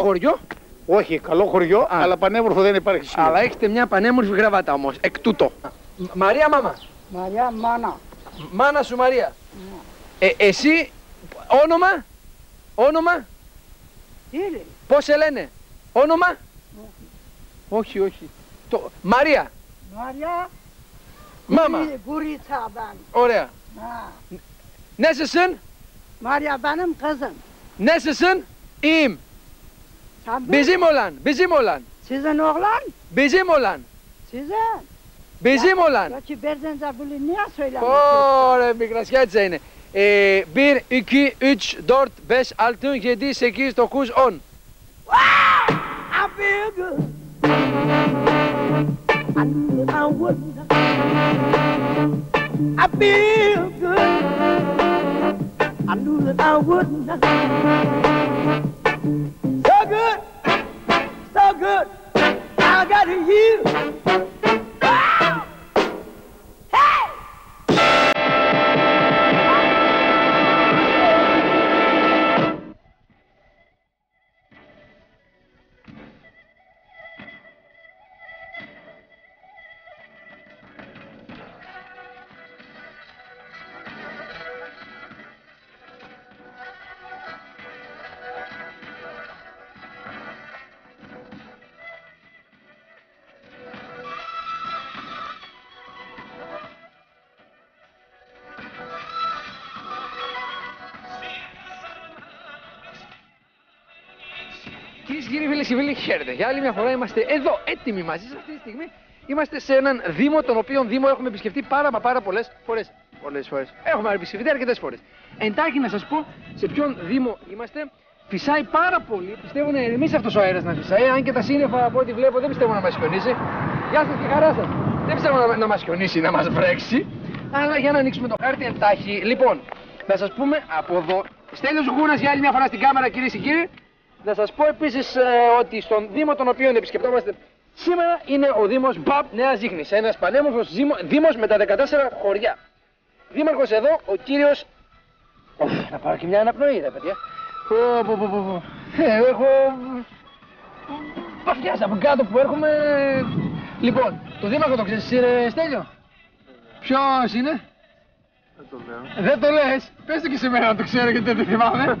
χωριό. Όχι, καλό χωριό, αλλά πανέμορφο δεν υπάρχει σήμερα. Αλλά έχετε μια πανέμορφη γραβάτα όμως, εκ τούτο. Μαρία μάμα. Μαρία μάνα. Μάνα σου Μαρία. Εσύ, όνομα, όνομα. Πώς σε λένε, όνομα. Όχι, όχι. Μαρία. Μαρία. Μάμα. Ωραία. Νέσεσεν. Μαρία benim kızım. Νέσεσεν, είμαι. Bizim olan, bizim olan. Sizin oğlan? Bizim olan. Sizin? Bizim olan. Ya ki verdense bunu niye söylemişsiniz? Ooo, mikrasiyatsa yine. 1, 2, 3, 4, 5, 6, 7, 8, 9, 10. Waaaa! Abiyy! Abiyy! Abiyy! So good, so good, I got to you. Wow! Hey! Φίλοι, χαίρετε. Για άλλη μια φορά είμαστε εδώ έτοιμοι μαζί σας. Αυτή τη στιγμή είμαστε σε έναν Δήμο, τον οποίο Δήμο έχουμε επισκεφτεί πάρα πολλές φορές. Πολλές φορές. Έχουμε επισκεφτεί αρκετές φορές. Εντάχει να σας πω σε ποιον Δήμο είμαστε. Φυσάει πάρα πολύ. Πιστεύω να ερεμήσει αυτός ο αέρας να φυσάει. Αν και τα σύννεφα από ό,τι βλέπω δεν πιστεύω να μας χιονίσει. Γεια σας και χαρά σας. Δεν πιστεύω να μας χιονίσει, να μας βρέξει. Αλλά για να ανοίξουμε το χάρτη εντάχει. Λοιπόν, να σας πούμε από εδώ. Στέλιος Γουγούνας για άλλη μια φορά στην κάμερα, κυρίες και κύριοι. Να σας πω επίσης ότι στον Δήμο τον οποίο επισκεπτόμαστε σήμερα είναι ο Δήμος Μπαπ Νέα Ζίχνη. Ένας πανέμορφος Δήμος με τα 14 χωριά. Δήμαρχος εδώ, ο κύριος. Να πάρω και μια αναπνοή, ρε παιδιά. Έχω. Παφιάς από κάτω που έρχομαι. Λοιπόν, το Δήμαρχο το ξέρεις, ρε Στέλιο. Ποιος είναι? Δεν το λέω. Δεν το λες. Πες το και σήμερα να το ξέρω γιατί δεν το θυμάμαι.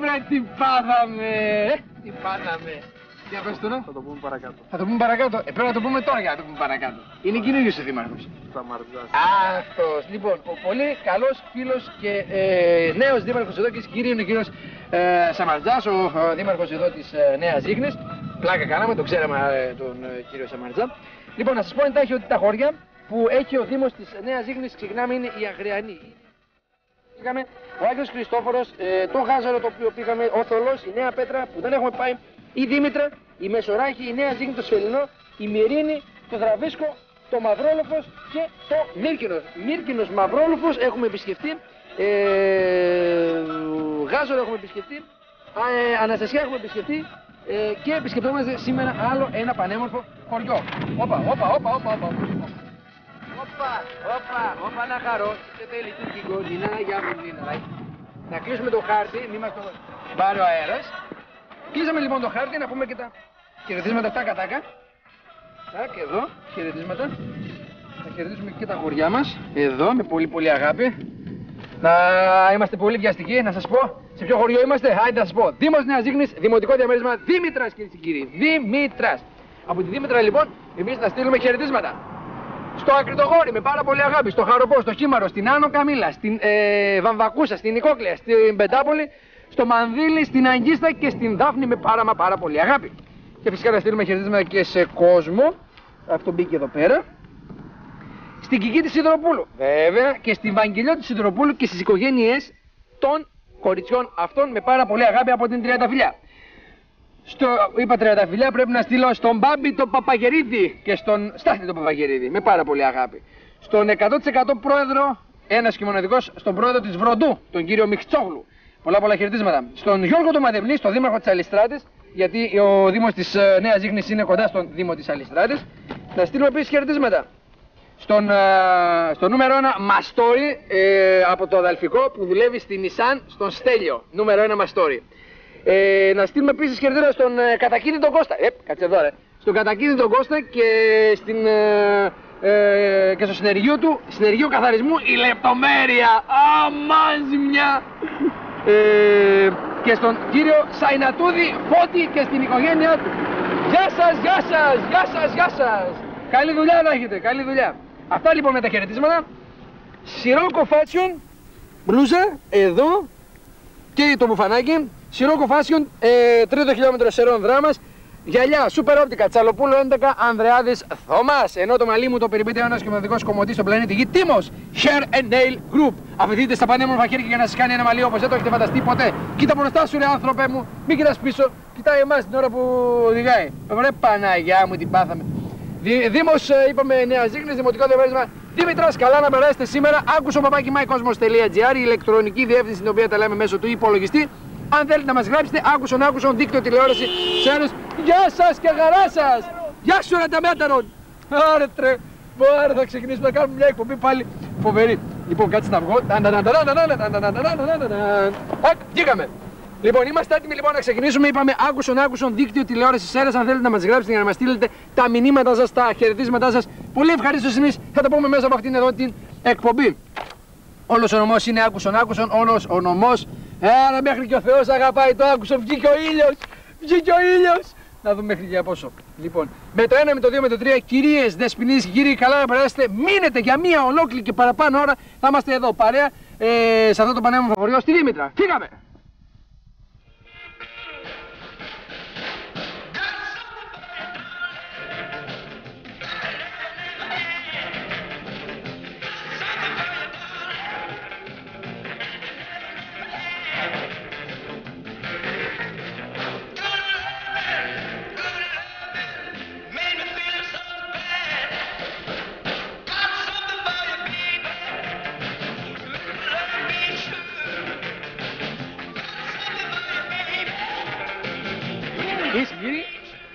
Βρε, τι πάθαμε! Τι πάθαμε! Για πες τώρα. Θα το πούμε παρακάτω. Θα το πούμε παρακάτω. Πρέπει να το πούμε τώρα για να το πούμε παρακάτω. Είναι καινούργιος ο Δήμαρχος. Σαμαρτζά. Αυτός. Λοιπόν, ο πολύ καλός φίλος και νέος Δήμαρχος εδώ και κυρίως είναι ο κύριος Σαμαρτζάς, ο Δήμαρχος εδώ της Νέας Ζίχνης. Πλάκα κάναμε, τον ξέραμε τον κύριο Σαμαρτζά. Λοιπόν, να σας πω εντάχει ότι τα χωριά που έχει ο Δήμος της Νέας Ζίχνης ξεκινάμε είναι οι Αγριανοί. Πήγαμε ο Άγιος Χριστόφωρος, το Γάζωρο το οποίο πήγαμε, ο Θολός, η Νέα Πέτρα που δεν έχουμε πάει, η Δήμητρα, η Μεσοράχη, η Νέα Ζήγη, το Σφελινό, η Μιρίνη, το Δραβίσκο, το Μαυρόλοφος και το Μύρκινος. Μύρκινος, Μαυρόλοφος έχουμε επισκεφτεί, Γάζωρο έχουμε επισκεφτεί, Αναστασία έχουμε επισκεφτεί και επισκεπτόμαστε σήμερα άλλο ένα πανέμορφο χωριό. Όπα να χαρώ, σε θέλει την κυγκονινά για μου. Να κλείσουμε το χάρτη, μη μας το πάρει ο αέρας. Κλείσαμε λοιπόν το χάρτη, να πούμε και τα χαιρετίσματα τάκα. Τάκ, εδώ, χαιρετίσματα. Θα χαιρετίσουμε και τα χωριά μας, εδώ, με πολύ αγάπη. Να είμαστε πολύ βιαστικοί, να σας πω σε ποιο χωριό είμαστε. Άιντε να σας πω, Δήμος Νέας Ζίχνης, Δημοτικό Διαμέρισμα Δήμητρας κυρίες και κύριοι, Δήμητρας. Από τη Δήμητρα λοιπόν, εμείς θα στείλουμε χαιρετίσματα. Στο Ακριτογόρι με πάρα πολύ αγάπη, στο Χαροπό, στο Χήμαρο, στην Άνω Καμίλα, στην Βαμβακούσα, στην Οικόκλεια, στην Πεντάπολη, στο Μανδύλι, στην Αγγίστα και στην Δάφνη με πάρα πολύ αγάπη. Και φυσικά να στείλουμε χαιρετίσματα και σε κόσμο, αυτό μπήκε εδώ πέρα, στην Κική της Σιδηροπούλου, βέβαια, και στην Βαγγελιό της Σιδηροπούλου και στις οικογένειες των κοριτσιών αυτών με πάρα πολύ αγάπη από την Τριανταφυλλιά. Είπα Τριανταφυλλιά, πρέπει να στείλω στον Μπάμπη τον Παπαγερίδη και στον Στάθη τον Παπαγερίδη, με πάρα πολύ αγάπη. Στον 100% πρόεδρο, ένας και μοναδικός, στον πρόεδρο της Βροντού, τον κύριο Μιχτσόγλου. Πολλά χαιρετίσματα. Στον Γιώργο τον Μαντεβλή, στον Δήμαρχο της Αλιστράτης, γιατί ο Δήμος της Νέας Ζίχνης είναι κοντά στον Δήμο της Αλιστράτης. Να στείλουμε επίσης χαιρετίσματα. Στο νούμερο 1 μαστόρι από το αδελφικό που δουλεύει στη Νισάν, στον Στέλιο. Νούμερο 1 μαστόρι. Να στείλουμε επίσης χαιρετήρα στον κατακίνητο Κώστα. Κάτσε εδώ, ρε. Στον κατακίνητο Κώστα και στο συνεργείο του, συνεργείο καθαρισμού η λεπτομέρεια. Αμάν ζημιά. Και στον κύριο Σαϊνατούδη Φώτη και στην οικογένειά του. Γεια σας, γεια σας, γεια σας, γεια σας. Καλή δουλειά να έχετε, καλή δουλειά. Αυτά λοιπόν με τα χαιρετίσματα. Σιρόκο Fashion, μπλούζα, εδώ και το μπουφανάκι. Σιρόκο Fashion, 3 χιλιόμετρο Σερών Δράμας. Γυαλιά, Super Optica, Τσαλοπούλου 11, Ανδρεάδης Θωμάς. Ενώ το μαλλί μου το περιπείται ένας και μοναδικός κομμωτής στον πλανήτη Γη, Τίμος Hair and Nail Group. Αφηθείτε στα πανέμορφα χέρια για να σας κάνει ένα μαλλί όπως δεν το έχετε φανταστεί ποτέ. Κοίτα μπροστά σου, ρε άνθρωπε μου, μην κοιτάς πίσω. Κοιτάει εμάς την ώρα που οδηγάει. Βρε Παναγιά μου, την πάθαμε. Δήμος, είπαμε, Νέα Ζίχνη, δημοτικό διαμέρισμα Δήμητρας, καλά να περάσετε σήμερα. Άκουσα παπάκι mycosmos.gr, η ηλεκτρονική διεύθυνση την οποία τα λέμε μέσω του υπολογιστή. Αν θέλετε να μας γράψετε, άκουσον, δίκτυο τηλεόραση σε άλλους. Γεια σας και χαρά σας! Γεια σου, ρε τα μέταρο! Άρε τρε! Άρα θα ξεκινήσουμε να κάνουμε μια εκπομπή πάλι φοβερή. Λοιπόν, κάτσε να βγω. Ακ, βγήκαμε! Λοιπόν, είμαστε έτοιμοι λοιπόν να ξεκινήσουμε. Είπαμε άκουσον δίκτυο τηλεόρασης ΣΕΡΑΣ. Αν θέλετε να μας γράψετε για να μας στείλετε τα μηνύματα σας, τα χαιρετίσματά σας, πολύ ευχαρίστως εμείς θα τα πούμε μέσα από αυτήν εδώ την εκπομπή. Όλος ο νομός είναι άκουσον, όλος ο νομός. Άρα μέχρι και ο Θεός αγαπάει το άκουσον. Βγήκε ο ήλιος, βγήκε ο ήλιος. Να δούμε μέχρι για πόσο. Λοιπόν, με το 1, με το 2, με το 3, κυρίες, δεσποινείς, κύριοι, καλά να περάσετε. Μείνετε για μία ολόκληρη και παραπάνω ώρα. Θα είμαστε εδώ παρέα σε αυτό το πανέμορφο χωριό στη Δήμητρα. Φύγαμε!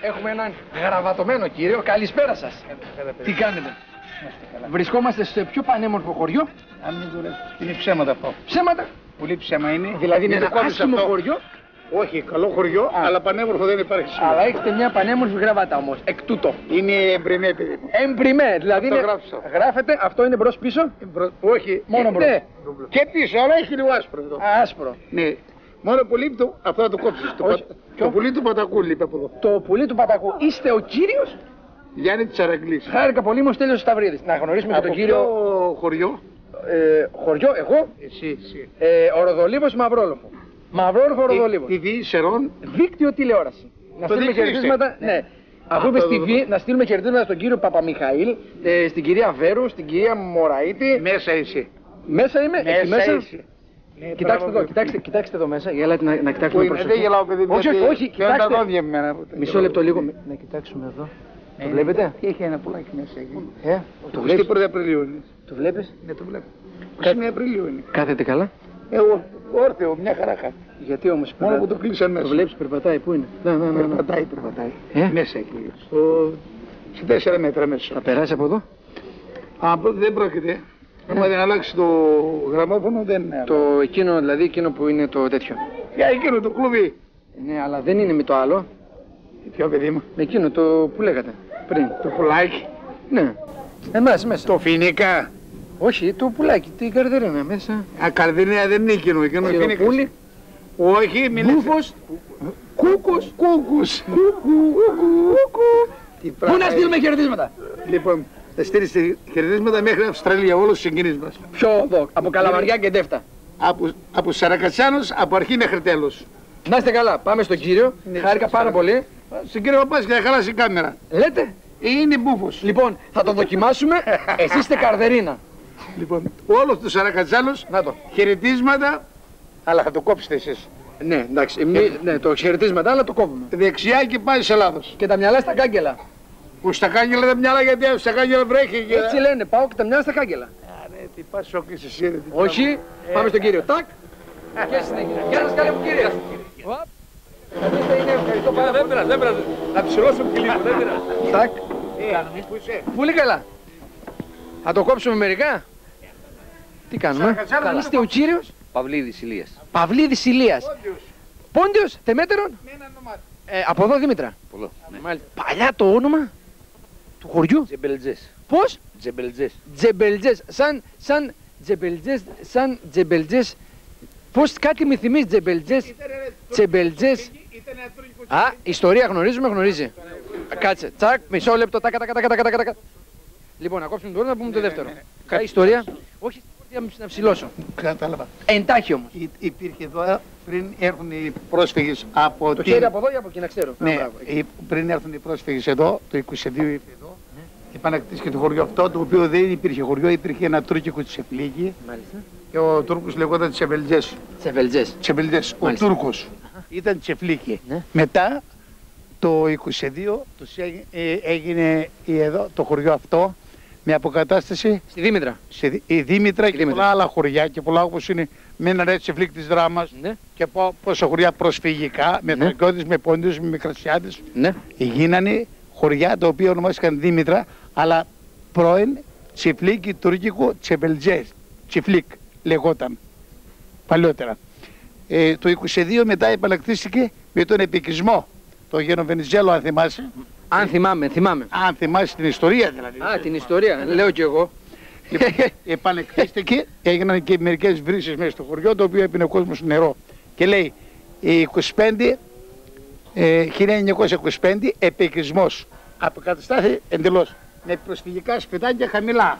Έχουμε έναν γραβατωμένο κύριο. Καλησπέρα σας. Τι κάνετε? Βρισκόμαστε σε πιο πανέμορφο χωριό. Αν μην δουλεύει. Είναι ψέματα αυτό. Ψέματα. Πολύ ψέμα είναι. Δηλαδή είναι ένα άσχημο χωριό. Όχι, καλό χωριό, αλλά πανέμορφο δεν υπάρχει σήμερα. Αλλά έχετε μια πανέμορφη γραβάτα όμως. Εκ τούτο. Είναι εμπριμέ, παιδί μου. Εμπριμέ, δηλαδή. Αυτό είναι... Γράφετε, αυτό είναι μπρος πίσω. Όχι, μόνο μπρος. Ναι. Και πίσω, αλλά έχει λίγο άσπρο εδώ. Άσπρο. Ναι. Μόνο πολύ του, αυτό θα το κόψεις. Το πουλί του Πατακού λείπει από εδώ. Το πουλί του Πατακού. Είστε ο κύριος Γιάννη της Αραγκλής. Χάρηκα πολύ, είμαι ο Στέλιος Σταυρίδης. Να γνωρίσουμε και τον κύριο. Από χωριό. Χωριό, εγώ. Εσύ. Ο Ροδολίβος, Μαυρόλοφο. Μαυρόλοφο, Ροδολίβος. TV, Σερών. Δίκτυο τηλεόραση. Να στείλουμε χαιρετίσματα. Ναι. Αφού είπε TV, να στείλουμε χαιρετίσματα στον κύριο Παπαμιχαήλ, στην κυρία Βέρου, στην κυρία Μωραήτη. Μέσα είσαι. Μέσα είμαι, μέσα. Κοιτάξτε εδώ, κοιτάξτε εδώ μέσα, γελάτε να κοιτάξουμε προσεκτικά. Δεν γελάω παιδί μου, όχι, κοιτάξτε. Μισό λεπτό λίγο, να κοιτάξουμε εδώ. Το βλέπετε? Έχει ένα πουλάκι μέσα εκεί. Το βλέπεις? 21 Απριλίου είναι. Το βλέπεις? Ναι, το βλέπω. 21 Απριλίου είναι. Κάθεται καλά? Εγώ, όρθιο, μια χαρά κάθεται. Γιατί όμως? Μόνο που το κλείσαν μέσα. Το βλέπεις, περπατάει, πού είναι? Περπατάει. Μέσα εκεί. Σε 4 μέτρα μέσα. Θα περάσει από εδώ? Δεν πρόκειται. Άμα δεν αλλάξει το γραμμόφωνο δεν είναι. Το εκείνο δηλαδή, εκείνο που είναι το τέτοιο. Για εκείνο το κλουβί. Ναι, αλλά δεν είναι με το άλλο. Ποιο παιδί μου? Με εκείνο το που λέγατε πριν. Το πουλάκι. Ναι. Εμάς μέσα. Το φινικά. Όχι, το πουλάκι, την καρδίνα μέσα. Α, καρδίνα δεν είναι εκείνο, εκείνο είναι πουλί. Όχι, μιλήσε. Κούφος. Κούκους. Πού να στείλουμε χαιρετίσματα? Λοιπόν. Θα στείλει χαιρετίσματα μέχρι Αυστραλία, όλους τους συγγενείς μας. Ποιο εδώ, από Καλαμαριά και Ντεύτα. Από Σαρακατσάνους, από αρχή μέχρι τέλος. Να είστε καλά, πάμε στον κύριο. Ναι, χάρηκα πάρα πολύ. Στον κύριο Παπάς, για χαρά στην κάμερα. Λέτε? Είναι μπούφος. Λοιπόν, θα το δοκιμάσουμε. Εσείς είστε καρδερίνα. Λοιπόν, όλους τους Σαρακατσάνους, χαιρετίσματα, αλλά θα το κόψετε εσείς. Ναι, εντάξει, ναι, το χαιρετίσματα, αλλά το κόβουμε. Δεξιά και πάει σε λάθος. Και τα μυαλά στα κάγκελα. Που στα κάγκελα τα μυαλά, γιατί στα κάγκελα βρέχει. Έτσι λένε, πάω και τα μυαλά στα κάγκελα. Ναι, τι πας σώκεις εσύ, ρε. Όχι, πάμε στον κύριο. Τακ. Και συνέχεια. Γεια σας, καλέ μου κύριε. Δεν πειράζει. Να ψηλώσουμε και λίγο, δεν πειράζει. Τακ. Πού είσαι? Πολύ καλά. Θα το κόψουμε μερικά. Τι κάνουμε. Είστε ο κύριος. Παυλίδης Ηλίας. Παυλίδης Ηλίας. Πόντιος, θεμέτερον. Από εδώ Δήμητρα. Παλιά το όνομα του χωριού. Τσεπελτζές. Πώς? Τσεπελτζές. Τσεπελτζές. Σαν Τσεπελτζές. Σαν Τσεπελτζές. Πώς κάτι με θυμίζει Τσεπελτζές. Τσεπελτζές. Α, ιστορία γνωρίζουμε, γνωρίζει. Κάτσε. Τσακ, μισό λεπτό. Τάκα. Λοιπόν, να κόψουμε το όνομα, να πούμε το δεύτερο. Κάτι ιστορία. Όχι, να ψηλώσω. Κατάλαβα. Εντάχει όμως. Υπήρχε εδώ πριν έρθουν οι πρόσφυγες από. Το χέρι από εδώ ή από εκεί, να ξέρω. Ναι, πριν έρθουν οι πρόσφυγες εδώ, το 22 ήρθε εδώ. Επανακτήθηκε το χωριό αυτό, το οποίο δεν υπήρχε χωριό, υπήρχε ένα τουρκικό τσεπλίκι. Μάλιστα. Και ο Τούρκος λεγόταν Τσεπελτζές. Τσεπελτζές. Ο Τούρκος ήταν τσεπλίκι. Μετά το 22 έγινε εδώ το χωριό αυτό. Με αποκατάσταση στη Δήμητρα. Η Δήμητρα και πολλά άλλα χωριά και πολλά όπως είναι με έναν έτσι φλικ της Δράμας και πόσα χωριά προσφυγικά με τουρκιώδες, με πόντιους, με μικρασιάδες γίνανε χωριά τα οποία ονομάστηκαν Δήμητρα αλλά πρώην τσιφλίκι τουρκικό τσεπελτζές, τσιφλίκ λεγόταν παλιότερα. Το 22 μετά επανακτήθηκε με τον επικισμό, τον Γένο Βενιζέλο αν θυμάσαι. Αν θυμάμαι, θυμάμαι. Αν θυμάσαι την ιστορία δηλαδή. Α, την ιστορία, λέω κι εγώ. Επανεκτίστηκε, έγιναν και μερικές βρύσεις μέσα στο χωριό, το οποίο έπινε ο κόσμος νερό. Και λέει, 1925 επικισμός. Αποκαταστάθηκε εντελώς. Με προσφυγικά σπιτάκια χαμηλά.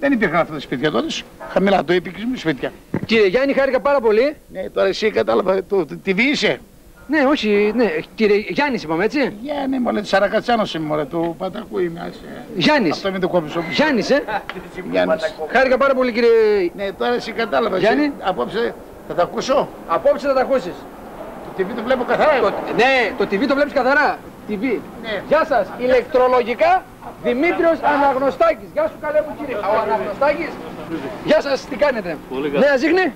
Δεν υπήρχαν αυτά τα σπίτια τότε, χαμηλά το επικισμό σπίτια. Κύριε Γιάννη, χάρηκα πάρα πολύ. Ναι, τώρα εσύ κατάλαβα, τη βίησε. Ναι, όχι, ναι, κύριε Γιάννης είπαμε, έτσι. Γιάννη, μωρέ, Σαρακατσάνος είμαι, μωρέ, του Πατακού είμαι. Γιάννης. Αυτό μην το κόβεις όμως. Γιάννης, Γιάννης. Χάρηκα πάρα πολύ, κύριε... Ναι, τώρα εσύ κατάλαβα, Γιάννη. Απόψε θα τα ακούσω. Απόψε θα τα ακούσεις. Το TV το βλέπω καθαρά. Ναι, το TV το βλέπεις καθαρά. TV. Γεια σας, ηλεκτρολογικά, Δημήτριος Αναγνωστάκης. Γεια σου, καλέ μου, κύριε. Ο Αναγνωστάκης. Γεια σας, τι κάνετε. Νέα Ζίχνη.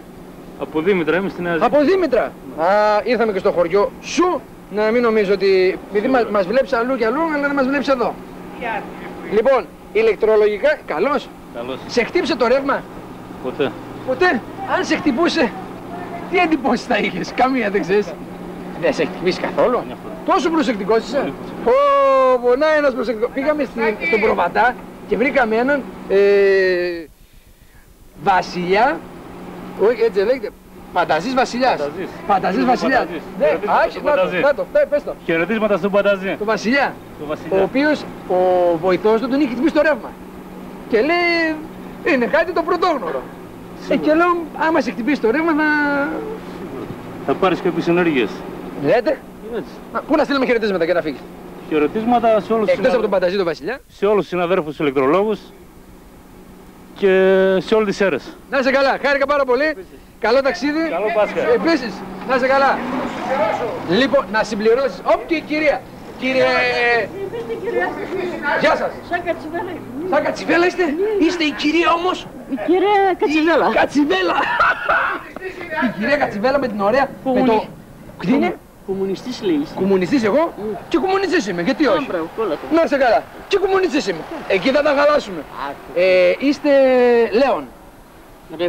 Από Δήμητρα, είμαι στην Νέα Ζήχη. Από Δήμητρα! Α, ήρθαμε και στο χωριό σου, να μην νομίζω ότι... Επειδή μας βλέπεις αλλού και αλλού, αλλά δεν μας βλέπεις εδώ. Λοιπόν, ηλεκτρολογικά, καλώς. Καλώς. Σε χτύπησε το ρεύμα. Ποτέ. Ποτέ. Αν σε χτυπούσε, τι εντυπώσεις θα είχες. Καμία, δεν ξέρεις. Δεν σε χτυπήσει καθόλου. Τόσο προσεκτικός είσαι. Ω, να ένας προσεκτικός. Πήγαμε στον Προβατά και βρήκαμε έναν βασιλιά. Όχι, έτσι λέγεται. Πανταζής Βασιλιάς. Πανταζής Βασιλιάς. Ναι, άχι, να το, πες το. Χαιρετίσματα στον Πανταζή. Τον Βασιλιά. Ο οποίος, ο βοηθός του, τον είχε χτυπήσει το ρεύμα. Και λέει, είναι κάτι το πρωτόγνωρο. Και λέω, άμα σε χτυπήσει το ρεύμα, να... Θα πάρεις κάποιες ενέργειες. Λέτε. Πού να στείλουμε χαιρετίσματα και να φύγεις. Χαιρετίσματα σε όλους τους συναδέρφους. Εκτός από τον Πανταζή τον Βασιλιά. Σε όλους τους συναδέρφους ηλεκτρολόγους. Και σε όλες τις αίρες. Να είσαι καλά, χάρηκα πάρα πολύ. Επίσης. Καλό ταξίδι. Καλό Πάσχα. Επίσης, να είσαι καλά. Λοιπόν, να συμπληρώσεις. Όπ και η κυρία. Κύριε... Γεια σας. Σαν Κατσιβέλα είμαι. Σαν Κατσιβέλα είστε. Είστε η κυρία όμως. Η κυρία Κατσιβέλα. Κατσιβέλα. Η κυρία Κατσιβέλα με την ωραία... Με το... Τι είναι. Κομμουνιστής λέει. Κομμουνιστής εγώ και κομμουνιστής είμαι, γιατί όχι. Να είστε καλά. Και κομμουνιστής είμαι. Εκεί θα τα χαλάσουμε. Είστε Λέων.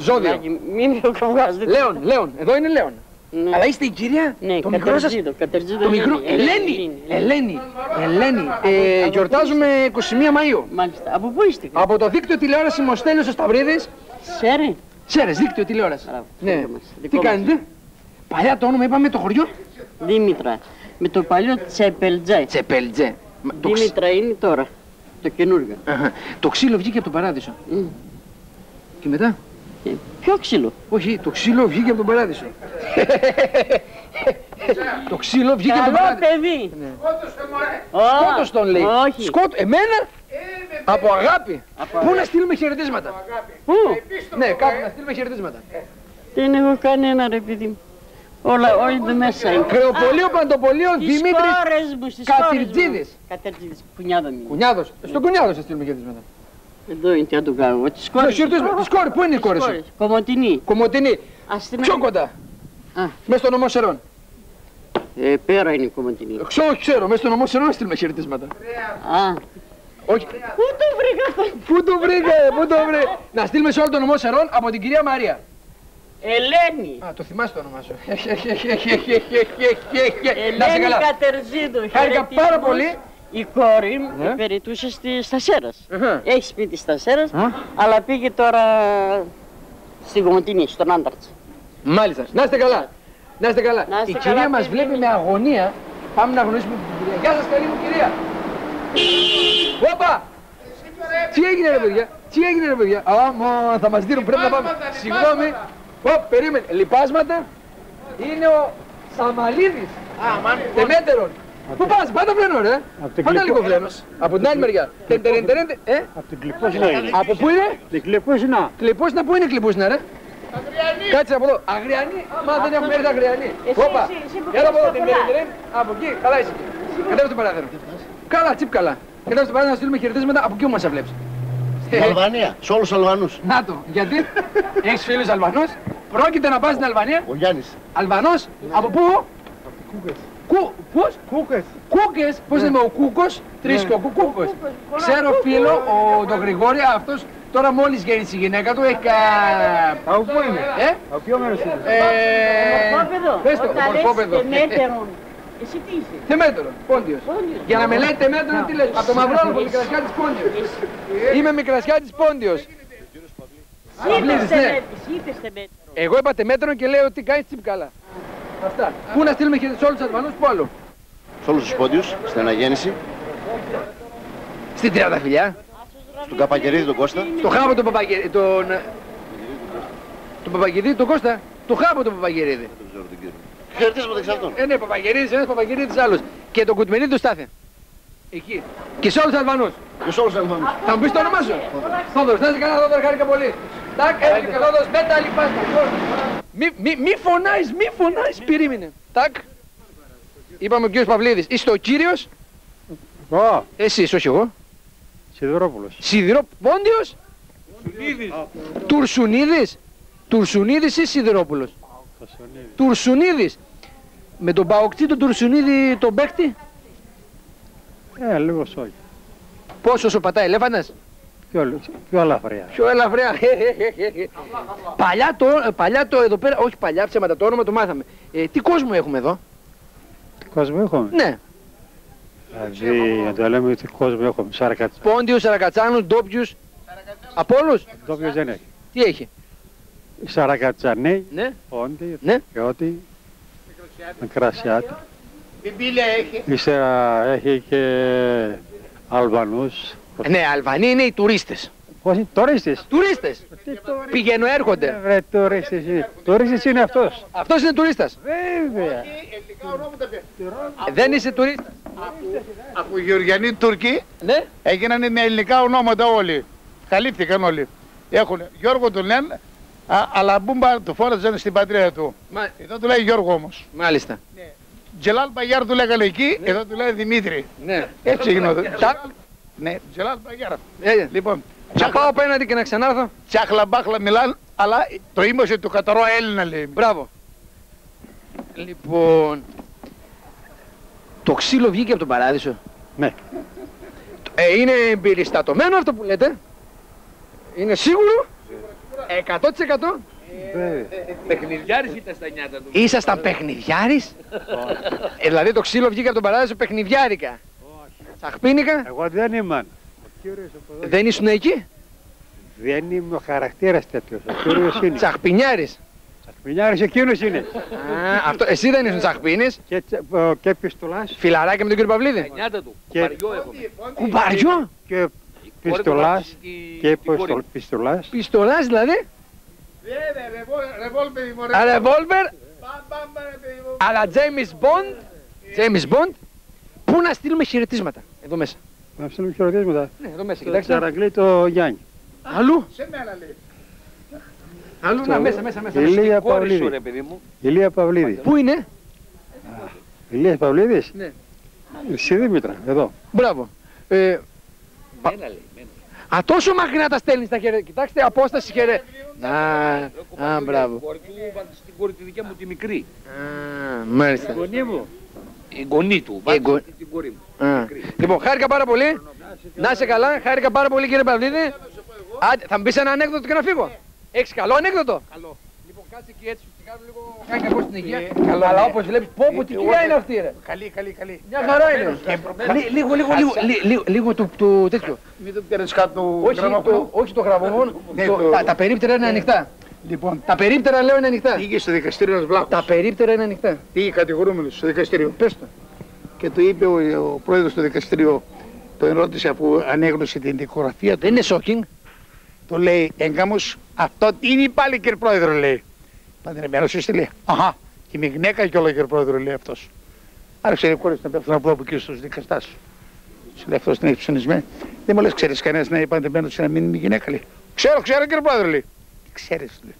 Ζώδιο. Μην το καβγάζετε. Λέων, Λέων. Εδώ είναι Λέων. Αλλά είστε η κυρία. Ναι, Κατερζίδο. Το μικρό. Ελένη. Ελένη. Ελένη. Γιορτάζουμε 21 Μαΐου. Μάλιστα. Από πού είστε. Από το δίκτυο τηλεόραση Μοστέλιος ο Σταυρίδης. Σέρι. Σέρες, δίκτυο τηλεόραση. Ναι. Τι κάνετε. Παλιά το όνομα είπαμε το χωριό. Δήμητρα. Με το παλιό Τσεπελτζέ. Τσεπελτζέ. Δήμητρα είναι τώρα. Το καινούργιο. Το ξύλο βγήκε από τον Παράδεισο. Και μετά. Ποιο ξύλο. Όχι, το ξύλο βγήκε από τον Παράδεισο. Το ξύλο βγήκε από τον Παράδεισο. Καλό παιδί. Σκότος τον λέει. Σκότος. Εμένα. Από αγάπη. Πού να στείλουμε χαιρετίσματα. Πού. Ναι, κάπου να στείλουμε χαιρετίσματα. Δεν έχω κανένα ρε παιδί μου. Όλοι μέσα είναι. Κρεοπολείο, Παντοπολείο, Δημήτρης, Κατερτζίδης. Κατερτζίδης, κουνιάδο μου. Κουνιάδος. Στον κουνιάδο σας στείλουμε χαιρετίσματα. Εδώ είναι, τι να το κάνω. Τις κόρες. Τις κόρες, πού είναι οι κόρες σου. Κομωτινή. Κομωτινή. Πιο κοντά. Μες στο νομό Σερών. Πέρα είναι η Κομωτινή. Όχι, ξέρω, μες στο νομό Σερών στείλουμε χαιρετίσματα. Όχι. Πού το βρήκα αυτό. Πού το βρήκα, πού το βρήκα. Να στείλουμε σε όλο το νομό Σερών από την κυρία Μαρία. Ελένη. Α, το θυμάσαι το όνομά σου. Ελένη Κατερζίδου. Χάρηκα πάρα πολύ. Η κόρη μου υπηρετούσε στη Στασέρα. Έχει σπίτι στα Στασέρα, αλλά πήγε τώρα στην Κομωτινή, στον Άνταρτσα. Μάλιστα. Να είστε καλά. Να είστε καλά. Η κυρία μας βλέπει με αγωνία. Πάμε να γνωρίσουμε την κυρία. Γεια σας, καλή μου κυρία. Όπα! Τι έγινε ρε παιδιά, τι έγινε ρε παιδιά. Άμα θα μας δίνουν, πρέπει να πάμε. Συγγνώμη. Περίμενε. Λιπάσματα. Είναι ο Σαμαλίδης. Τεμέτερον. Πού πας, πάντα φλένω ρε. Πάντα λίγο φλένω. Από την άλλη μεριά. Από την Κλειπόσινα είναι. Από πού είναι? Την Κλειπόσινα. Κλειπόσινα, πού είναι Κλειπόσινα ρε? Αγριανοί. Κάτσε από εδώ. Αγριανοί. Μα δεν έχουμε έρθει Αγριανοί. Όπα. Έλα από εδώ. Από εκεί. Καλά είσαι. Κατέβεις το παράθυρο. Καλά, τσίπ καλά. Κατέβεις το παράθυρο να στείλουμε χαιρετίσματα. Από εκεί όμως θα βλέπεις. Στην Αλβανία. Σε όλους τους Αλβανούς. Να το. Γιατί έχεις φίλους Αλβανούς. Πρόκειται να πας στην Αλβανία. Ο Γιάννης. Αλβανός. Από πού? Κούκες. Κούκες. Κούκες. Πώς λέμε ο Κούκος. Τρίσκο Κούκος. Ξέρω φίλο, τον Γρηγόρη αυτός. Τώρα μόλις γέννησε η γυναίκα του, έχει κα... Από πού είναι, από ποιο μέρος είναι. Πες το, ομορφόπεδο. Εσύ τι είσαι. Τεμέτωρον, Πόντιος. Για να με λέει Τεμέτωρον, τι λες. Από το Μαυρόλοφο, Μικρασιάτης Πόντιος. Είμαι Μικρασιάτης Πόντιος. Είπες Τεμέτωρον. Εγώ είπα Τεμέτωρον και λέω ότι κάνεις τσιπ καλά. Αυτά. Πού να στείλουμε χέρι σε όλους τους Αλβανούς, πού άλλο. Σε όλους τους Πόντιους, στην Αναγέννηση. Στην Τριανταφυλλιά. Στον Παπαγερίδη τον Κώστα. Το χάβο τον Παπαγερίδη, τον Παπαγερίδη τον Κώστα. Το χάβο τον Παπαγερίδη. Χαιρετίσματα εξ αυτών. Ναι, Παπαγερίδης ένας, Παπαγερίδης άλλος. Και τον Κουτμενίδη του Στάθε. Εκεί. Και σε όλους τους Αλβανούς. Και σε όλους τους Αλβανούς. Θα μου πεις το όνομά σου. Θόδωρος, να είσαι καλά Θόδωρο, χάρηκα πολύ. Τάκ, έρχεται και Θόδωρος, με τα λιπάστα. Μη φωνάεις, μη φωνάεις, περίμενε. Τάκ. Είπαμε ο κύριος Παυλίδης. Είστε ο κύριος. Εσείς, όχι εγώ. Σιδηρόπουλος. Πόντιος. Τουρσουνίδης. Τουρσουνίδης ή Σιδηρόπουλος. Τουρσουνίδης. Με τον Παοκτή τον Τουρσουνίδη τον παίκτη. Λίγο σόγια. Πόσο σου πατάει ελέφαντας. Πιο ελαφριά. Πιο ελαφριά. Παλιά το εδώ πέρα, όχι παλιά ψέματα, το όνομα το μάθαμε. Τι κόσμο έχουμε εδώ. Τι κόσμο έχουμε. Ναι. Δηλαδή, να το λέμε τι κόσμο έχουμε, Σαρακατσάνους. Πόντιους, Σαρακατσάνους, ντόπιους. Από όλους. Ντόπιους δεν έχει. Τι έχει. Σαρακατσανοί, Πόντιοι, Θεότη, Μικρασιάτη. Πιμπίλια έχει. Ύστερα έχει και Αλβανούς. Ναι, Αλβανοί είναι οι τουρίστες. Πώς είναι, τουρίστες. Τουρίστες. Πηγαίνουν, έρχονται. Βρε, τουρίστες. Τουρίστες είναι αυτός. Αυτός είναι τουρίστας. Βέβαια. Δεν είσαι τουρίστας. Από Γεωργιανοί Τουρκοί έγιναν με ελληνικά ονόματα όλοι. Καλύφθηκαν όλοι. Έχουν Γιώργο τον λένε, αλλά μπούμπα του φόραζαν στην πατρίδα του. Εδώ του λέει Γιώργο όμως. Μάλιστα. Τζελάλ Παγιάρ του λέγανε εκεί, εδώ του λέει Δημήτρη. Έτσι γινόταν. Τζελάλ Παγιάρ. Λοιπόν. Να πάω απέναντι και να ξανάρθω. Τσάχλα μπάχλα μιλάν, αλλά το είμαστε του καταρό Έλληνα λέει. Μπράβο. Λοιπόν, το ξύλο βγήκε από τον Παράδεισο. Ναι. Είναι εμπεριστατωμένο αυτό που λέτε. Είναι σίγουρο. 100%. Παιχνιδιάρης ήταν στα νιάτα του. Ήσασταν παιχνιδιάρης. Δηλαδή το ξύλο βγήκε από τον Παράδεισο παιχνιδιάρικα. Σαχπίνικα. Εγώ δεν ήμουν. Δεν ήσουν εκεί. Δεν είμαι ο χαρακτήρας τέτοιος. Ο κύριος είναι. Τσαχπινιάρης. Τσαχπινιάρης εκείνος είναι. Εσύ δεν ήσουν τσαχπίνης. Και πιστολάς. Φιλαράκια με τον κύριο Παυλίδη. Κουμπαριό έχουμε. Κουμπαριό. Και πιστολάς. Και πιστολάς. Πιστολάς δηλαδή. Ρεβόλβερ. Αλλά Τζέιμις Μποντ. Τζέιμις Μποντ. Πού να στείλουμε χαιρετίσματα. Εδώ μέσα. Να ψήνουμε χειροκροτήματα. Ναι, εδώ μέσα, κοιτάξτε. Σαραγκλή το Γιάννη. Αλλού. Σε μένα λέει. Αλλού, να, μέσα, μέσα, μέσα. Ηλία Παυλίδη. Ηλία Παυλίδη. Πού είναι? Ηλίας Παυλίδης. Ναι. Στη Δήμητρα, εδώ. Μπράβο. Μένα λέει, μένα. Α, τόσο μακρινά τα στέλνεις τα χέρια. Κοιτάξτε, απόσταση χέρια. Α, μπράβο. Στην κόρη τη δικιά μου τη μικρή. Α, μάλιστα. Η γονή του, την κόρη μου. Λοιπόν, χάρηκα πάρα πολύ. Να είσαι καλά, χάρηκα πάρα πολύ κύριε Παυλίδη. Θα μου πεις ένα ανέκδοτο και να φύγω. Έχεις καλό ανέκδοτο. Καλό. Λοιπόν, κάτσε και έτσι, κάνω λίγο. Κάνει κακό στην υγεία. Καλό, αλλά όπως βλέπεις, πόπο τι κοιλιά είναι αυτή, ρε. Καλή, καλή, καλή. Μια χαρά είναι. Λίγο του τέτοιου. Μην το πιάνεις κάτω το γραμμόφωνο. Όχι το γραμμόφωνο. Τα περίπτερα είναι ανοιχτά. Λοιπόν, τα περίπτερα λέω είναι ανοιχτά. Πήγε στο δικαστήριο ένας βλάχος. Τα περίπτερα είναι ανοιχτά. Πήγε κατηγορούμενος στο δικαστήριο. Πες το. Και του είπε ο πρόεδρος του δικαστηρίου, τον ρώτησε αφού ανέγνωσε την δικογραφία του. Δεν είναι shocking. Του λέει έγκαμος, αυτό είναι πάλι κύριε πρόεδρο, λέει. Παντρεμένος είσαι, λέει. Αχα, και με γυναίκα κιόλα κύριε πρόεδρο, λέει αυτός. Άρχισε η κόρη να πέφτουν από εκεί στους δικαστάς. Σου λέει αυτός την έχει ψωνισμένη. Δεν μου λες, ξέρεις κανένας να είναι παντρεμένος και να μην είναι γυναίκα, λέει. Ξέρω, ξέρω κύριε πρόεδρο, λέει. Ξέρεις, λέει.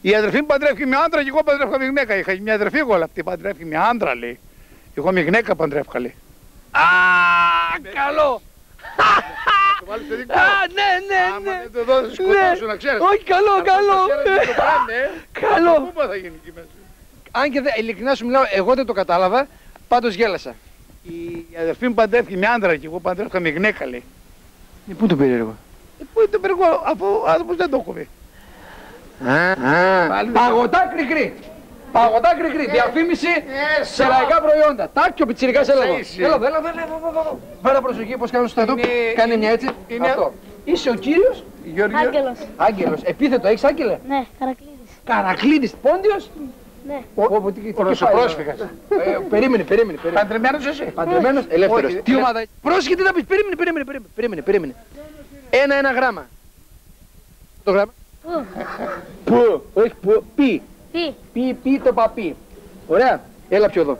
Η αδερφή μου παντρεύει με άντρα και εγώ παντρεύω με γυναίκα. Είχα μια αδερφή εγώ, αλλά αυτή παντρεύει με άντρα, λέει. Εγώ με γυναίκα παντρεύχα, λέει. Α, καλό! Α, ναι! Άμα δεν το δώσεις σκοτώσου, να ξέρεις. Όχι, καλό! Καλό! Πού θα γίνει εκεί μέσα. Αν και ειλικρινά σου μιλάω, εγώ δεν το κατάλαβα, πάντως γέλασα. Η αδερφή μου παντρεύει με άντρα και εγώ παντρεύχα με γυναίκα, λέει. Πού το περίεργο. Πού το περίεργο, αφού ο άνθρωπος δεν το κόβει. Παγωτά κρικρή. Παγωτά κρικρή, διαφήμιση σε λαϊκά προϊόντα. Τάκ και ο πιτσιρικάς έλεγε. Έλα. Πάρα προσοχή, πώς κάνουν στο στρατό. Κάνε μια έτσι. Αυτό. Είσαι ο κύριος Άγγελος. Άγγελος. Επίθετο, έχεις άγγελε. Ναι, Καρακλείδης. Καρακλείδης, πόντιος. Ναι. Ο Ρωσοπρόσφυγας. Περίμενε. Παντρεμένος εσύ. Παντρεμένος, ελεύθερος. Τι ομάδα είσαι. Πρόσεχε τι να πεις. Περίμενε. 1 γράμμα. Το γράμμα. Πού. Όχι πού. Πι. Πι το παπί. Ωραία. Έλα πιο εδώ.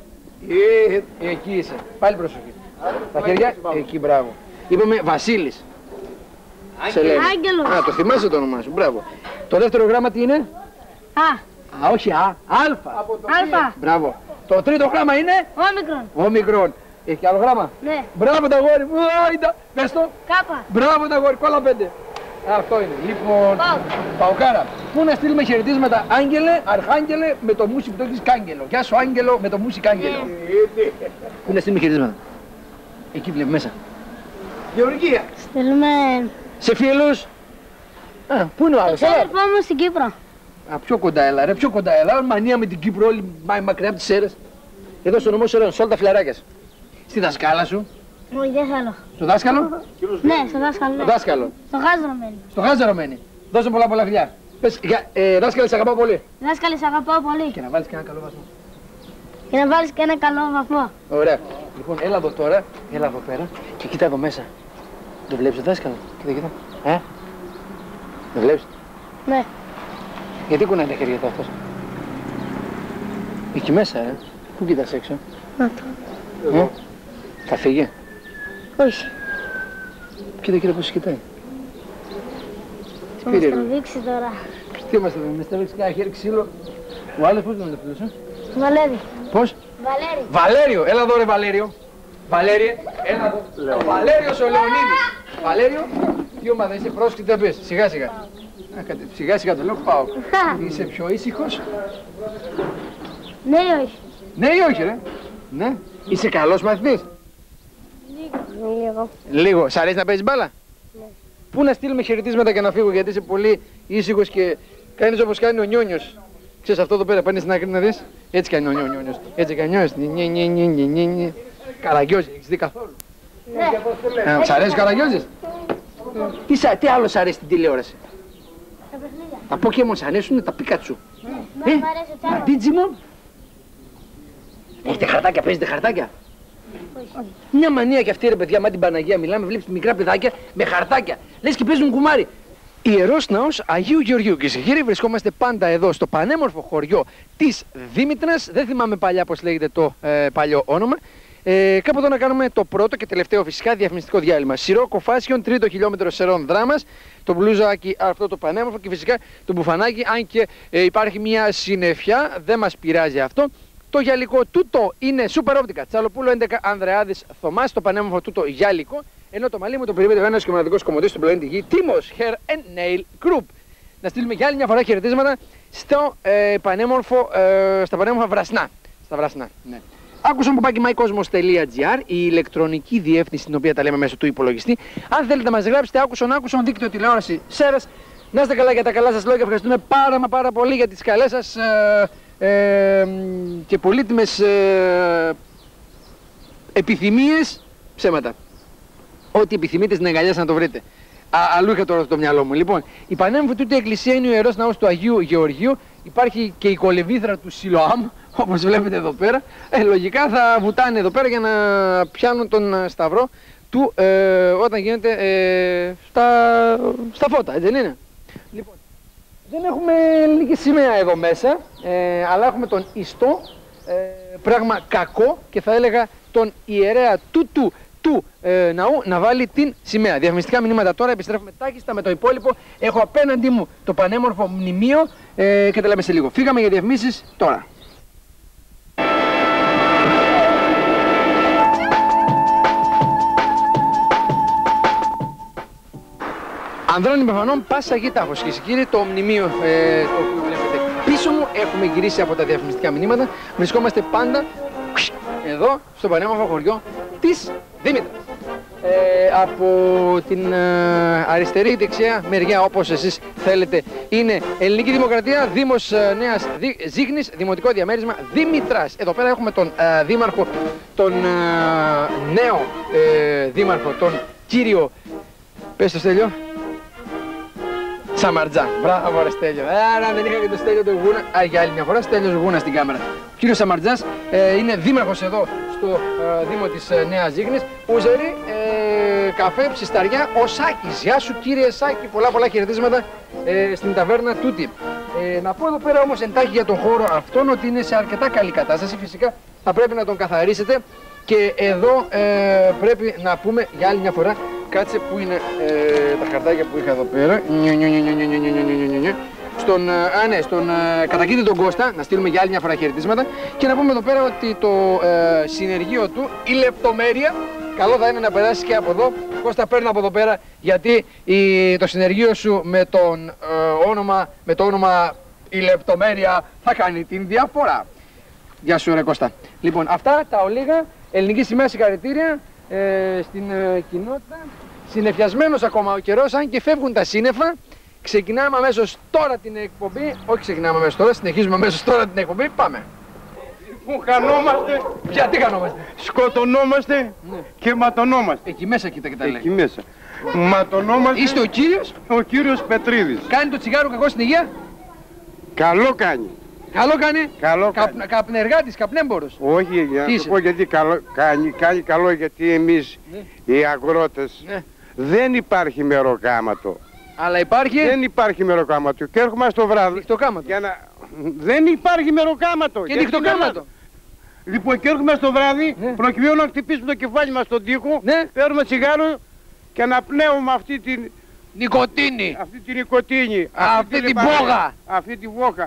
Εκεί είσαι. Πάλι προσοχή. Τα χέρια. Εκεί μπράβο. Είπαμε Βασίλης. Σε λέμε. Άγγελος. Α, το θυμάσαι το όνομά σου. Μπράβο. Το δεύτερο γράμμα τι είναι. Α. Α, όχι α. Αλφα. Αλφα. Μπράβο. Το τρίτο γράμμα είναι. Όμικρον. Όμικρον. Έχει κι άλλο γράμμα. Ναι. Μπράβο τα γόρι. Πες το. Κάπα. Μπράβο τα γόρι. Κόλλα 5. Αυτό είναι. Λοιπόν, Παουκάρα, πού να στείλουμε χαιρετίσματα Άγγελε, Αρχάγγελε, με το μουσι που το έχεις Κάγκελο. Γεια σου Άγγελο, με το μουσι Κάγκελο. Πού να στείλουμε χαιρετίσματα. Εκεί βλέπει μέσα. Γεωργία. Στέλνουμε... Σε φίλους. Α, πού είναι ο άλλος. Το ξάδερφό μου στην Κύπρο. Α, πιο κοντά έλα ρε, πιο κοντά έλα. Μανία με την Κύπρο, όλοι πάει μακριά από τις Σέρες. Εδώ στο νομό Σερών, σε όλα τα φιλαράκια. Στη δασκάλα σου. Στο δάσκαλο. Ναι, στο δάσκαλο. Στο δάσκαλο. Στο Γάζωρο. Στο Γάζωρο μένει. Δώσε πολλά φιλιά. Πες, δάσκαλε, σε αγαπάω πολύ. Δάσκαλε, σε αγαπάω πολύ. Και να βάλεις και ένα καλό βαθμό. Ωραία. Λοιπόν, έλα εδώ τώρα, έλα εδώ πέρα και κοίτα εδώ μέσα. Το βλέπεις το δάσκαλο. Κοίτα. Το βλέπεις. Ναι. Γιατί κουνάει τα χέρια του αυτός. Εκεί μέσα, Πού κοιτάς έξω. Θα φύγει. Όχι. Κοίτα κύριε πώς κοιτάει. Τι πήρε. Θα μας τραβήξει τώρα. Τι μας τραβήξει, μας τραβήξει κάνα χέρι ξύλο. Ο άλλος πώς τον έφτασε. Βαλέρι. Πώς. Βαλέρι. Βαλέριο, έλα εδώ ρε Βαλέριο. Βαλέριε, έλα εδώ. Λεωνίδη. Βαλέριος ο Λεωνίδης. Βαλέριο, τι ομάδα είσαι, πρόσεχε τι θα πεις, σιγά σιγά. Σιγά σιγά το λέω, πάω. Είσαι πιο ήσυχος. Ναι ή όχι. Ναι ή όχι ρε. Ναι. Είσαι καλός μαθητής. Λίγο. Σ' αρέσει να παίζεις μπάλα. Ναι. Πού να στείλουμε χαιρετίσματα και να φύγω, γιατί είσαι πολύ ήσυχος και κάνεις όπως κάνει ο Νιόνιος. Ξέρεις αυτό εδώ πέρα, παίρνεις στην άκρη να δεις. Έτσι κάνει ο Νιόνιος. Έτσι κάνει ο Νιόνιος. Νι. Καραγκιόζη, έχεις δει καθόλου. Ναι. Σ' αρέσει ο Καραγκιόζης. Τι άλλο σ' αρέσει στην τηλεόραση. Τα Pokémon σ' αρέσουν, τα Pikachu. Τα Digimon. Έχετε χαρτάκια, παίζετε χαρτάκια. Μια μανία κι αυτή ρε παιδιά, μα την Παναγία μιλάμε, βλέπεις μικρά παιδάκια με χαρτάκια. Λες και παίζουν κουμάρι. Ιερός Ναός Αγίου Γεωργίου και κύριοι, βρισκόμαστε πάντα εδώ στο πανέμορφο χωριό της Δήμητρας. Δεν θυμάμαι παλιά πως λέγεται το παλιό όνομα. Κάπου εδώ να κάνουμε το πρώτο και τελευταίο φυσικά διαφημιστικό διάλειμμα. Σιρόκο Fashion, 3ο χιλιόμετρο Σερών Δράμας. Το μπλουζάκι αυτό το πανέμορφο και φυσικά το μπουφανάκι. Αν και υπάρχει μια συννεφιά, δεν μας πειράζει αυτό. Το γυαλικό τούτο είναι Super Optica, Τσαλοπούλου 11, Ανδρεάδης, Θωμάς, το πανέμορφο τούτο γυαλικό, ενώ το μαλλί μου το περιμένει ο ένας και μοναδικός κομμωτής του πλανήτη Γη, Τίμος Hair and Nail Group. Να στείλουμε για άλλη μια φορά χαιρετίσματα στα πανέμορφα βρασνά. Άκουσα μπουμπάκι mycosmos.gr, η ηλεκτρονική διεύθυνση την οποία τα λέμε μέσω του υπολογιστή. Αν θέλετε να μας γράψετε, άκουσον, δίκτυο τηλεόραση Σέρας. Να είστε καλά για τα καλά σας λόγια. Ευχαριστούμε πάρα πολύ για τις καλές σας και πολύτιμες επιθυμίες. Ψέματα. Ό,τι επιθυμείτε στην αγκαλιά σας να το βρείτε. Αλλού είχα τώρα στο μυαλό μου. Λοιπόν, η πανέμφωτη τούτη εκκλησία είναι ο Ιερός Ναός του Αγίου Γεωργίου. Υπάρχει και η κολεβίδρα του Σιλοάμ, όπως βλέπετε εδώ πέρα. Λογικά θα βουτάνε εδώ πέρα για να πιάνουν τον σταυρό του όταν γίνεται στα φώτα, έτσι δεν είναι. Λοιπόν, δεν έχουμε ελληνική σημαία εδώ μέσα, αλλά έχουμε τον ιστό, πράγμα κακό, και θα έλεγα τον ιερέα τούτου του ναού να βάλει την σημαία. Διαφημιστικά μηνύματα τώρα, επιστρέφουμε τάχιστα με το υπόλοιπο. Έχω απέναντί μου το πανέμορφο μνημείο και τα λέμε σε λίγο. Φύγαμε για διαφημίσεις τώρα. Ανδρώνει προφανών πάσα γη τάφος. Και κύριε, το μνημείο το οποίο βλέπετε πίσω μου, έχουμε γυρίσει από τα διαφημιστικά μηνύματα. Βρισκόμαστε πάντα εδώ στο πανέμορφο χωριό της Δήμητρας. Από την αριστερή ή δεξιά μεριά, όπως εσείς θέλετε, είναι Ελληνική Δημοκρατία, Δήμος Νέας Ζίχνης, Δημοτικό Διαμέρισμα Δήμητρας. Εδώ πέρα έχουμε τον Δήμαρχο, τον νέο Δήμαρχο, τον κύριο, πες το Στέλιο, Σαμαρτζά. Μπράβο ρε Στέλιο. Άρα δεν είχα και το Στέλιο του Γουγούνα. Α, για άλλη μια φορά Στέλιος Γουγούνας στην κάμερα. Ο κύριος Σαμαρτζάς είναι δήμαρχος εδώ στο Δήμο της Νέας Ζίχνης. Ούζερη, καφέ, ψισταριά, ο Σάκης. Γεια σου κύριε Σάκη, πολλά χαιρετίσματα στην ταβέρνα τούτη. Να πω εδώ πέρα όμως εντάχει για τον χώρο αυτόν ότι είναι σε αρκετά καλή κατάσταση. Φυσικά θα πρέπει να τον καθαρίσετε. Και εδώ πρέπει να πούμε για άλλη μια φορά, κάτσε που είναι τα χαρτάκια που είχα εδώ πέρα. Στον κατακίτη τον Κώστα, να στείλουμε για άλλη μια φορά χαιρετίσματα. Και να πούμε εδώ πέρα ότι το συνεργείο του, η λεπτομέρεια, καλό θα είναι να περάσει και από εδώ. Κώστα, παίρνω από εδώ πέρα, γιατί το συνεργείο σου με το όνομα η λεπτομέρεια θα κάνει την διαφορά. Γεια σου ρε Κώστα. Λοιπόν, αυτά τα ολίγα, ελληνική σημαία, συγχαρητήρια στην κοινότητα. Συννεφιασμένος ακόμα ο καιρός, αν και φεύγουν τα σύννεφα. Ξεκινάμε αμέσως τώρα την εκπομπή. Όχι, ξεκινάμε αμέσως τώρα, συνεχίζουμε αμέσως τώρα την εκπομπή. Πάμε. Λοιπόν, χανόμαστε. Γιατί χανόμαστε? Σκοτωνόμαστε, ναι. Και ματωνόμαστε. Εκεί μέσα, κοίτα και τα λέει. Εκεί μέσα. Ματωνόμαστε. Είστε ο κύριος? Ο κύριος Πετρίδης. Κάνει το τσιγάρο κακό στην υγεία? Καλό κάνει. Καλό κάνει, καπνεργάτης, καπνέμπορος. Όχι, για να το πω γιατί καλό κάνει, κάνει καλό γιατί εμείς, ναι, οι αγρότες, ναι, δεν υπάρχει μεροκάματο. Αλλά υπάρχει. Δεν υπάρχει μεροκάματο και έρχομαι στο βράδυ. Νυχτοκάματο. Για να... Δεν υπάρχει μεροκάματο. Και νυχτοκάματο. Λοιπόν και έρχομαι στο βράδυ, ναι, προκειμένου να χτυπήσουμε το κεφάλι μας στον τοίχο, ναι, παίρνουμε τσιγάρο και να πνέουμε αυτή την... Νικοτίνη! Αυτή τη νοικοτίνη! Αυτή την μπόγα! Αυτή τη βόχα!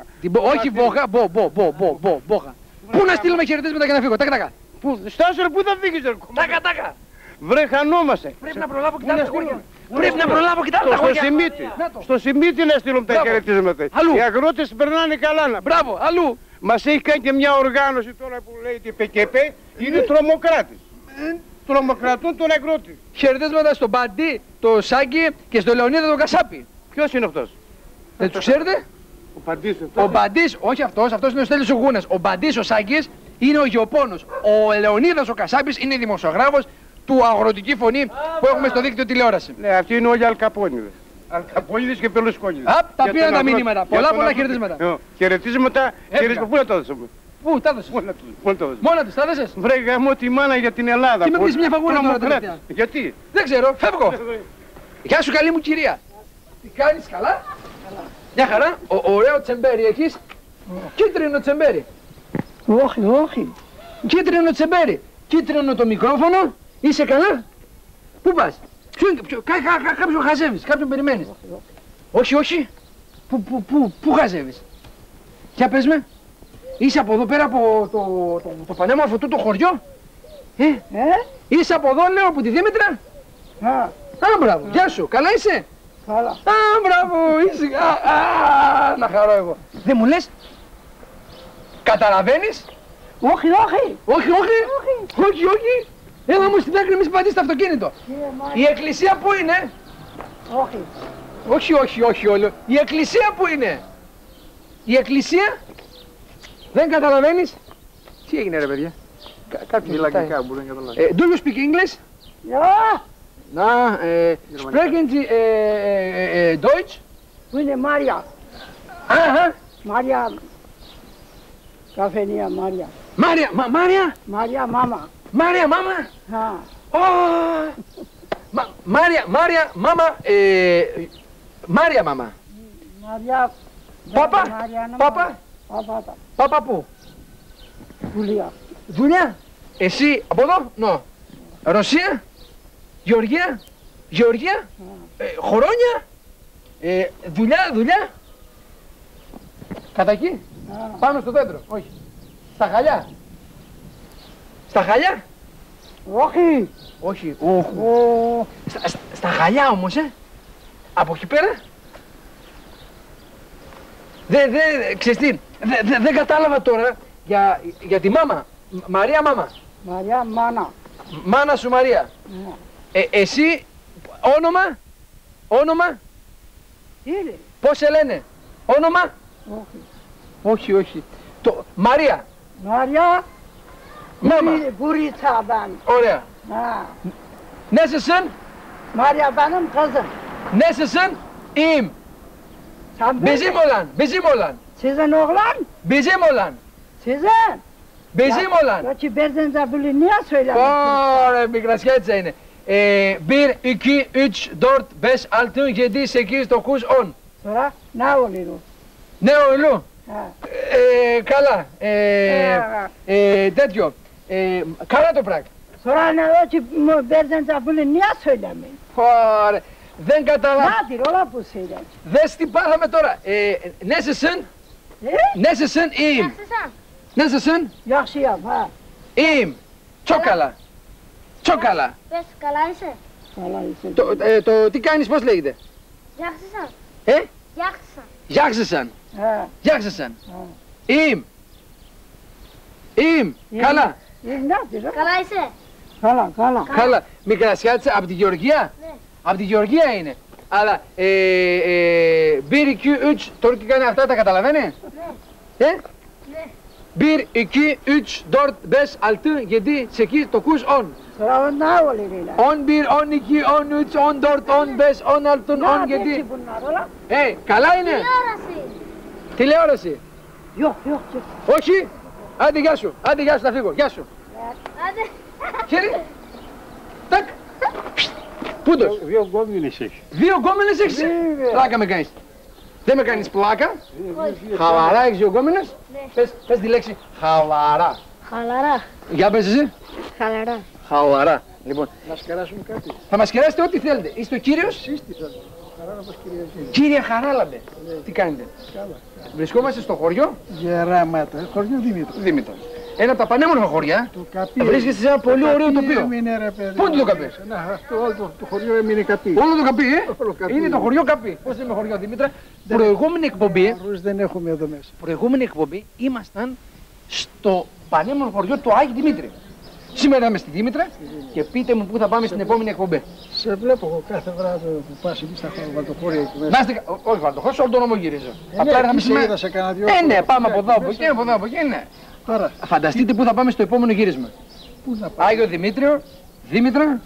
Όχι βόχα, μπόγα! Πού να στείλουμε χαιρετίσματα και να φύγω, τάκα! Πού, στάσου, πού θα φύγεις, τάκα! Βρε, χανόμαστε! Πρέπει να προλάβω και τα χωριά! Πρέπει να προλάβω και τα χωριά! Στο Σιμίτι! Στο Σιμίτι να στείλουμε τα χαιρετίσματα! Οι αγρότες περνάνε καλά! Μπράβο, αλλού! Μας έχει κάνει και μια οργάνωση τώρα που λέει την ΠΚΠ, είναι τρομοκράτης! Τρομοκρατούν τον αγρότη. Χαιρετίσματα στον Μπαντή, τον Σάκη και στον Λεωνίδα τον Κασάπη. Ποιος είναι αυτός? Δεν τους ξέρετε? Ο Μπαντής. Ο Μπαντής, όχι αυτός, αυτός είναι ο Στέλιος Γουγούνας. Ο Μπαντής ο Σάκης είναι ο γεωπόνος. Ο Λεωνίδας ο Κασάπης είναι δημοσιογράφος του Αγροτική Φωνή που έχουμε στο δίκτυο τηλεόραση. Ναι, αυτοί είναι όλοι αλκαπόνιδες. Αλκαπόνιδες και πελουσκόνιδες. Απ' τα πήραν τα μηνύματα. Πολλά χαιρετίσματα. Χαιρετίσματα, πού να τα δώσουμε? Πού τα έδωσες? Μόνα τους τα έδωσες? Βρε γαμώ τη μάνα για την Ελλάδα. Τι με πεις μια φαγούρα τώρα τελευταία? Γιατί? Δεν ξέρω, φεύγω. Γεια σου καλή μου κυρία. Τι κάνεις, καλά? Μια χαρά, ωραίο τσεμπέρι έχεις. Κίτρινο τσεμπέρι. Όχι, όχι. Κίτρινο τσεμπέρι. Κίτρινο το μικρόφωνο. Είσαι καλά? Πού πας? Κάποιον χαζεύεις, κάποιον περιμένεις. Όχι, όχι. Πού χαζεύεις? Για πες με. Είσαι από εδώ πέρα από το πανέμορφο αυτού το χωριό? Είσαι από εδώ, λέω, από τη Δήμητρα? Α, μπράβο. Γεια σου. Καλά είσαι? Καλά. Α, μπράβο. Είσαι. Να χαρώ εγώ. Δεν μου λες? Καταλαβαίνεις Όχι, όχι. Όχι, όχι. Όχι, όχι. Έλα μου στην άκρη, μη σπατήσεις το αυτοκίνητο. Η εκκλησία πού είναι? Όχι. Όχι, όχι, όχι όλο. Η εκκλησία πού είναι? Η εκκλησία? Δεν καταλαβαίνεις. Τι έγινε ρε παιδιά? Κάποιοι λαγικά που δεν καταλαβαίνεις. Do you speak English? Yeah. Να, sprechen Sie Deutsch? Πού είναι Μάρια? Αχα. Μάρια. Καφενεία Μάρια. Μάρια, Μάρια? Μάρια μάμα. Μάρια μάμα? Α. Μάρια, Μάρια, μάμα, Μάρια μάμα. Μάρια, πάπα, πάπα, πάπα πού? Δουλειά. Δουλειά? Εσύ από εδώ, νο. Ρωσία, Γεωργία, Γεωργία, Χωρόνια, δουλειά, δουλειά. Κατά εκεί, πάνω στο δέντρο, όχι. Στα χαλιά. Στα χαλιά. Όχι. Όχι, όχι. Στα χαλιά όμως, από εκεί πέρα. Δεν κατάλαβα τώρα για τη μάμα. Μαρία μάμα. Μαρία μάνα. Μάνα σου Μαρία. Εσύ, όνομα, όνομα. Πώς σε λένε, όνομα. Όχι, όχι. Μαρία. Μαρία. Μάμα. Ωραία. Νέσεσεν. Μάρια βάνεμ καζεν. Νέσεσεν ημ. Μπιζίμολαν. Μπιζίμολαν. Σίζεν οğlan. Μπιζίμολαν. Σίζεν. Μπιζίμολαν. Kaçı berden zabili niye söylemedin? Ore migrasiyetze είναι. 1, 2, 3, 4, 5, 6, 7, 8, 9, 10. Sonra ne oluyor? Ne oluyor? Καλά. Τέτοιο. Καλά το πράγμα. Τώρα να δω ότι μου μπέρδαν τα πουλενιά σοίλαμε. Ωραία. Δεν καταλαβαίνω. Μάτυρ, όλα που σοίλαμε. Δες τι πάθαμε τώρα. Νέσεσεν. Νέσεσεν ημ. Νέσεσεν. Γιαχσία, βά. Ημ. Τσόκαλα. Τσόκαλα. Πες, καλά είσαι. Καλά είσαι. Το τι κάνεις, πώς λέγεται? Γιαχσίσαν. Γιαχσίσαν. Γιαχσίσαν. Γιαχσίσαν. Ημ. Ημ. Καλά. Καλά είσαι. Καλά, καλά. Καλά. Μικρασιάτησα από τη Γεωργία. Ναι. Από τη Γεωργία είναι. Αλλά μπήρ εκεί ούτς, τουρκικά είναι αυτά, τα καταλαβαίνει? Ναι. Ναι. Μπήρ εκεί ούτς, δόρτ, μπες, αλτή, γιατί σε εκεί το κούς όν. Τώρα ονά όλοι είναι. Όν μπήρ, όν εκεί, όν ούτς, όν δόρτ, όν μπες, όν αλτούν, όν γιατί. Καλά είναι. Τηλεόραση. Τηλεόραση. Όχι. Άντε γεια σου, άντε γεια σου, θα φύγω, γεια σου. Άντε. Χέρι. Τακ. Πούντος. Δύο γκόμενες έχεις. Δύο γκόμενες έχεις. Πλάκα με κάνεις. Δεν με κάνεις πλάκα. Χαλαρά έχεις δύο γκόμενες. Πες τη λέξη χαλαρά. Χαλαρά. Για πες εσύ. Χαλαρά. Χαλαρά. Λοιπόν. Να σκεράσουμε κάτι. Θα μας σκεράσετε ό,τι θέλετε. Είστε ο κύριος. Είστε θέλετε. Κύριε Χαράλαμπε, τι κάνετε? Βρισκόμαστε στο χωριό Γεράματα, χωριό Δήμητρα. Ένα από τα πανέμορφα χωριά. Βρίσκεστε σε ένα πολύ ωραίο τοπίο. Πού είναι το Καπί? Όλο το χωριό έμεινε Καπί. Όλο το Καπί, είναι το χωριό Καπί. Πώς λέμε χωριό Δήμητρα? Προηγούμενη εκπομπή. Δεν έχουμε εδώ μέσα. Προηγούμενη εκπομπή ήμασταν στο πανέμορφο χωριό του Άγιου Δημήτρη. Σήμερα είμαι στη Δήμητρα και πείτε μου πού θα πάμε στην επόμενη εκπομπή. Σε βλέπω εγώ κάθε βράδυ που πας εκεί στα Βαλτοχώρια εκεί μέσα. Να είστε. Όχι Βαλτοχώρια, όλο τον νομό γυρίζω. Απλά έρχαμε σήμερα. Ναι, πάμε από εδώ, από εκεί, από εδώ, από εκεί, ναι. Φανταστείτε πού θα πάμε στο επόμενο γύρισμα. Πού θα πάμε? Άγιο Δημήτριο, Δήμητρα.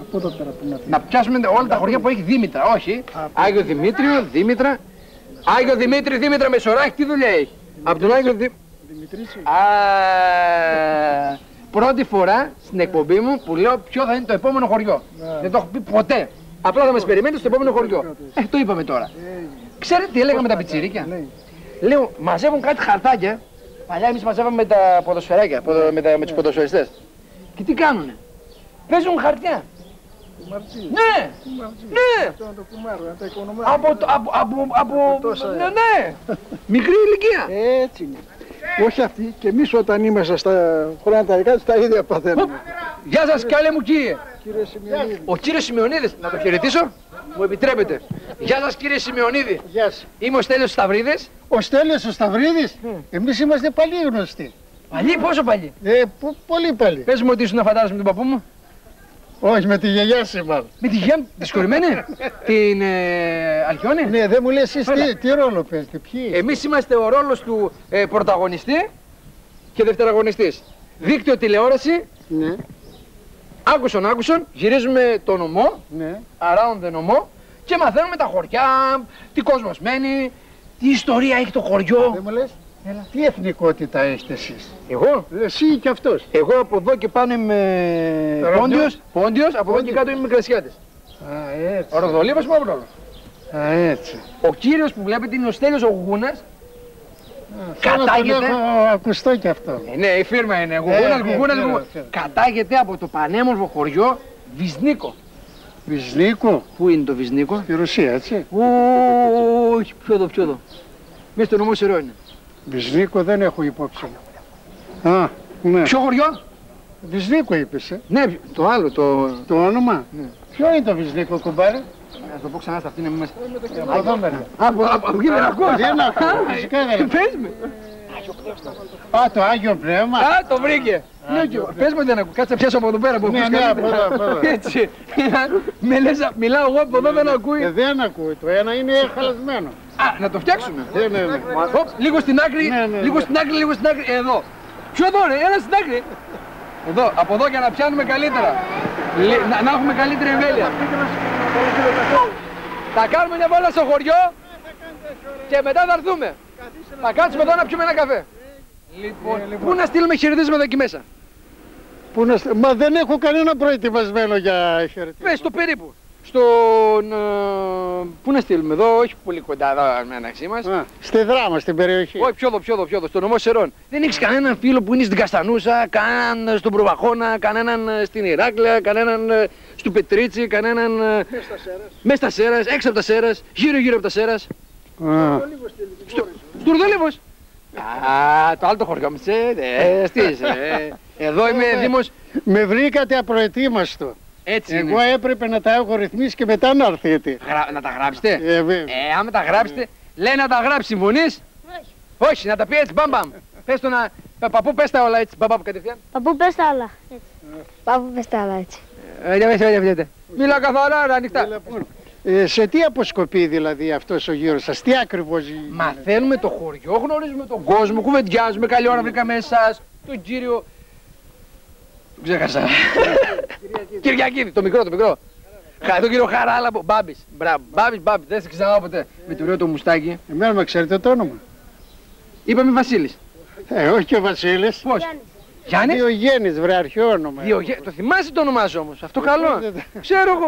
Από εδώ πέρα που να πει. Να πιάσουμε όλα τα χωριά που έχει Δήμητρα, όχι. Άγιο Δημήτριο, Δήμητρα. Άγιο Δημήτριο, Δήμητρα Μεσοράχη, τι δουλειά έχει? Από τον Άγιο Δημήτριο. Πρώτη φορά στην εκπομπή μου που λέω ποιο θα είναι το επόμενο χωριό. Δεν το έχω πει ποτέ. Απλά θα μας περιμένετε στο επόμενο χωριό. Το είπαμε τώρα. Ξέρετε τι έλεγα με τα πιτσιρίκια? Λέω μαζεύουν κάτι χαρτάκια. Παλιά εμείς μαζεύαμε με τα ποδοσφαιράκια, με τους ποδοσφαιριστές. Και τι κάνουνε? Παίζουν χαρτιά. Ναι! Ναι! Από... Ναι! Μικρή ηλικία. Έτσι είναι. Όχι αυτοί, και εμείς όταν είμαστε στα χρόνια τα δικά τους τα ίδια παθαίνουμε. Γεια σας, καλέ μου κύριε. Ο κύριος Σιμεωνίδης, να το χαιρετήσω. Μου επιτρέπετε. Γεια σας κύριε Σιμεωνίδη. Γεια σας. Είμαι ο Στέλιος Σταυρίδης. Ο Στέλιος ο Σταυρίδης. Εμείς είμαστε παλιοί γνωστοί. Παλιοί, πόσο παλιοί? Πολύ παλιοί. Πες μου ότι ήσουν να φαντάζεσαι με τον παππού μου. Όχι, με τη γιαγιά σου μάλλον. Με τη γιαγιά μου, τη σκορυμμένη, την Αλκιόνη. Ναι, δεν μου λες εσείς τι ρόλο παίζετε, ποιοι. Εμείς είμαστε ο ρόλος του πρωταγωνιστή και δευτεραγωνιστής. Δίκτυο τηλεόραση, ναι. άκουσον, γυρίζουμε το νομό, ναι. around the νομό και μαθαίνουμε τα χωριά, τι κόσμος μένει, τι ιστορία έχει το χωριό. Δεν μου λες. Έλα. Τι εθνικότητα έχετε εσείς? Εγώ? Εσύ και αυτός. Εγώ από εδώ και πάνω είμαι Πόντιος, από εδώ και κάτω είμαι Μικρασιάτης. Α, έτσι. Ο Ροδολίβος, Μαυρόλοφος. Α, έτσι. Ο κύριος που βλέπετε είναι ο Στέλιος ο Γουγούνας. Κατάγεται. Ακουστό και αυτό. Ναι, η φίρμα είναι. Γουγούνας. Κατάγεται από το πανέμορφο χωριό Βυσνίκο. Βυσνίκο? Πού είναι το Βυσνίκο? Στη Ρωσία, έτσι. Όχι, πιο εδώ. Μέσα στο νομό Σιρό είναι. Βυσνίκο δεν έχω υπόψη. Α, ναι. Ποιο χωριό? Βυσνίκο είπες, Ναι, το άλλο, το όνομα. Ναι. Ποιο είναι το Βυσνίκο, κουμπάρε? Να το πω ξανά στα αυτήν, εμείς. Από εδώ μέρα. Από εκεί μέρα ακούω. Δεν ακούω, φυσικά δεν. Πες με. Α, το Άγιο Πνεύμα. Α, το βρήκε. Πες μου δεν ακούω, κάτσε πιάσω από εδώ πέρα. Έτσι. Μιλάω εγώ από εδώ δεν ακούει. Δεν ακούει, το ένα είναι χαλασμένο. Α, να το φτιάξουμε. Ναι. Λίγο στην άκρη, λίγο στην άκρη, εδώ. Ποιο εδώ ρε, έλα στην άκρη. Εδώ, από εδώ για να πιάνουμε καλύτερα. Να έχουμε καλύτερη εμβέλεια. Θα κάνουμε μια βόλτα στο χωριό και μετά θα έρθουμε. Θα κάτσουμε εδώ να πιούμε ένα καφέ. Λοιπόν, πού να στείλουμε χαιρετίσματα εκεί μέσα? Μα δεν έχω κανένα προετοιμασμένο για χαιρετίσματα. Πες το περίπου. Πού να στείλουμε εδώ, όχι πολύ κοντά εδώ μεταξύ μας. Στη Δράμα, στην περιοχή. Όχι, πιο εδώ, στο νομό Σερών. Δεν έχεις κανέναν φίλο που είναι στην Καστανούσα, κανέναν στον Προβαχώνα, κανέναν στην Ηράκλεια, κανέναν στο Πετρίτσι, κανέναν. Μέσα στα Σέρας, έξω από τα Σέρας, γύρω από τα Σέρας. Στο Ροδολίβος. Α, το άλλο το χωριό μου, εδώ είμαι δήμος. Με βρήκατε απροετοίμαστο. Έτσι εγώ είναι. Έπρεπε να τα έχω ρυθμίσει και μετά να έρθετε. Να τα γράψετε. Άμα τα γράψετε, λέει να τα γράψει, συμφωνείς? Όχι, να τα πει έτσι, μπαμπαμ. Πες το να... Παππού πες τα όλα έτσι, μπαμπαμ κατευθείαν. Παππού πες τα όλα έτσι. Μίλα καθαρά, ανοιχτά. Σε τι αποσκοπεί δηλαδή αυτός ο γύρος σας, τι ακριβώς? Μαθαίνουμε το χωριό, γνωρίζουμε τον κόσμο, κουβεντιάζουμε, καλή ώρα βρήκαμε εσάς, τον κύριο... Τον ξέχασα. Κυριακίδη, το μικρό. Τον κύριο Χαράλαμπο, Μπάμπης. Μπάμπης, δεν σε ξαναλάω ποτέ. Με το ωραίο το μουστάκι. Εμένα με ξέρετε το όνομα. Είπαμε Βασίλης. Όχι και ο Βασίλης. Πώς? Γιάννης. Διογέννης, βρε, αρχαίο όνομα. Το θυμάσαι το όνομά σου όμως, αυτό καλό. Ξέρω εγώ,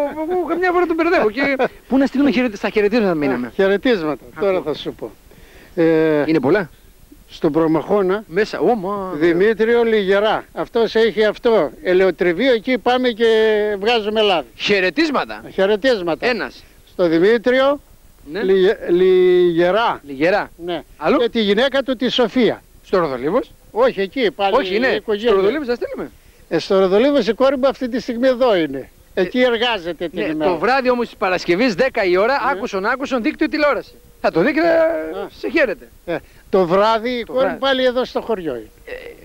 καμιά φορά τον μπερδεύω. Πού να στείλουμε στα χαιρετίσματα μείναμε. Χαιρετίσματα, τώρα θα σου πω. Είναι πολλά. Στον Προμαχώνα, μέσα, Δημήτριο Λιγερά. Αυτός έχει αυτό. Ελαιοτριβείο, εκεί πάμε και βγάζουμε λάδι. Χαιρετίσματα. Ένας. Στο Δημήτριο Λιγερά. Ναι. Αλλού? Και τη γυναίκα του τη Σοφία. Στο Ροδολίβος. Όχι, εκεί πάλι. Όχι, ναι. Στο Ροδολίβος θα στείλουμε. Στο Ροδολίβος η κόρη μου αυτή τη στιγμή εδώ είναι. Εκεί εργάζεται την ημέρα. Το βράδυ όμως της Παρασκευής 10 η ώρα άκουσον δίκτυο τηλεόραση. Θα το δείτε, σε χαίρετε. Το βράδυ η κόρη πάλι εδώ στο χωριό είναι.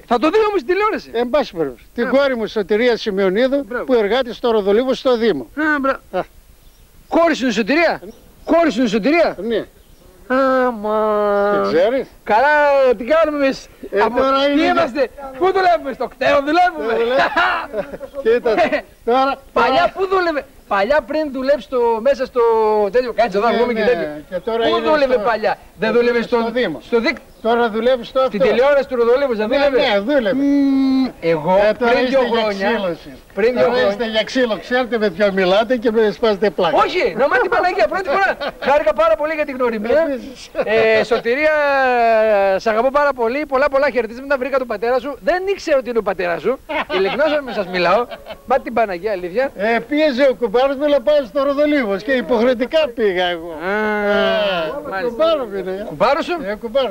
Θα το δει όμως στην τηλεόραση. Εν πάση περιπτώσει. Την κόρη μου Σωτηρία Σιμεωνίδου που εργάζεται στο Ροδολίβο στο Δήμο. Κόρη σου είναι Σωτηρία. Ναι. Αμά. Τι ξέρεις. Καλά, τι κάνουμε εμείς. Τι είμαστε. Πού δουλεύουμε, στο κτέο δουλεύουμε. Κοίτατε. Παλιά πού δουλεύουμε. Παλιά πριν δουλεύει μέσα στο τέτοιο, κάτσε εδώ ακόμη και τέτοιο. Πού δούλευε παλιά? Δεν δούλευε στο Δήμο. Τώρα δουλεύει στο αυτό. Στην τηλεόραση του Ροδολίβου δεν δούλευε. Ναι, δούλευε. Εγώ πριν δύο χρόνια. Είστε για ξύλο, ξέρετε με ποιο μιλάτε και με σπάζετε πλάκα. Όχι, να μάθει την Παναγία, πρώτη φορά. Χάρηκα πάρα πολύ για την γνωριμία. Σωτηρία, σ' αγαπώ πάρα πολύ. Πολλά χαιρετίσματα. Βρήκα τον πατέρα σου. Δεν ήξερα ότι είναι ο πατέρα σου. Ειλικρινά σας μιλάω. Μα την Παναγία, αλήθεια. Πίεζε ο κουμπάρος. Πάρος με πάει στο Ροδολίβος και υποχρεωτικά πήγα εγώ. Κουμπάρο σου.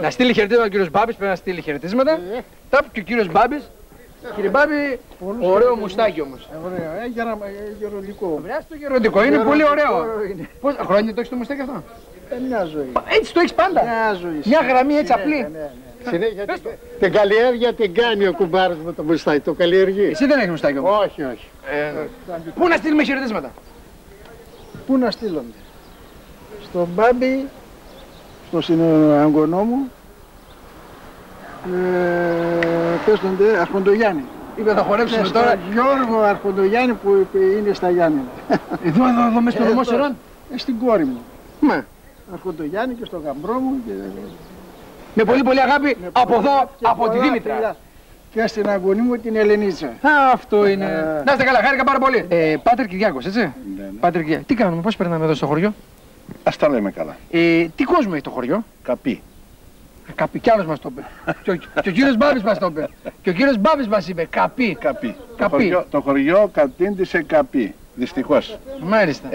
Να στείλει χαιρετίσματα ο κύριος Μπάμπης, πρέπει να στείλει χαιρετίσματα. Τάπ και ο κύριος Μπάμπης Κύριε Μπάμπη, ωραίο μουστάκι όμως. Ωραίο, γεροντικό. Βρειάζει το γεροντικό, είναι πολύ ωραίο. Πόσα χρόνια το έχεις το μουστάκι αυτό? Μια ζωή. Έτσι το έχεις πάντα? Μια ζωή. Μια γραμμή έτσι απλή. Συνέχεια την καλλιέργεια την κάνει ο κουμπάρος με το μουστάκι, το καλλιεργεί. Εσύ δεν έχεις μουστάκι όμως? Όχι, όχι. Πού να στείλουμε χαιρετίσματα? Πού να στείλονται? Στον Μπάμπη, στον συναγωνό μου, πέστονται Αρχοντογιάννη. Είπε θα χορέψουμε τώρα. Γιώργο Αρχοντογιάννη που είναι στα Γιάννη. Εδώ μέσα στο δωμό Σερών. Στην κόρη μου. Ναι. Αρχοντογιάννη και στον γαμπρό μου. Και... με πολύ πολύ αγάπη από εδώ, από τη Δήμητρα. Και στην αγωνή μου την Ελενίτσα. Αυτό είναι. Να είστε καλά, χάρηκα πάρα πολύ. Πάτερ Κυριάκος, έτσι. Ναι. Πάτερ Κυριάκος. Τι κάνουμε, πώς περνάμε εδώ στο χωριό? Ας τα λέμε καλά. Τι κόσμο έχει το χωριό? Καπί. Καπί, κι άλλος μας το είπε. Και ο κύριος Μπάβης μας το είπε. Και ο κύριος Μπάβης μας είπε καπί. Καπί. Το χωριό κατήντησε καπί. Δυστυχώς. Μάλιστα.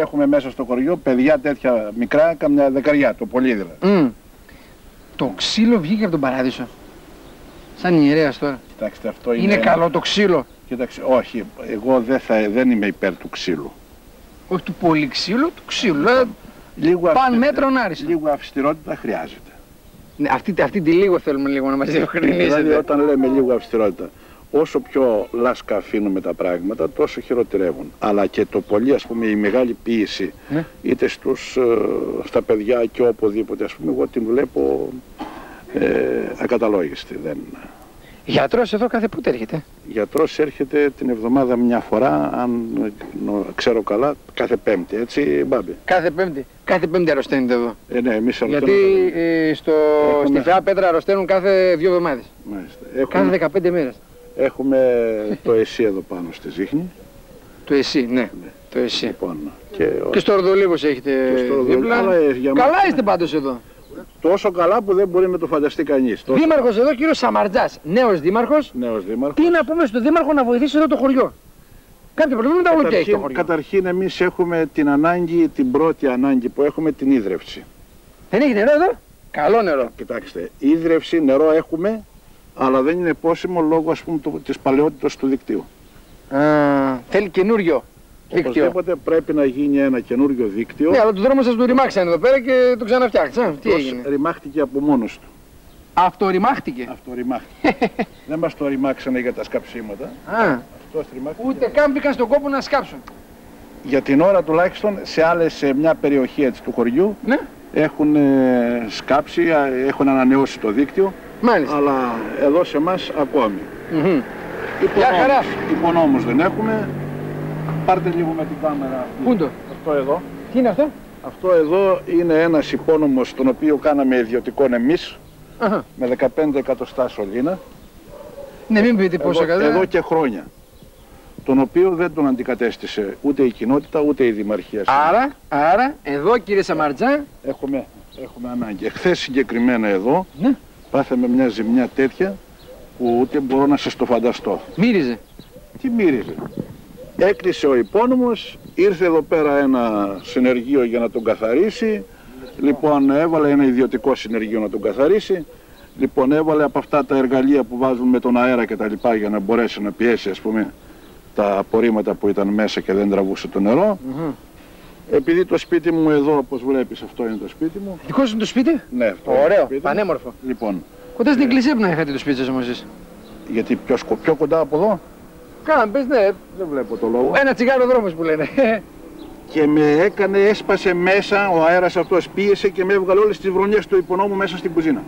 Έχουμε μέσα στο χωριό παιδιά τέτοια μικρά, καμιά δεκαριά, το πολύ δηλαδή. Το ξύλο βγήκε από τον παράδεισο. Σαν ιερέας τώρα. Κοιτάξτε, αυτό είναι. Είναι καλό το ξύλο? Κοιτάξτε, όχι. Εγώ δεν είμαι υπέρ του ξύλου. Όχι του πολύ ξύλου, του ξύλου. Παν μέτρον άριστον. Λίγο αυστηρότητα χρειάζεται. Ναι, αυτή τη λίγο θέλουμε λίγο να μας διευκρινίσετε. Δηλαδή όταν λέμε λίγο αυστηρότητα, όσο πιο λάσκα αφήνουμε τα πράγματα, τόσο χειροτερεύουν. Αλλά και το πολύ, ας πούμε, η μεγάλη ποίηση, ναι, είτε στα παιδιά και οπουδήποτε, ας πούμε, εγώ την βλέπω ακαταλόγιστη. Δεν... Γιατρός εδώ κάθε πότε έρχεται? Γιατρός έρχεται την εβδομάδα μια φορά, αν ξέρω καλά, κάθε Πέμπτη, έτσι Μπάμπη? Κάθε Πέμπτη. Κάθε Πέμπτη αρρωσταίνεται εδώ. Ναι, εμείς αρρωσταίνουμε. Γιατί στη Φαιά Πέτρα αρρωσταίνουν κάθε 2 εβδομάδες. Μάλιστα. Έχουμε... κάθε 15 μέρες. Έχουμε το ΕΣΥ εδώ πάνω στη Ζίχνη. Το ΕΣΥ, ναι, ναι. Το ΕΣΥ. Λοιπόν, και στο Ροδολίβος έχετε δίπλα. Καλά είστε πάντως εδώ. Τόσο καλά που δεν μπορεί να το φανταστεί κανείς. Δήμαρχος εδώ, κύριος Σαμαρτζάς. Νέος δήμαρχος. Τι να πούμε στον δήμαρχο να βοηθήσει εδώ το χωριό? Κάποια προβλήματα όλα και έχει το χωριό. Καταρχήν εμείς έχουμε την ανάγκη, την πρώτη ανάγκη που έχουμε, την ίδρυυση. Δεν έχει νερό εδώ? Καλό νερό. Κοιτάξτε, ίδρυυση, νερό έχουμε, αλλά δεν είναι πόσιμο λόγω, ας πούμε, της παλαιότητας του δικτύου. Θέλει καινούριο. Οπωσδήποτε πρέπει να γίνει ένα καινούριο δίκτυο. Ναι, αλλά το δρόμο σας το ρημάξαν εδώ πέρα και το ξαναφτιάξαν. Τι έγινε? Ρημάχτηκε από μόνος του. Αυτορημάχτηκε. Αυτορημάχτηκε. Δεν μας το ρημάξανε για τα σκαψίματα. Ούτε καν μπήκαν στον κόπο να σκάψουν. Για την ώρα τουλάχιστον σε μια περιοχή έτσι του χωριού, ναι, έχουν σκάψει, έχουν ανανεώσει το δίκτυο. Μάλιστα. Αλλά εδώ σε εμάς ακόμη. Υπονόμους δεν έχουμε. Πάρτε λίγο με την κάμερα. Πού το? Αυτό εδώ. Τι είναι αυτό? Αυτό εδώ είναι ένας υπόνομος τον οποίο κάναμε ιδιωτικόν εμείς. Με 15 εκατοστά σωλήνα. Ναι, μην πείτε πόσα καλά. Εδώ και χρόνια. Τον οποίο δεν τον αντικατέστησε ούτε η κοινότητα ούτε η δημαρχία. Άρα εδώ, κύριε Σαμαρτζά, έχουμε ανάγκη. Χθες συγκεκριμένα εδώ, ναι, πάθαμε μια ζημιά τέτοια που ούτε μπορώ να σας το φανταστώ. Μύριζε. Τι μύριζε? Έκλεισε ο υπόνομος, ήρθε εδώ πέρα ένα συνεργείο για να τον καθαρίσει. Λοιπόν, έβαλε ένα ιδιωτικό συνεργείο να τον καθαρίσει. Λοιπόν, έβαλε από αυτά τα εργαλεία που βάζουν με τον αέρα και τα λοιπά για να μπορέσει να πιέσει, ας πούμε, τα απορρίμματα που ήταν μέσα και δεν τραβούσε το νερό. Επειδή το σπίτι μου εδώ, όπως βλέπεις, αυτό είναι το σπίτι μου. Δικό σου είναι το σπίτι? Ναι, αυτό. Ωραίο, πανέμορφο. Λοιπόν. Κοντά στην εκκλησία που να είχατε το σπίτι σας όμως εσείς? Γιατί πιο κοντά από εδώ. Κάμπες, ναι, δεν βλέπω το λόγο. Ένα τσιγάρο δρόμος που λένε. Και έσπασε μέσα, ο αέρας αυτός πίεσε και με έβγαλε όλες τις βρονιές του υπονόμου μέσα στην κουζίνα.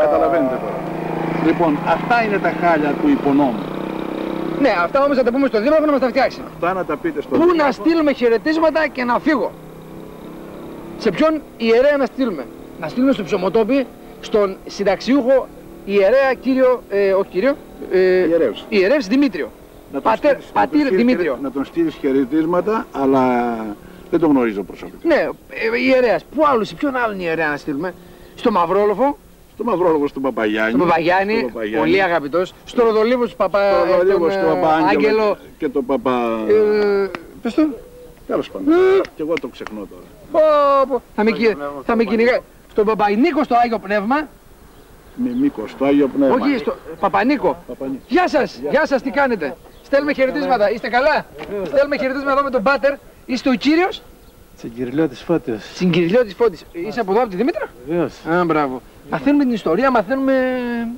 Καταλαβαίνετε τώρα. Λοιπόν, αυτά είναι τα χάλια του υπονόμου. Ναι, αυτά όμως θα τα πούμε στον δήμαρχο να μας τα φτιάξει. Αυτά να τα πείτε στον δήμαρχο. Πού να στείλουμε χαιρετίσματα και να φύγω? Σε ποιον ιερέα να στείλουμε? Να στείλουμε στο Ψωμοτόπι, στον συνταξιούχο ιερέα κύριο, ιερεύς Δημήτριο. Πατήρ Δημήτριο. Να τον στείλεις χαιρετίσματα, αλλά δεν τον γνωρίζω προσωπικά. Ναι, ιερέας. Πού άλλους, ποιον άλλον ιερέα να στείλουμε? Στο Μαυρόλοφο. Στο Μαυρόλοφο, στον Παπαγιάννη. Στον Παπαγιάννη, πολύ αγαπητός. Στο Ροδολίβο, στον Παπαγγέλο. Και τον Παπα... πες το. Τέλος πάντων. Κι εγώ το ξεχνώ τώρα. Θα με κυνηγάει. Στον Παπανίκο, στο Άγιο Πνεύμα. με μήκος, το Άγιο Πνεύμα. Όχι, στο Παπανίκο. Γεια σας, γεια σας, τι κάνετε. Στέλνουμε χαιρετίσματα, είστε καλά. Στέλνουμε χαιρετίσματα εδώ με τον Πάτερ. Είστε ο κύριος. Συγκυριλιώτης Φώτης. Συγκυριλιώτης Φώτης. Είσαι από εδώ, από τη Δήμητρα. Βεβαίως. Α, μπράβο. Μαθαίνουμε την ιστορία, μαθαίνουμε.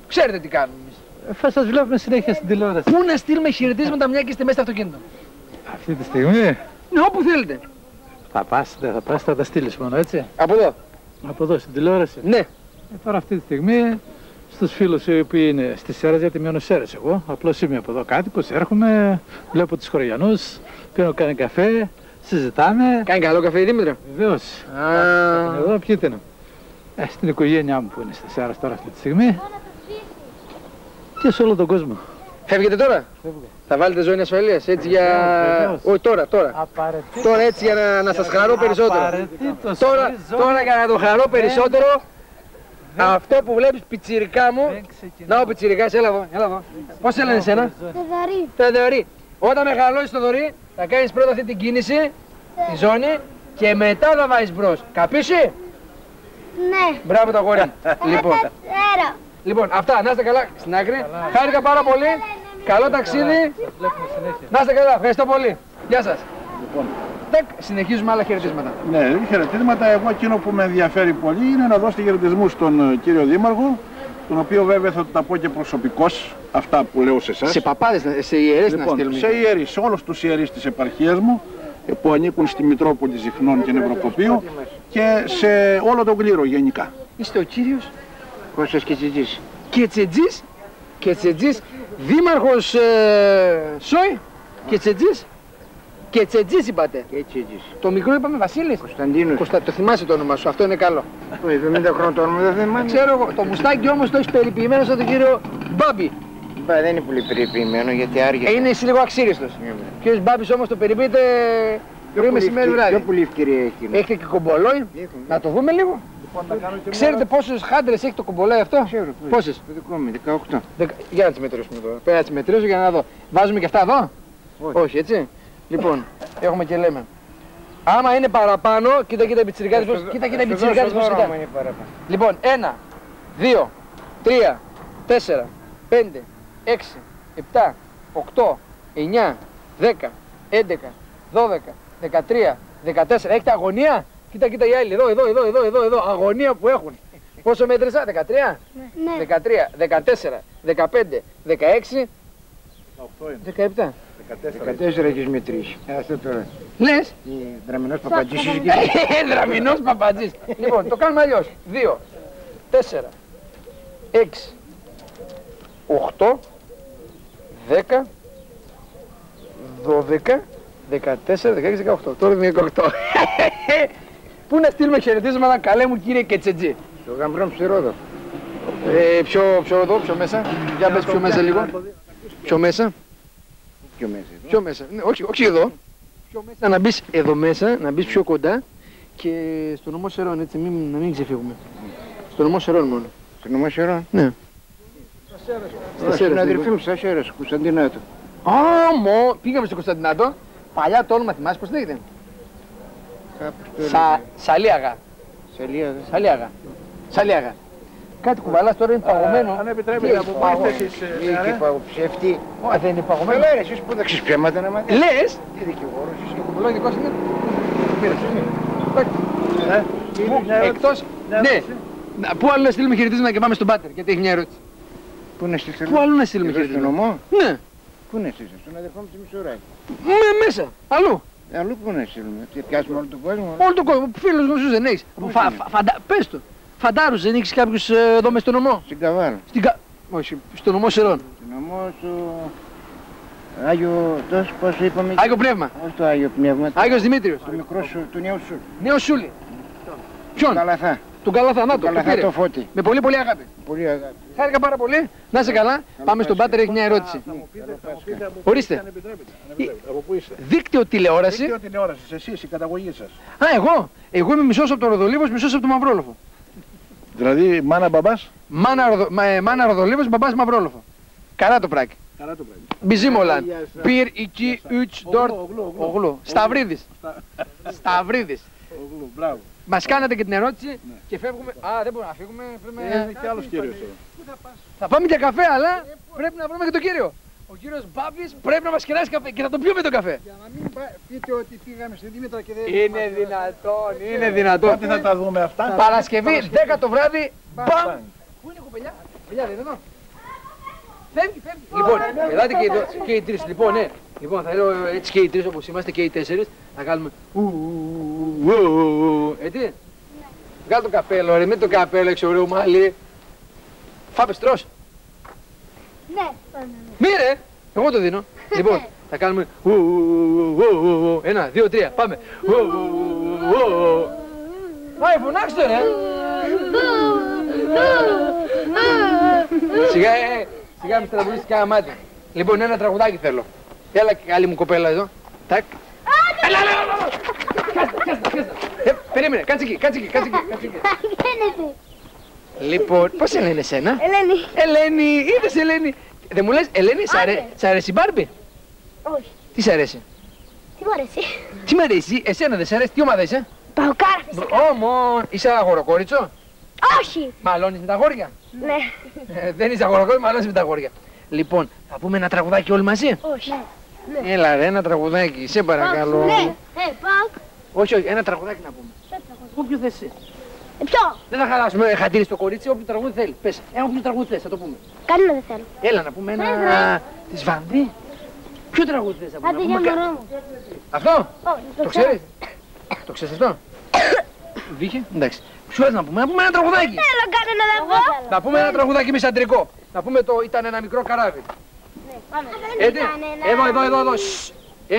Ξέρετε τι κάνουμε εμείς. Θα σας βλέπουμε συνέχεια στην τηλεόραση. Πού να στείλουμε χαιρετίσματα, μια και είστε μέσα στο αυτοκίνητο. Αυτή τη στιγμή. Ναι, όπου θέλετε. Θα πας, θα τα στείλεις μόνο, έτσι. Από εδώ. Από εδώ, στην τηλεόραση. Ναι. Τώρα αυτή τη στιγμή στους φίλους οι οποίοι είναι στις Σέρρες, γιατί μένω Σέρρες εγώ. Απλώς είμαι από εδώ κάτοικος, έρχομαι, βλέπω τους χωριανούς, πίνω κάνει καφέ, συζητάμε. Κάνει καλό καφέ η Δήμητρα. Βεβαίως. Εδώ ποιοι είναι. Στην οικογένειά μου που είναι στις Σέρρες τώρα αυτή τη στιγμή. Και σε όλο τον κόσμο. Φεύγετε τώρα. Φεύγω. Θα βάλετε ζώνη ασφαλείας έτσι για... Όχι τώρα. Απαραίτητο. Τώρα έτσι για να σας χαρώ περισσότερο. Τώρα για να το χαρώ περισσότερο. Αυτό που βλέπεις πιτσιρικά μου. Να ο πιτσιρικάς, έλα εδώ. Πώς έλανε εσένα. Θεδωρή. Όταν μεγαλώσεις το Θεδωρή θα κάνεις πρώτα αυτή την κίνηση, τη ζώνη και μετά θα βάζεις μπρος. Καπίσαι. Ναι. Μπράβο το αγόρι. Λοιπόν, αυτά, να είστε καλά στην άκρη. Χάρηκα πάρα πολύ. Καλό ταξίδι. Να είστε καλά, ευχαριστώ πολύ. Γεια σας. Λοιπόν. Συνεχίζουμε άλλα χαιρετίσματα. Ναι, χαιρετίσματα. Εγώ εκείνο που με ενδιαφέρει πολύ είναι να δώσετε χαιρετισμούς στον κύριο Δήμαρχο, τον οποίο βέβαια θα τα πω και προσωπικώς, αυτά που λέω σε εσάς. Σε παπάδες, σε ιερείς λοιπόν, να στείλουμε. Σε ιερείς, σε όλους τους ιερείς της επαρχίας μου, που ανήκουν στη Μητρόπολη Ζιχνών και Νευροκοπίου και σε όλο τον κλήρο γενικά. Είστε ο κύριος Κώστας Κετσετζής. Κετσετζής, δήμαρχος Σόι, Κετσετζής. Κετσετζής είπατε. Κετσετζής. Το μικρό είπαμε Βασίλης. Κωνσταντίνος. Το θυμάσαι το όνομα σου, αυτό είναι καλό. Το 70 χρονών μου δεν θυμάμαι. Ξέρω εγώ, το μουστάκι όμως το έχεις περιποιημένο σαν τον κύριο Μπάμπη. Μπα, δεν είναι πολύ περιποιημένο γιατί άργησε. Είναι εσύ λίγο αξίριστος. Ο κύριος Μπάμπης όμως το περιποιείται πριν μεσημέρι βράδυ. Πιο πολύ ευκαιρία έχει. Έχετε και κομπολόι, να το δούμε λίγο. Ξέρετε πόσες χάντρες έχει το κομπολόι αυτό. Ξέρω, πόσες. 18. Για να τις μετρήσουμε τώρα. Πέρα να τις μετρήσω για να δω. Βάζουμε και αυτά εδώ. Όχι έτσι. Λοιπόν, έχουμε και λέμε. Άμα είναι παραπάνω, κοίτα πιτσιρικάδες πως κοιτά. Λοιπόν, 1, 2, 3, 4, 5, 6, 7, 8, 9, 10, 11, 12, 13, 14. Έχετε αγωνία. Κοίτα οι άλλοι. Εδώ. Αγωνία που έχουν. Πόσο μέτρησα, 13. 13, 14, 15, 16, 17. 14 έχεις μετρήσει. Άστε τώρα. Λες. Δραμινός Παπατζής. Δραμινός Παπατζής. Λοιπόν, το κάνουμε αλλιώς. 2, 4, 6, 8, 10, 12, 14, 16, 18. Τώρα είναι 18. Πού να στείλουμε χαιρετίσματα, καλέ μου κύριε Κετσετζή. Το γαμπρό μου ψηρόδο. Πιο μέσα. Για πες πιο μέσα λίγο. Πιο μέσα. Πιο μέσα. Πιο μέσα. Ναι, όχι εδώ. Πιο μέσα. Να μπεις εδώ μέσα, να μπεις πιο κοντά και στο νομό Σερών, έτσι, να μην ξεφύγουμε. Στο νομό Σερών μόνο. Στο νομό Σερών. Ναι. Στην αδερφή μου, στα Σέρες, Κωνσταντινάτο. Πήγαμε στο Κωνσταντινάτο. Παλιά το όνομα θυμάσαι πώς λέγεται. Σαλίαγα. Κάτι κουβαλάς τώρα είναι παγωμένο. Αν επιτρέπετε να μου πάρετε εσείς... Λίγη παγωψεύτη. Μα δεν είναι παγωμένο. Λέρε εσείς που δεν ξεσπρέματα να μάθετε. Λες! Τι δικηγόρος εσείς. Το κουμπλό δικός είναι. Πήρες. Εκτός... Ναι. Πού άλλο να στείλουμε χαιρετίσματα και πάμε στον Πάτερ, γιατί έχει μια ερώτηση. Πού να στείλουμε. Πού άλλο να στείλουμε χαιρετίσματα. Εδώ στον νομό. Ναι. Πού να στείλουμε, στον αδερφό μου τη Μεσοράχη. Μέσα, αλλού. Αλλού πού να στείλουμε, πιάσουμε όλο τον κόσμο. Όλο τον κόσμο, φίλους γνωστούς δεν έχεις. Πες το. Φαντάρους δεν έχεις κάποιους εδώ μες στο νομό. Στην Καβάλα. Όχι, στο νομό Σερών. Στον νομό του... Άγιο... Τόσο πόσο είπαμε... Άγιο Πνεύμα. Όχι το Άγιο Πνεύμα. Άγιος Δημήτριος. Το μικρό σου, του Νέου Σούλη. Νέο Σούλη. Ποιον. Καλαθά. Τον Καλαθά, να το πήρε. Το Φώτη. Με πολύ πολύ αγάπη. Πολύ αγάπη. Χάρηκα πάρα πολύ. Να είσαι καλά. Πάμε στον Πάτερ, έχει μια ερώτηση. Ορίστε. Δίκτυο τηλεόραση. Δίκτυο τηλεόραση. Εσείς, η καταγωγή σας. Α, εγώ. Εγώ είμαι μισός από το Ροδολίβος, μισός από το Μαυρόλοφο. Δηλαδή, μάνα μπαμπάς. Μάνα Ροδολίβος, μπαμπάς Μαυρόλοφο. Καρά το πράκι. Μπιζίμολαν. Πυρ, Οικί, Ουτς, Ντόρτ. Σταυρίδης. Σταυρίδης. Μας κάνατε και την ερώτηση, ναι, και φεύγουμε. Α, δεν μπορούμε να φύγουμε. Πρέπει να... και άλλος κύριος. Πού θα πας? Θα πάμε για καφέ, αλλά πρέπει να βρούμε και τον κύριο. Ο κύριος Μπάμπης πρέπει να μας κεράσει καφέ και θα το πιούμε το καφέ. Για να μην πείτε ότι πήγαμε στην Δήμητρα και δεν... Είναι δυνατόν, είναι δυνατόν. Πότε θα τα δούμε αυτά? Παρασκευή, 10 το βράδυ, μπαμ! Πού είναι η κοπελιά? Κοπελιά δεν είναι εδώ. Φεύγει, φεύγει. Λοιπόν, ελάτε και οι τρεις, λοιπόν, ναι. Λοιπόν, θα λέω έτσι και οι τρεις όπως είμαστε και οι τέσσερις, θα κάνουμε έτσι. Βγάλε το καπέλο, ρε, με το καπέλο, έξω ωραίο μαλλί. Φάπες, τρως. Ναι. Μη ρε, εγώ το δίνω. Λοιπόν, θα κάνουμε 1, 2, 3, πάμε. Πάει, φωνάξτε ρε. Σιγά, σιγά μη στραβουλήσεις κάνα μάτι. Λοιπόν, ένα τραγουδάκι θέλω. Έλα και άλλη μου κοπέλα εδώ. Τακ. Έλα, έλα, κάτσε. Περίμενε, κάτσε εκεί, κάτσε εκεί, κάτσε εκεί. Λοιπόν, πώς σε λένε εσένα? Ελένη. Ελένη, είδες Ελένη. Δεν μου λες, Ελένη, σ' αρέσει η Μπάρμπι? Όχι. Τι σ' αρέσει? Τι μου αρέσει? Τι μου αρέσει, εσένα δεν σ' αρέσει, τι ομάδα είσαι? Παοκάρα φυσικά. Όμω, είσαι αγοροκόριτσο? Όχι. Μαλώνεις με τα γόρια? Ναι. Δεν είσαι αγοροκόριτσο, μαλώνεις με τα γόρια. Λοιπόν, θα πούμε ένα τραγουδάκι όλοι μαζί? Όχι. Ναι. Έλα ρε, ένα τραγουδάκι, σε παρακαλώ. Ναι, όχι, όχι, ένα τραγουδάκι να πούμε. Όποιο θες εσύ. Ποιο? Δεν θα χαλάσουμε χατήρι στο κορίτσι, όποιο τραγούδι θέλει. Πες, όποιο τραγούδι θες, θα το πούμε. Κανένα δεν θέλω. Έλα να πούμε ένα... της Βάνδη. Ποιο τραγούδι θες να πούμε? Άντε για μωρό μου. Αυτό? Το ξέρεις? Το ξέρεις αυτό? Βγήκε, εντάξει. Ποιο θες να πούμε? Να πούμε ένα τραγουδάκι. Θέλω κανένα να πω. Να πούμε ένα τραγουδάκι μη σαντρικό. Να πούμε το ήταν ένα μικρό καράβι. Ναι, πάμε. Εδώ. 1,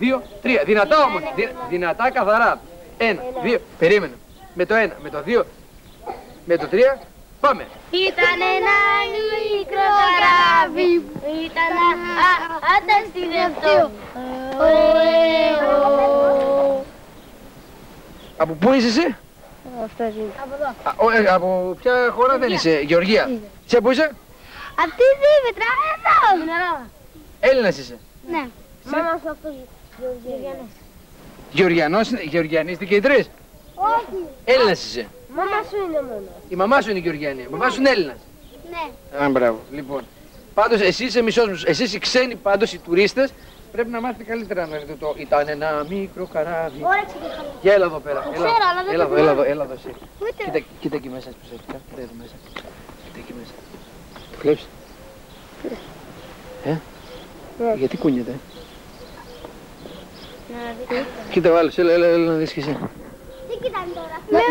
2, 3. Δυνατά όμως. Δυνατά, καθαρά. 1, 2. Περίμενε. Με το 1, με το 2, με το 3, πάμε! Ήταν ένα μικρό καράβι, ήταν αταστηρευτό. Από πού είσαι εσύ? Αυτό είναι. Από ποια χώρα δεν είσαι, Γεωργία? Σε πού είσαι? Από τη Δήμητρα, εδώ! Έλληνας είσαι? Ναι. Μάμας αυτός Γεωργιανός. Γεωργιανός, Γεωργιανίστε και οι τρεις? Όχι. Έλληνας είσαι. Μαμά σου είναι μόνο. Η μαμά σου είναι Γεωργιανή. Η μαμά σου είναι Έλληνας. Ναι. Α, μπράβο. Λοιπόν, πάντως εσύ είσαι μισός μου. Εσείς οι ξένοι πάντως, οι τουρίστες, πρέπει να μάθετε καλύτερα να λέτε το «Ήταν ένα μικρό καράβι». Όρεξε και χαμηλά. Για έλα εδώ πέρα. Έλα, ξέρω, αλλά δεν το ξέρω. Έλα εδώ εσύ. Κοίτα εκεί μέσα. Κοίτα εδώ μέσα. Κοίτα εκεί μέσα. Το βλέπεις? Γιατί κούνιεται? Κοίτα ο άλλος. Έλα να δεις και εσύ.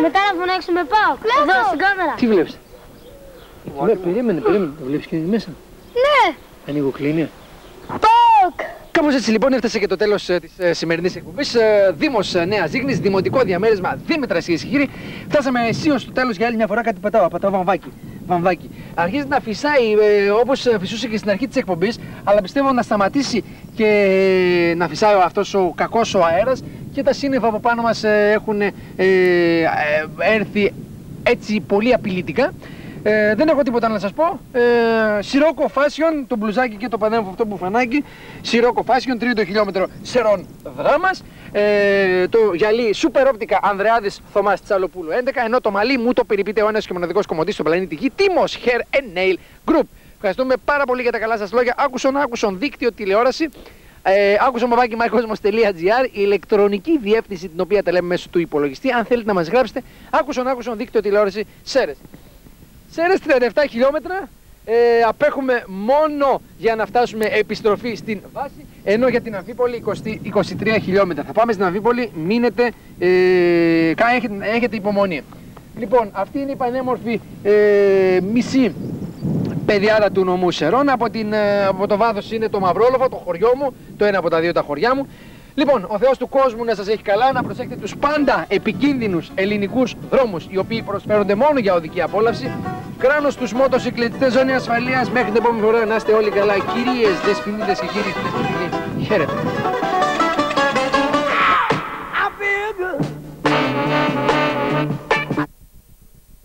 Μετά να φωνάξουμε πάω, εδώ στην κάμερα. Τι βλέπεις? Περίμενε, το βλέπεις και μέσα? Ναι. Ανοίγω, κλείνει. Ποκ! Κάπως έτσι λοιπόν έφτασε και το τέλος της σημερινής εκπομπής. Δήμος Νέα Ζίχνης, δημοτικό διαμέρισμα Δήμητρα και Ισχύρη. Φτάσαμε αισίως στο τέλος για άλλη μια φορά, κάτι πατάω βαμβάκι. Αρχίζει να φυσάει όπως φυσούσε και στην αρχή της εκπομπής, αλλά πιστεύω να σταματήσει και να φυσάει αυτός ο κακός ο αέρας και τα σύννεφα από πάνω μας έχουν έρθει έτσι πολύ απειλητικά. Δεν έχω τίποτα να σας πω. Σιρόκο Fashion, το μπλουζάκι και το πανέμορφο αυτό μπουφανάκι. Σιρόκο Fashion, 3ο χιλιόμετρο Σερών Δράμας. Το γυαλί Super Optica Ανδρεάδης Θωμάς Τσαλοπούλου 11. Ενώ το μαλλί μου το περιποιείται ο ένας και μοναδικός κομμωτής στον πλανήτη Γη, Τίμος Hair and Nail Group. Ευχαριστούμε πάρα πολύ για τα καλά σας λόγια. Άκουσον, δίκτυο, τηλεόραση. Άκουσα μαβάκι mycosmos.gr, η ηλεκτρονική διεύθυνση την οποία τα λέμε μέσω του υπολογιστή. Αν θέλετε να μας γράψετε, άκουσον, δίκτυο, τηλεόραση, Σέρες. Σέρες 37 χιλιόμετρα, απέχουμε μόνο για να φτάσουμε επιστροφή στην βάση, ενώ για την Αμφίπολη 23 χιλιόμετρα. Θα πάμε στην Αμφίπολη, μείνετε, έχετε υπομονή. Λοιπόν, αυτή είναι η πανέμορφη μισή παιδιάδα του νομού Σερών. Από το βάθος είναι το Μαυρόλοφο, το χωριό μου, το ένα από τα δύο τα χωριά μου. Λοιπόν, ο Θεός του κόσμου να σας έχει καλά, να προσέχετε τους πάντα επικίνδυνους ελληνικούς δρόμους, οι οποίοι προσφέρονται μόνο για οδική απόλαυση. Κράνος στους μοτοσυκλετιστές, ζώνη ασφαλείας, μέχρι την επόμενη φορά να είστε όλοι καλά. Κυρίες, δεσποινίδες και κύριοι, χαίρετε.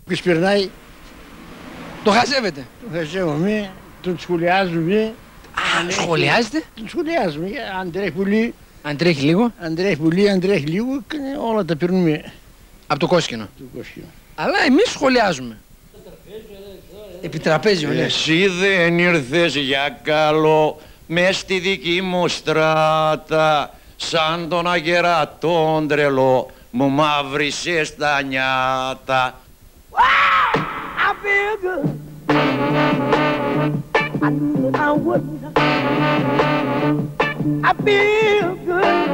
Ποιος περνάει, το χαζεύετε. Το χαζεύομαι, τον σχολιάζουμε. Σχολιάζετε. Τον σχολιάζουμε, αν τρέχει πολύ. Αν τρέχει λίγο. Αν τρέχει πολύ, όλα τα παίρνουμε. Από το κόσκινο. Αλλά εμείς σχολιάζουμε. Επιτραπέζιο, λες. Εσύ δεν ήρθες για καλό μες στη δική μου στράτα. Σαν τον αγερά τον τρελό μου μαύρισες τα νιάτα. I feel good. I knew I wouldn't. I feel good.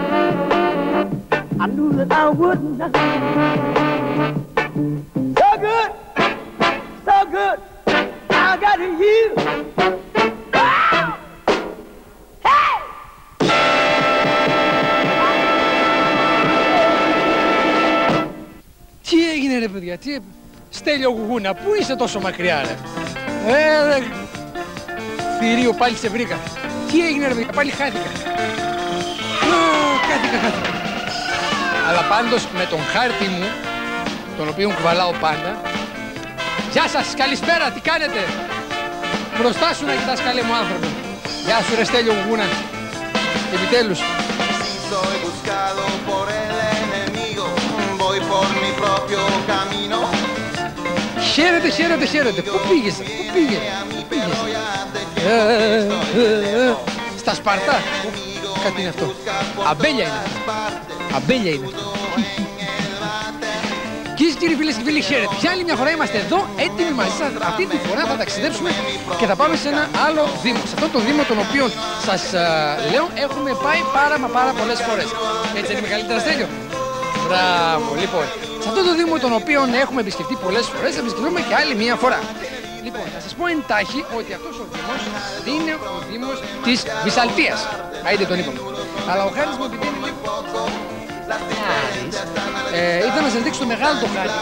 I knew that I wouldn't. So good, so good. I got you. Wow. Hey. Τι έγινε ρε παιδιά, τι έγινε. Στέλιο Γουγούνα, πού είσαι τόσο μακριά ρε. Ρε. Θηρίο, πάλι σε βρήκα. Τι έγινε ρε παιδιά, πάλι χάθηκα. Χάθηκα. Αλλά πάντως με τον χάρτη μου, τον οποίο κουβαλάω πάντα. Γεια σας, καλησπέρα, τι κάνετε. Μπροστά σου να κοιτάς καλέ μου άνθρωπο. Γεια σου ρε Στέλιο Γουγούνα. Επιτέλους. Χαίρετε. Πού πήγες. Στα Σπαρτά. Κάτι είναι αυτό. Αμπέλια είναι. Κύριοι φίλες και φίλοι, χαίρετε. Για άλλη μια φορά είμαστε εδώ, έτοιμοι μαζί σας. Αυτή τη φορά θα ταξιδέψουμε και θα πάμε σε ένα άλλο δήμο. Σε αυτό το δήμο, τον οποίο σας λέω, έχουμε πάει πάρα πολλές φορές. Έτσι είναι μεγαλύτερα στέλιο. Μπράβο, λοιπόν. Σε αυτό το δήμο τον οποίο έχουμε επισκεφτεί πολλές φορές, θα επισκεφτούμε και άλλη μία φορά. Λοιπόν, θα σας πω εντάχει ότι αυτός ο δήμος είναι ο δήμος της Βισαλτίας. Άιντε τον είπαμε. Αλλά ο χάρτης μου επειδή είναι λίγο... Ήθελα να σας δείξω το μεγάλο το χάρτη.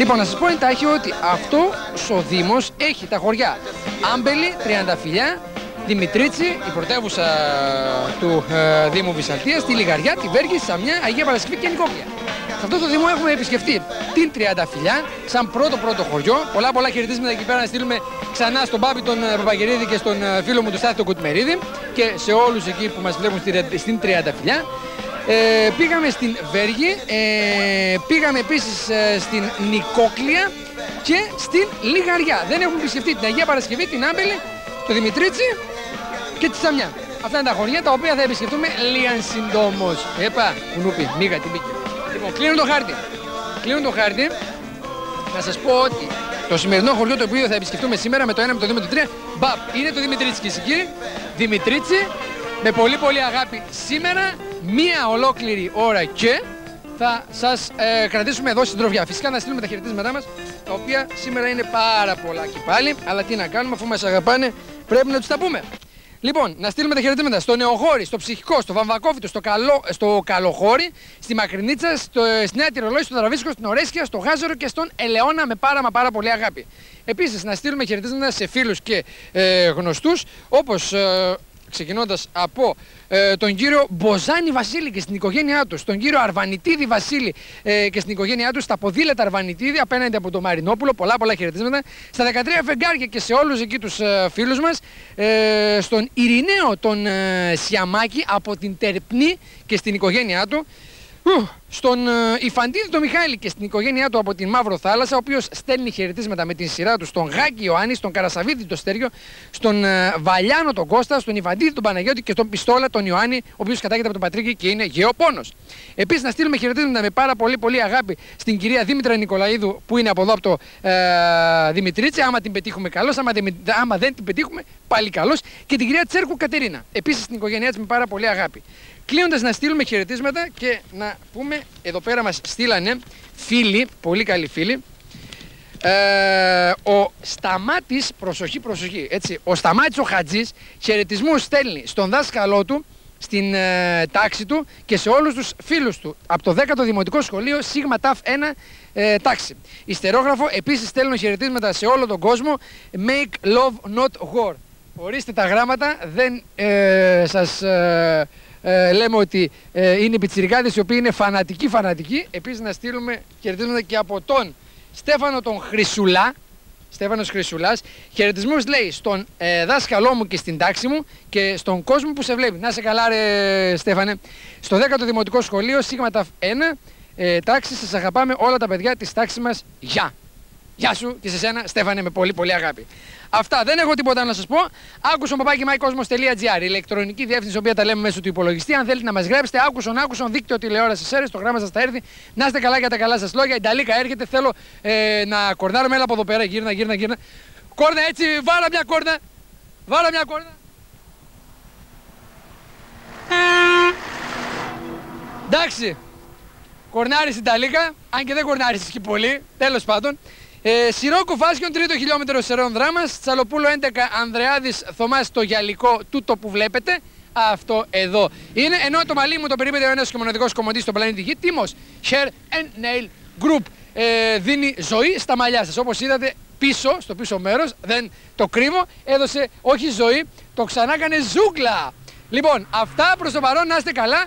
Λοιπόν, να σας πω εντάχει ότι αυτός ο δήμος έχει τα χωριά Άμπελη, Τριανταφυλιά, Δημητρίτσι, η πρωτεύουσα του Δήμου Βυσσαλτίας, τη Λιγαριά, τη Βέργη, Σαμιά, Αγία Παρασκευή και Νικόπια. Σε αυτό το Δήμο έχουμε επισκεφτεί την Τριανταφυλιά, σαν πρώτο χωριό. Πολλά χαιρετίσματα εκεί πέρα να στείλουμε ξανά στον Πάπη τον Παπαγερίδη και στον φίλο μου του Στάθη τον Κουτμερίδη και σε όλους εκεί που μας βλέπουν στην Τριανταφυλιά. Πήγαμε στην Βέργη, πήγαμε επίσης στην Νικόκλια και στην Λιγαριά. Δεν έχουμε επισκεφτεί την Αγία Παρασκευή, την Άμπελη, το Δημητρίτσι και τη Σαμιά. Αυτά είναι τα χωριά τα οποία θα επισκεφτούμε λίγαν συντόμως. Έπα, κουνούπι, μίγα την πήκε. Λοιπόν, κλείνω το χάρτη. Να σας πω ότι το σημερινό χωριό το οποίο θα επισκεφτούμε σήμερα με το 1, με το 2, με το 3, μπαπ, είναι το Δημητρίτσι και εκεί. Δημητρίτσι, με πολύ αγάπη σήμερα, μία ολόκληρη ώρα και θα σας κρατήσουμε εδώ συντροφιά. Φυσικά να στείλουμε τα χαιρετίσματά μας, τα οποία σήμερα είναι πάρα πολλά και πάλι, αλλά τι να κάνουμε αφού μας αγαπάνε, πρέπει να τους τα πούμε. Λοιπόν, να στείλουμε τα χαιρετίσματα στο Νεοχώρι, στο Ψυχικό, στο Βαμβακόφιτο, στο Καλοχώρι, στη Μακρινίτσα, στη Νέα Τυρολόη, στο Δραβίσκο, στην Ορέσχια, στο Γάζωρο και στον Ελαιώνα με πάρα πολύ αγάπη. Επίσης, να στείλουμε χαιρετίσματα σε φίλους και γνωστούς, όπως ξεκινώντας από τον κύριο Μποζάνη Βασίλη και στην οικογένειά του, τον κύριο Αρβανιτίδη Βασίλη και στην οικογένειά του, στα ποδήλατα Αρβανιτίδη απέναντι από το Μαρινόπουλο, πολλά χαιρετίσματα, στα 13 Φεγγάρια και σε όλους εκεί τους φίλους μας, στον Ειρηναίο τον Σιαμάκη από την Τερπνή και στην οικογένειά του, στον Ιφαντίδη τον Μιχάλη και στην οικογένειά του από την Μαύρο Θάλασσα, ο οποίος στέλνει χαιρετίσματα με την σειρά του στον Γάκη Ιωάννη, στον Καρασαβίδη τον Στέργιο, στον Βαλιάνο τον Κώστα, στον Ιφαντίδη τον Παναγιώτη και στον Πιστόλα τον Ιωάννη, ο οποίος κατάγεται από τον Πατρίκη και είναι γεωπόνος. Επίσης να στείλουμε χαιρετίσματα με πάρα πολύ αγάπη στην κυρία Δήμητρα Νικολαίδου που είναι από εδώ από το Δημητρίτσι, άμα την πετύχουμε καλώς, άμα δεν την πετύχουμε πάλι καλώς, και την κυρία Τσέρκου Κατερίνα, επίσης στην οικογένειά της με πάρα πολύ αγάπη. Κλείνοντας να στείλουμε χαιρετίσματα και να πούμε, εδώ πέρα μας στείλανε φίλοι, πολύ καλοί φίλοι, ο Σταμάτης, προσοχή, έτσι, ο Σταμάτης ο Χατζής χαιρετισμούς στέλνει στον δάσκαλό του, στην τάξη του και σε όλους τους φίλους του από το 10ο Δημοτικό Σχολείο Σίγμα ΤΑΦ 1 τάξη. Ιστερόγραφο, επίσης στέλνω χαιρετίσματα σε όλο τον κόσμο, make love not war. Ορίστε τα γράμματα, δεν σας... λέμε ότι είναι οι πιτσιρικάδες οι οποίοι είναι φανατικοί. Επίσης να στείλουμε χαιρετίσματα και από τον Στέφανο τον Χρυσουλά, Στέφανος Χρυσούλας. Χαιρετισμούς λέει στον δάσκαλό μου και στην τάξη μου και στον κόσμο που σε βλέπει. Να σε καλά ρε Στέφανε. Στο 10ο Δημοτικό Σχολείο, σίγμα ΤΑΦ 1, τάξη, σας αγαπάμε όλα τα παιδιά της τάξης μας. Γεια! Γεια σου και σε σένα Στέφανε με πολύ πολύ αγάπη. Αυτά, δεν έχω τίποτα να σας πω. Άκουσον παπάκι mycosmos.gr, ηλεκτρονική διεύθυνση, η οποία τα λέμε μέσω του υπολογιστή. Αν θέλετε να μας γράψετε, άκουσον, δίκτυο τηλεόρασης αίρες, το γράμμα σας θα έρθει. Να είστε καλά για τα καλά σας λόγια. Η Νταλίκα έρχεται, θέλω να κορνάρουμε, έλα από εδώ πέρα, γύρνα. Κόρνα έτσι, βάλα μια κόρνα. Εντάξει, κορνάρισε η Νταλίκα, αν και δεν κορνάρισε και πολύ, τέλος πάντων. Σιρόκο Fashion, 3ο χιλιόμετρο Σερών Δράμας, Τσαλοπούλου 11, Ανδρεάδης Θωμάς, το γυαλικό, τούτο που βλέπετε, αυτό εδώ είναι, ενώ το μαλλί μου το περίπεται ο ένας και μοναδικός κομμωτής στον πλανήτη Γη, Τίμος Hair and Nail Group, δίνει ζωή στα μαλλιά σας, όπως είδατε πίσω, στο πίσω μέρος, δεν το κρύβω, έδωσε όχι ζωή, το ξανά κάνε ζούγκλα. Λοιπόν, αυτά προς το παρόν, να είστε καλά.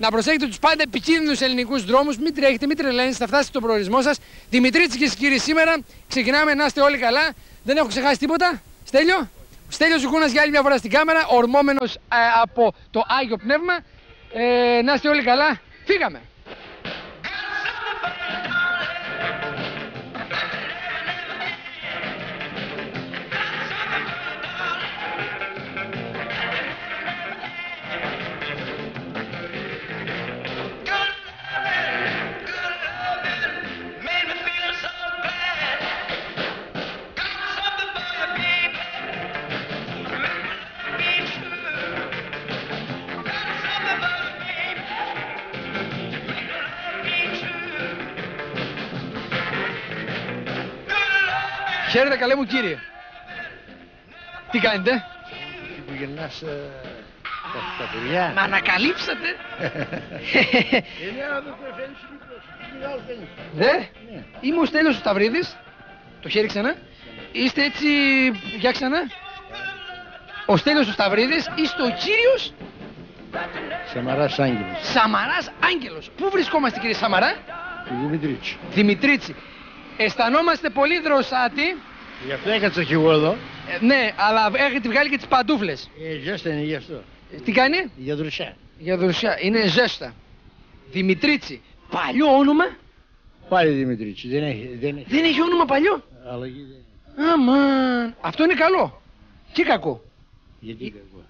Να προσέχετε τους πάντα επικίνδυνους ελληνικούς δρόμους, μην τρέχετε, μην τρελαίνετε, θα φτάσετε στον προορισμό σας. Δημητρίτσι και κύριοι, σήμερα ξεκινάμε, να είστε όλοι καλά. Δεν έχω ξεχάσει τίποτα. Στέλιο. Στέλιος Γουγούνας για άλλη μια φορά στην κάμερα, ορμόμενος από το Άγιο Πνεύμα. Να είστε όλοι καλά. Φύγαμε. Χαίρετε καλέ μου κύριε. Τι κάνετε? Τι που γυρνάς τα δουλειά. Μα ανακαλύψατε. Δε, είμαι ο Στέλιος ο Σταυρίδης. Το χέρι ξανά. Είστε έτσι, για ξανά. Ο Στέλιος ο Σταυρίδης, είστε ο κύριος Σαμαράς Άγγελος. Σαμαράς Άγγελος. Πού βρισκόμαστε κύριε Σαμαρά? Δημητρίτσι. Δημητρίτσι. Αισθανόμαστε πολύ δροσάτη. Γι' αυτό έκατσα κι εγώ εδώ. Ναι, αλλά έχετε βγάλει και τις παντούφλες. Ζέστα είναι γι' αυτό. Τι κάνει? Για δροσιά. Για δροσιά, είναι ζέστα. Δημητρίτσι. Παλιό όνομα. Πάλι Δημητρίτσι, δεν έχει. Δεν έχει όνομα παλιό. Αλλαγή δεν έχει. Αμάν. Αυτό είναι καλό. Και κακό. Γιατί κακό?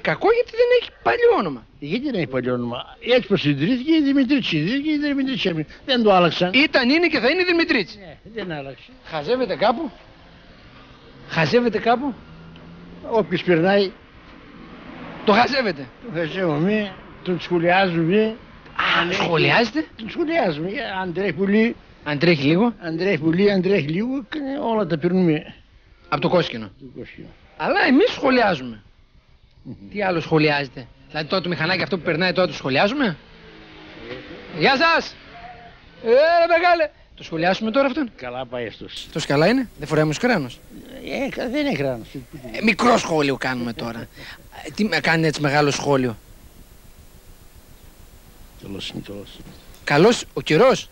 Κακό γιατί δεν έχει παλιό όνομα. Γιατί δεν έχει παλιό όνομα? Έτσι πως ιδρύθηκε η Δημητρίτσι. Δεν το άλλαξαν. Ήταν, είναι και θα είναι η Δημητρίτσι. Ναι, δεν άλλαξε. Χαζεύεται κάπου. Όποιος περνάει το χαζεύεται. Το χαζεύομαι, τον σχολιάζουμε. Α, σχολιάζετε? Τον σχολιάζουμε. Αν τρέχει πολύ. Αν τρέχει λίγο. Όλα τα περνούμε. Από το κόσκινο. Αλλά εμείς σχολιάζουμε. Τι άλλο σχολιάζετε? Δηλαδή τώρα το μηχανάκι αυτό που περνάει τώρα το σχολιάζουμε? Γεια σας! Έλα μεγάλε! Το σχολιάσουμε τώρα αυτόν? Καλά πάει αυτός. Τόσο καλά είναι? Δεν φοράει όμως κράνος? Δεν είναι κράνος. Μικρό σχόλιο κάνουμε τώρα. Τι με κάνει έτσι μεγάλο σχόλιο? Καλός είναι καλός. Καλός ο καιρός?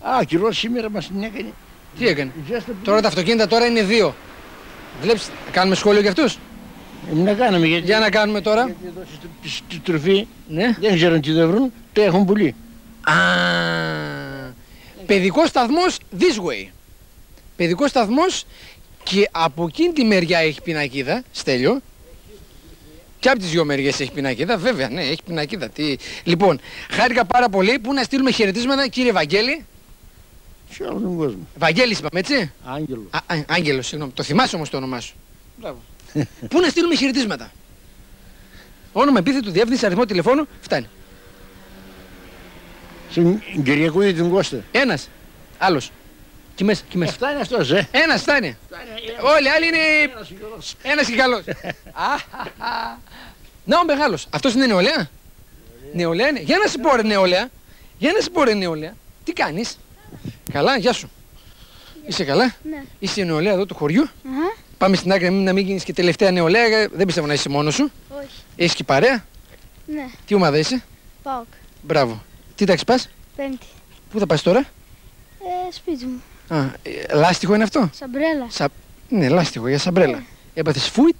Α, ο καιρός σήμερα μας την έκανε. Τι έκανε? Τώρα τα αυτοκίνητα τώρα είναι δύο. Βλέπεις, κάνουμε σχόλιο για αυτούς? Να κάνουμε, γιατί, για να κάνουμε τώρα. Γιατί εδώ στη τροφή, ναι, δεν ξέρουν τι θα βρουν, το έχουν πουλί. Α, παιδικός σταθμός this way. Παιδικός σταθμός και από εκείνη τη μεριά έχει πινακίδα, Στέλιο. Και από τις δύο μεριές έχει πινακίδα, βέβαια, ναι, έχει πινακίδα. Τι... Λοιπόν, χάρηκα πάρα πολύ. Πού να στείλουμε χαιρετίσματα, κύριε Βαγγέλη? Σε όλο τον κόσμο. Βαγγέλης είπαμε, έτσι. Άγγελο. Άγγελο, συγγνώμη. Το θυμάσαι όμως το όνομά σου. Μπράβο. Πού να στείλουμε χαιρετίσματα? Όνομα, επίθετο, διεύθυνση, αριθμό τηλεφώνου, φτάνει. Στην Κυριακού ή την Κώστα. Ένας, άλλος. Κι μέσα, κι μέσα. Φτάνει αυτός, Ένας φτάνει. Όλοι οι άλλοι είναι... Ένας και καλός. Να ο μεγάλος. Αυτός είναι νεολαία. Νεολαία είναι. Για να σου πω ρε νεολαία. Τι κάνεις? Καλά, γεια σου. Είσαι καλά? Είσαι νεολαία εδώ του χωριού? Πάμε στην άκρη να μην γίνεις και τελευταία νεολαία, δεν πιστεύω να είσαι μόνος σου. Όχι. Έχεις και παρέα? Ναι. Τι ομάδα είσαι? ΠΑΟΚ. Μπράβο. Τι τάξη πας? Πέμπτη. Πού θα πας τώρα? Σπίτι μου. Α, λάστιχο είναι αυτό? Σαμπρέλα. Ναι, λάστιχο για σαμπρέλα. Έπαθες φούιτ?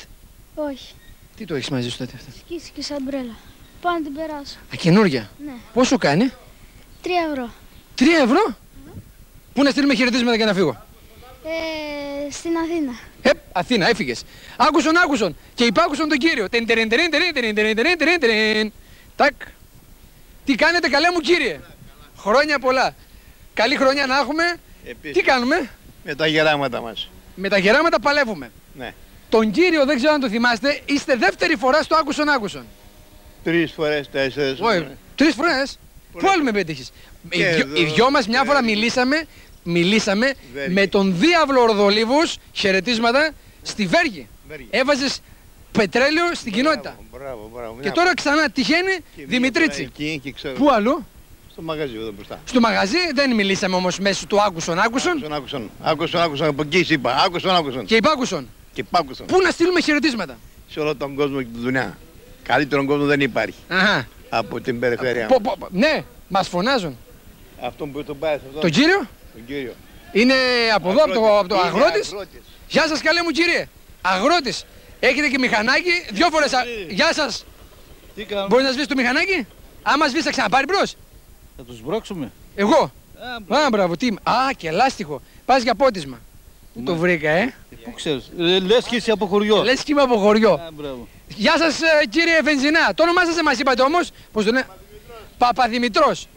Όχι. Τι το έχεις μαζί σου τότε αυτό? Σκίση και σαμπρέλα. Πάω να την περάσω. Α, καινούργια. Ναι. Πόσο κάνει? 3 ευρώ. 3 ευρώ? Πού να στείλουμε χαιρετίσματα και να φύγω? Στην Αθήνα. Αθήνα, έφυγες. Άκουσον και υπάκουσον τον κύριο. Τακ. Τι κάνετε καλέ μου κύριε? Χρόνια πολλά. Καλή χρονιά να έχουμε. Τι κάνουμε? Με τα γεράματα μας. Με τα γεράματα παλεύουμε. Ναι. Τον κύριο δεν ξέρω αν το θυμάστε, είστε δεύτερη φορά στο άκουσον. 3 φορές, 4. Όχι, 3 φορές. Πού με πέτυχες? Οι δυο μας μια φορά μιλήσαμε με τον διάβλο Ροδολίβος, χαιρετίσματα, στη Βέργη. Έβαζες πετρέλαιο στην κοινότητα. Μπράβο. Και τώρα ξανά τυχαίνει Δημητρίτσι. Πού αλλού? Στο μαγαζί εδώ μπροστά. Στο μαγαζί δεν μιλήσαμε όμως μέσω του άκουσον. Από εκεί είπα. Άκουσον. Και υπάκουσον. Πού να στείλουμε χαιρετίσματα? Σε όλο τον κόσμο και τη δουλειά. Καλύτερον κόσμο δεν υπάρχει. Αχα. Από την περιφέρεια. Ναι, μας φωνάζουν. Αυτόν που τον πάει σε αυτόν. Τον κύριο? Τον κύριο. Είναι από εδώ, από το αγρότης. Γεια σας καλέ μου κύριε. Αγρότης. Έχετε και μηχανάκι. 2 φορές. Γεια σας. Μπορείς να σβήσεις το μηχανάκι? Άμα σβήσεις θα ξαναπάρει μπρος. Θα τους μπρώξουμε. Εγώ. Μπράβο. Τι. Και λάστιχο. Πας για πότισμα. Πού το βρήκα, Πού ξέρεις. Λες και είσαι από χωριό. Γεια σας κύριε Βενζινά. Το όνομά σας μας είπατε όμως. Πώς το λένε? Παπαδημητρός.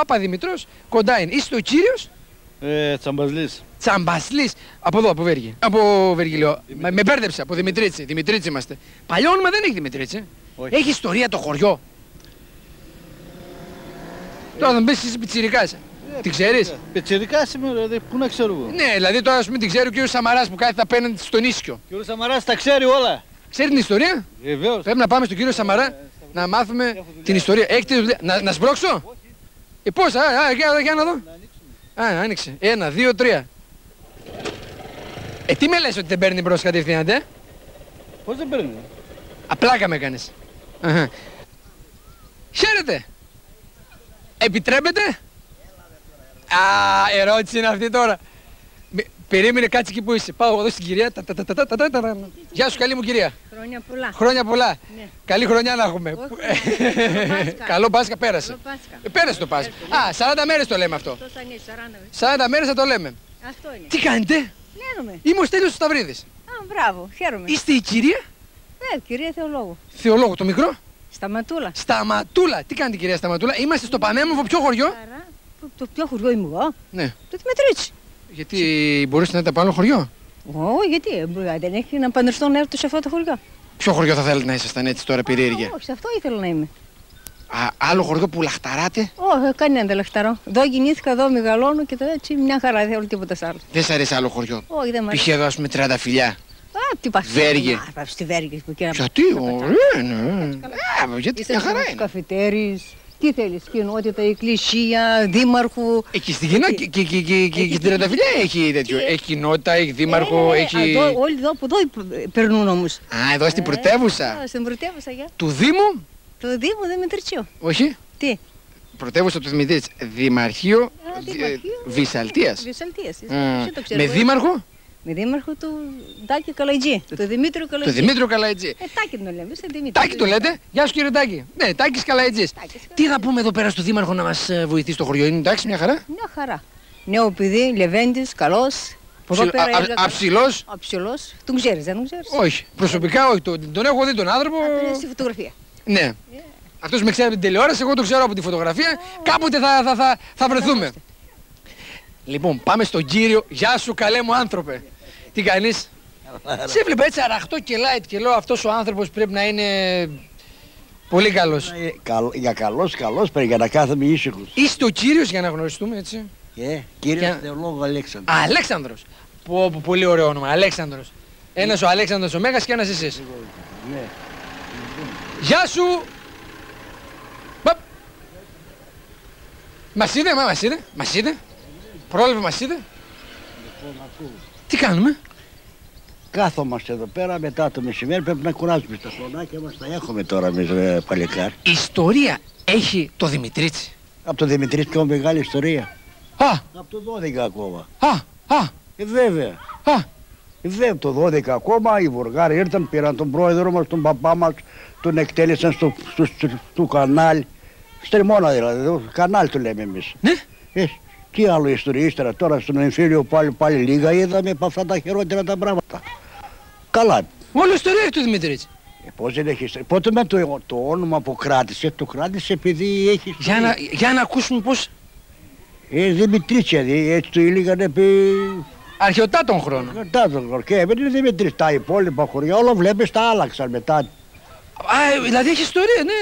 Παπαδημητρός. Κοντά είναι. Είστε ο κύριος? Τσαμπασλής. Από εδώ, από Βέργη. Από Βέργη λέω. Με μπέρδεψα. Από Δημητρίτσι. Δημητρίτσι είμαστε. Παλιό όνομα δεν έχει Δημητρίτσι. Έχει ιστορία το χωριό. Τώρα θα μπει εσύ πιτσιρικάς. Την ξέρεις? Πιτσιρικάς σήμερα, πού να ξέρω εγώ. Ναι, δηλαδή τώρα ας πούμε την ξέρει ο κύριος Σαμαράς που κάθεται απέναντι στον Ίσιο. Ο κύριος Σαμαράς τα ξέρει όλα. Ξέρει την ιστορία? Βεβαίως. Πρέπει να πάμε στον κύριο Σαμαρά να μάθουμε την ιστορία. Έχετε δουλειά. Να σπρώξω? Όχι. Πώς, για να δω. Άνοιξε. 1, 2, 3. Τι με λες ότι δεν παίρνει μπρος κατευθείαν, Πώς δεν παίρνει? Απλάκα με κάνεις. Χαίρετε. Επιτρέπετε? Ερώτηση είναι αυτή τώρα. Περίμενε, κάτσε εκεί που είσαι. Πάω εδώ στην κυρία. Γεια σου καλή μου κυρία. Χρόνια πολλά. Ναι. Καλή χρονιά να έχουμε. Καλό Πάσχα πέρασε. Πέρασε το Πάσχα. 40 μέρες το λέμε αυτό. 40 μέρες θα το λέμε. Αυτό είναι. Τι κάνετε? Είμαι ο Στέλιος Σταυρίδης. Μπράβο, χαίρομαι. Είστε η κυρία? Ναι, κυρία Θεολόγου. Θεολόγου, το μικρό? Σταματούλα. Σταματούλα. Τι κάνετε κυρία Σταματούλα? Είμαστε στο πανέμορφο ποιο χωριό? Το πιο χωριό είμαι εγώ. Ναι. Το Δημητρίτσι. Γιατί μπορείς να είστε από άλλο χωριό? Όχι, γιατί δεν έχει να παντρευτώ να έρθω σε αυτό το χωριό. Ποιο χωριό θα θέλετε να ήσασταν έτσι τώρα περίεργα? Όχι, σε αυτό ήθελα να είμαι. Άλλο χωριό που λαχταράτε? Όχι, κανένα δεν λαχταρώ. Εδώ γεννήθηκα, εδώ μεγαλώνω και έτσι μια χαρά, δεν θέλω τίποτα άλλο. Δεν σ' αρέσει άλλο χωριό? Όχι, δεν μ' αρέσει. Π.χ. εδώ ας πούμε 30 φιλιά. Τι πα, Βέργη. Στη Βέργη που κοίταξα. Γιατί, ωραία, ναι. Γιατί μια χαρά είναι. Καφετέρι. Τι θέλεις, κοινότητα, εκκλησία, δήμαρχου. Εκεί στην Κίνα και στην Τρενταφυλιά έχει τέτοιο. Έχει κοινότητα, έχει δήμαρχο, έχει. Όλοι εδώ που εδώ περνούν όμως. Εδώ στην πρωτεύουσα. Στην πρωτεύουσα, για. Του Δήμου. Του Δήμου Δημητριτσίου. Όχι. Τι. Πρωτεύουσα του Δημητρίτσι. Δημαρχείο Βισαλτίας. Με δήμαρχο. Με δήμαρχο του Τάκη Καλαϊτζή. Το Δημήτριο Καλαϊτζή. Τάκη τον λέμε. Τάκη το λέτε. Γεια σου κύριε Τάκη. Ναι, Τάκης Καλαϊτζής. Τι θα πούμε εδώ πέρα στο δήμαρχο να μας βοηθήσει το χωριό? Είναι εντάξει, μια χαρά. Μια χαρά. Νέο παιδί, λεβέντης, καλός. Αψιλός. Αψιλός. Τον ξέρεις, δεν τον ξέρεις? Όχι. Προσωπικά όχι. Τον έχω δει τον άνθρωπο. Στη φωτογραφία. Ναι. Αυτός με ξέρει από την τηλεόραση, εγώ τον ξέρω από τη φωτογραφία. Κάποτε θα βρεθούμε. Λοιπόν, πάμε στον κύριο. Γεια σου καλέ μου άνθρωπο. Τι κάνεις? Σε έβλεπα έτσι αραχτό και light και λέω αυτός ο άνθρωπος πρέπει να είναι πολύ καλός. Για καλός πρέπει για να κάθομαι ήσυχος. Είστε ο κύριος για να γνωριστούμε έτσι? Κύριος Θεολόγου Αλέξανδρος. Αλέξανδρος. Πολύ ωραίο όνομα. Αλέξανδρος. Ένας ο Αλέξανδρος ο Μέγας και ένας εσείς. Γεια σου. Μας είδε. Πρόλαβε μας είδε. Τι κάνουμε? Κάθομαστε εδώ πέρα μετά το μεσημέρι, πρέπει να κουράζουμε στα χρονάκια μας, τα έχουμε τώρα εμείς παλικάρ. Ιστορία έχει το Δημητρίτσι. Από το Δημητρίτσι πιο μεγάλη ιστορία. Από το 12 ακόμα. Βέβαια. Από το 12 ακόμα οι Βουργάροι ήρθαν, πήραν τον πρόεδρο μας, τον παπά μας, τον εκτέλεσαν στο κανάλι. Στριμώνα δηλαδή, κανάλι το λέμε εμείς. Ναι. Τι άλλο ιστορία ύστερα, τώρα στον εμφύλιο πάλι λίγα είδαμε από αυτά τα χειρότερα τα πράγματα. Καλά. Όλη ιστορία έχει το Δημητρίτσι. Πώς δεν έχει ιστορία. Πότε με το όνομα που κράτησε, το κράτησε επειδή έχει ιστορία. Για να ακούσουμε πώς. Δημητρίτσι, έτσι το ήλιγανε επί... Αρχαιοτάτων χρόνων. Αρχαιοτάτων χρόνων. Και επειδή Δημητρίτσι, τα υπόλοιπα χωριά όλα βλέπεις τα άλλαξαν μετά. Δηλαδή έχει ιστορία, ναι.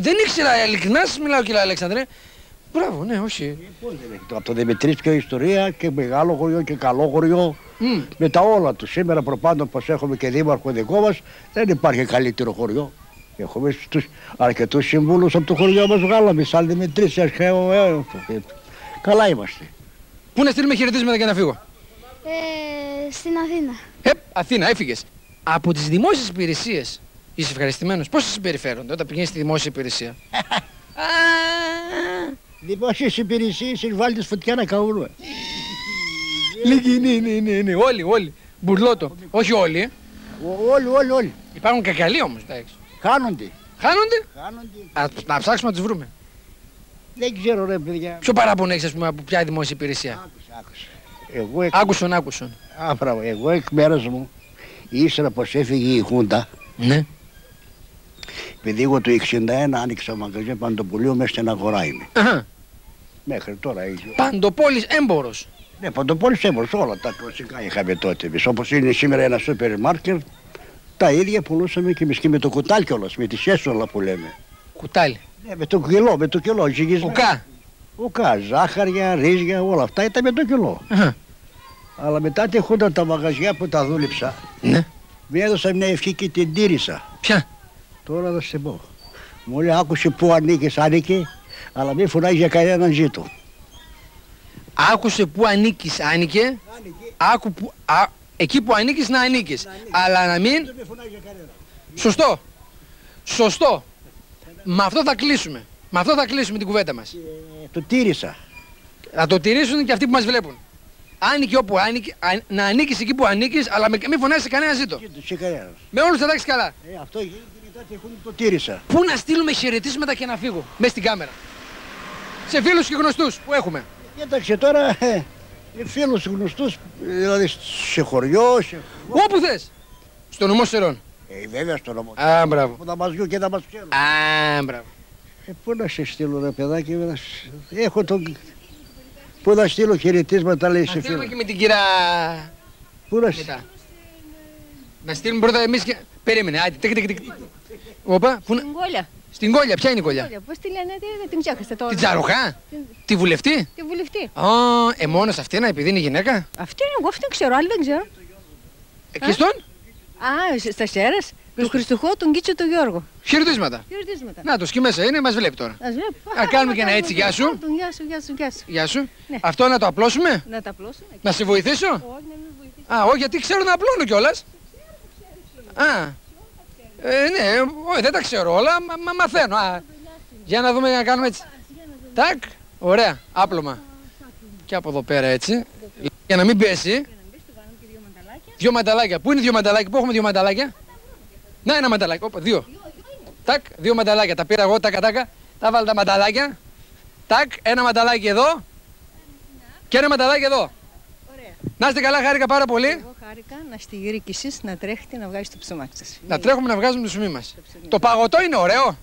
Δεν ήξερα, ειλικρινά σας μιλάω κύριε Αλέξανδρε. Μπράβο, ναι, όχι. Από το Δημητρίτσι και η ιστορία και μεγάλο χωριό και καλό χωριό. Με τα όλα του. Σήμερα προπάντων πως έχουμε και δήμαρχο δικό μας, δεν υπάρχει καλύτερο χωριό. Έχουμε στους αρκετούς συμβούλους από το χωριό μας βγάλαμε, σαν Δημητρίτσι, αρχαίο έρωθο. Καλά είμαστε. Πού να στείλουμε χαιρετίσματα και να φύγω. Στην Αθήνα. Αθήνα, έφυγες. Από τις δημόσιες υπηρεσίες είσαι ευχαριστημένος. Πώς σας συμπεριφέρονται όταν πηγαίνεις στη δημόσια υπηρεσία. Δημόσιες υπηρεσίες βάλει τη φωτιά να καούρουμε. Ναι, όλοι. Μπουρλότο. Όχι όλοι. Όλοι. Υπάρχουν και καλοί όμως, εντάξει. Χάνονται. Να ψάξουμε να τους βρούμε. Δεν ξέρω ρε παιδιά. Ποιο παράπονο έχεις ας πούμε από ποια δημόσια υπηρεσία. Άκουσον. Εγώ εκ μέρας μου, ύστερα πως έφυγε η Χούντα. Ναι. Επειδή εγώ το 61 άνοιξα μαγαζί Παντοπολίου μέσα στην αγορά είμαι. Μέχρι τώρα έγινε. Παντοπόλης έμπορος. Ναι, Παντοπόλης έμπορος, όλα τα κλασικά είχαμε τότε εμείς. Όπως είναι σήμερα ένα σούπερ μάρκετ, τα ίδια πουλούσαμε και εμείς και με το κουτάλι κιόλας, με τις έσολα που λέμε. Κουτάλι. Ναι, με το κιλό, ζυγισμένο. Ουκά, ζάχαρια, ρύζια, όλα αυτά ήταν με το κιλό. Αλλά μετά τη Χούντα τα μαγαζιά που τα δούλεψα, μου έδωσα μια ευχή και την τήρησα. Ποια? Τώρα θα σε πω. Μου λέει άκουσε που ανήκεις, άνηκε, αλλά μην φωνάζει για κανέναν ζήτο. Άκουσε που ανήκεις, άνηκε, εκεί που ανήκεις να ανήκεις, αλλά να μην... Σωστό. Με αυτό θα κλείσουμε την κουβέντα μας. Το τήρησα. Να το τηρήσουν και αυτοί που μας βλέπουν. Άνηκε όπου άνηκε, να ανήκεις εκεί που ανήκεις, αλλά μην φωνάζεις κανένα ζήτο. Με όλους θα τάξεις καλά. Αυτό γίνεται μετά και το τήρησα. Πού να στείλουμε χαιρετίσματα και να φύγω, μέσα στην κάμερα. Σε φίλους και γνωστούς που έχουμε. Κοίταξε τώρα, φίλους γνωστούς, δηλαδή σε χωριό, σε... Όπου θες. Στο νομό Σερών. Βέβαια στο νομό Σερών. Μπράβο. Που τα μαζιούν και τα μας ξέρουν. Μπράβο. Πού να σε στείλω ρε παιδάκι, έχω τον... Πού να στείλω χαιρετίσματα λέει σε φίλο. Να και με την κυρία... Πού να στείλω. Να στείλουμε πρώτα εμείς και... Περίμενε, άντε, Οπα, πού να... Στην Κόλια. Στην Κόλια, ποια είναι η Κόλια. Πώς τη λένε, την ξέχασα τώρα. Την Τζαροχά, τη βουλευτή. Τη βουλευτή. Μόνος αυτή είναι επειδή είναι γυναίκα. Αυτή είναι, εγώ αυτή δεν ξέρω, άλλη δεν ξέρω. Και στον. Στα Σέρας, τον Χριστουχό, τον Κίτσο, τον Γιώργο. Χαιρετίσματα. Να το, και μέσα είναι, μας βλέπει τώρα. Να κάνουμε και ένα έτσι, γεια σου. Γεια σου. Ναι. Αυτό να το απλώσουμε. Να σε βοηθήσω. Όχι, να μην βοηθήσω. Όχι, γιατί ξέρω να απλώνω κιόλας. Ναι, όχι, δεν τα ξέρω όλα, μα μαθαίνω. Για να δούμε, να κάνουμε έτσι. Τάκ, ωραία, άπλωμα. Και από εδώ πέρα έτσι, για να μην πέσει. Δυο μανταλάκια. Πού είναι δυο μανταλάκια, πού έχουμε δυο μανταλάκια. Να ένα μανταλάκι, δύο. Τάκ, δύο μανταλάκια. Τα πήρα εγώ, τάκα. Τα βάλω τα μανταλάκια. Τάκ, ένα μανταλάκι εδώ. Και ένα μανταλάκι εδώ. Ωραία. Να είστε καλά, χάρηκα πάρα πολύ. Εγώ χάρηκα, να στη γύρι κι εσείς, να τρέχετε να βγάζετε το ψωμάκι σας. Να τρέχουμε να βγάζουμε το ψωμί μας. Το παγωτό είναι ωραίο.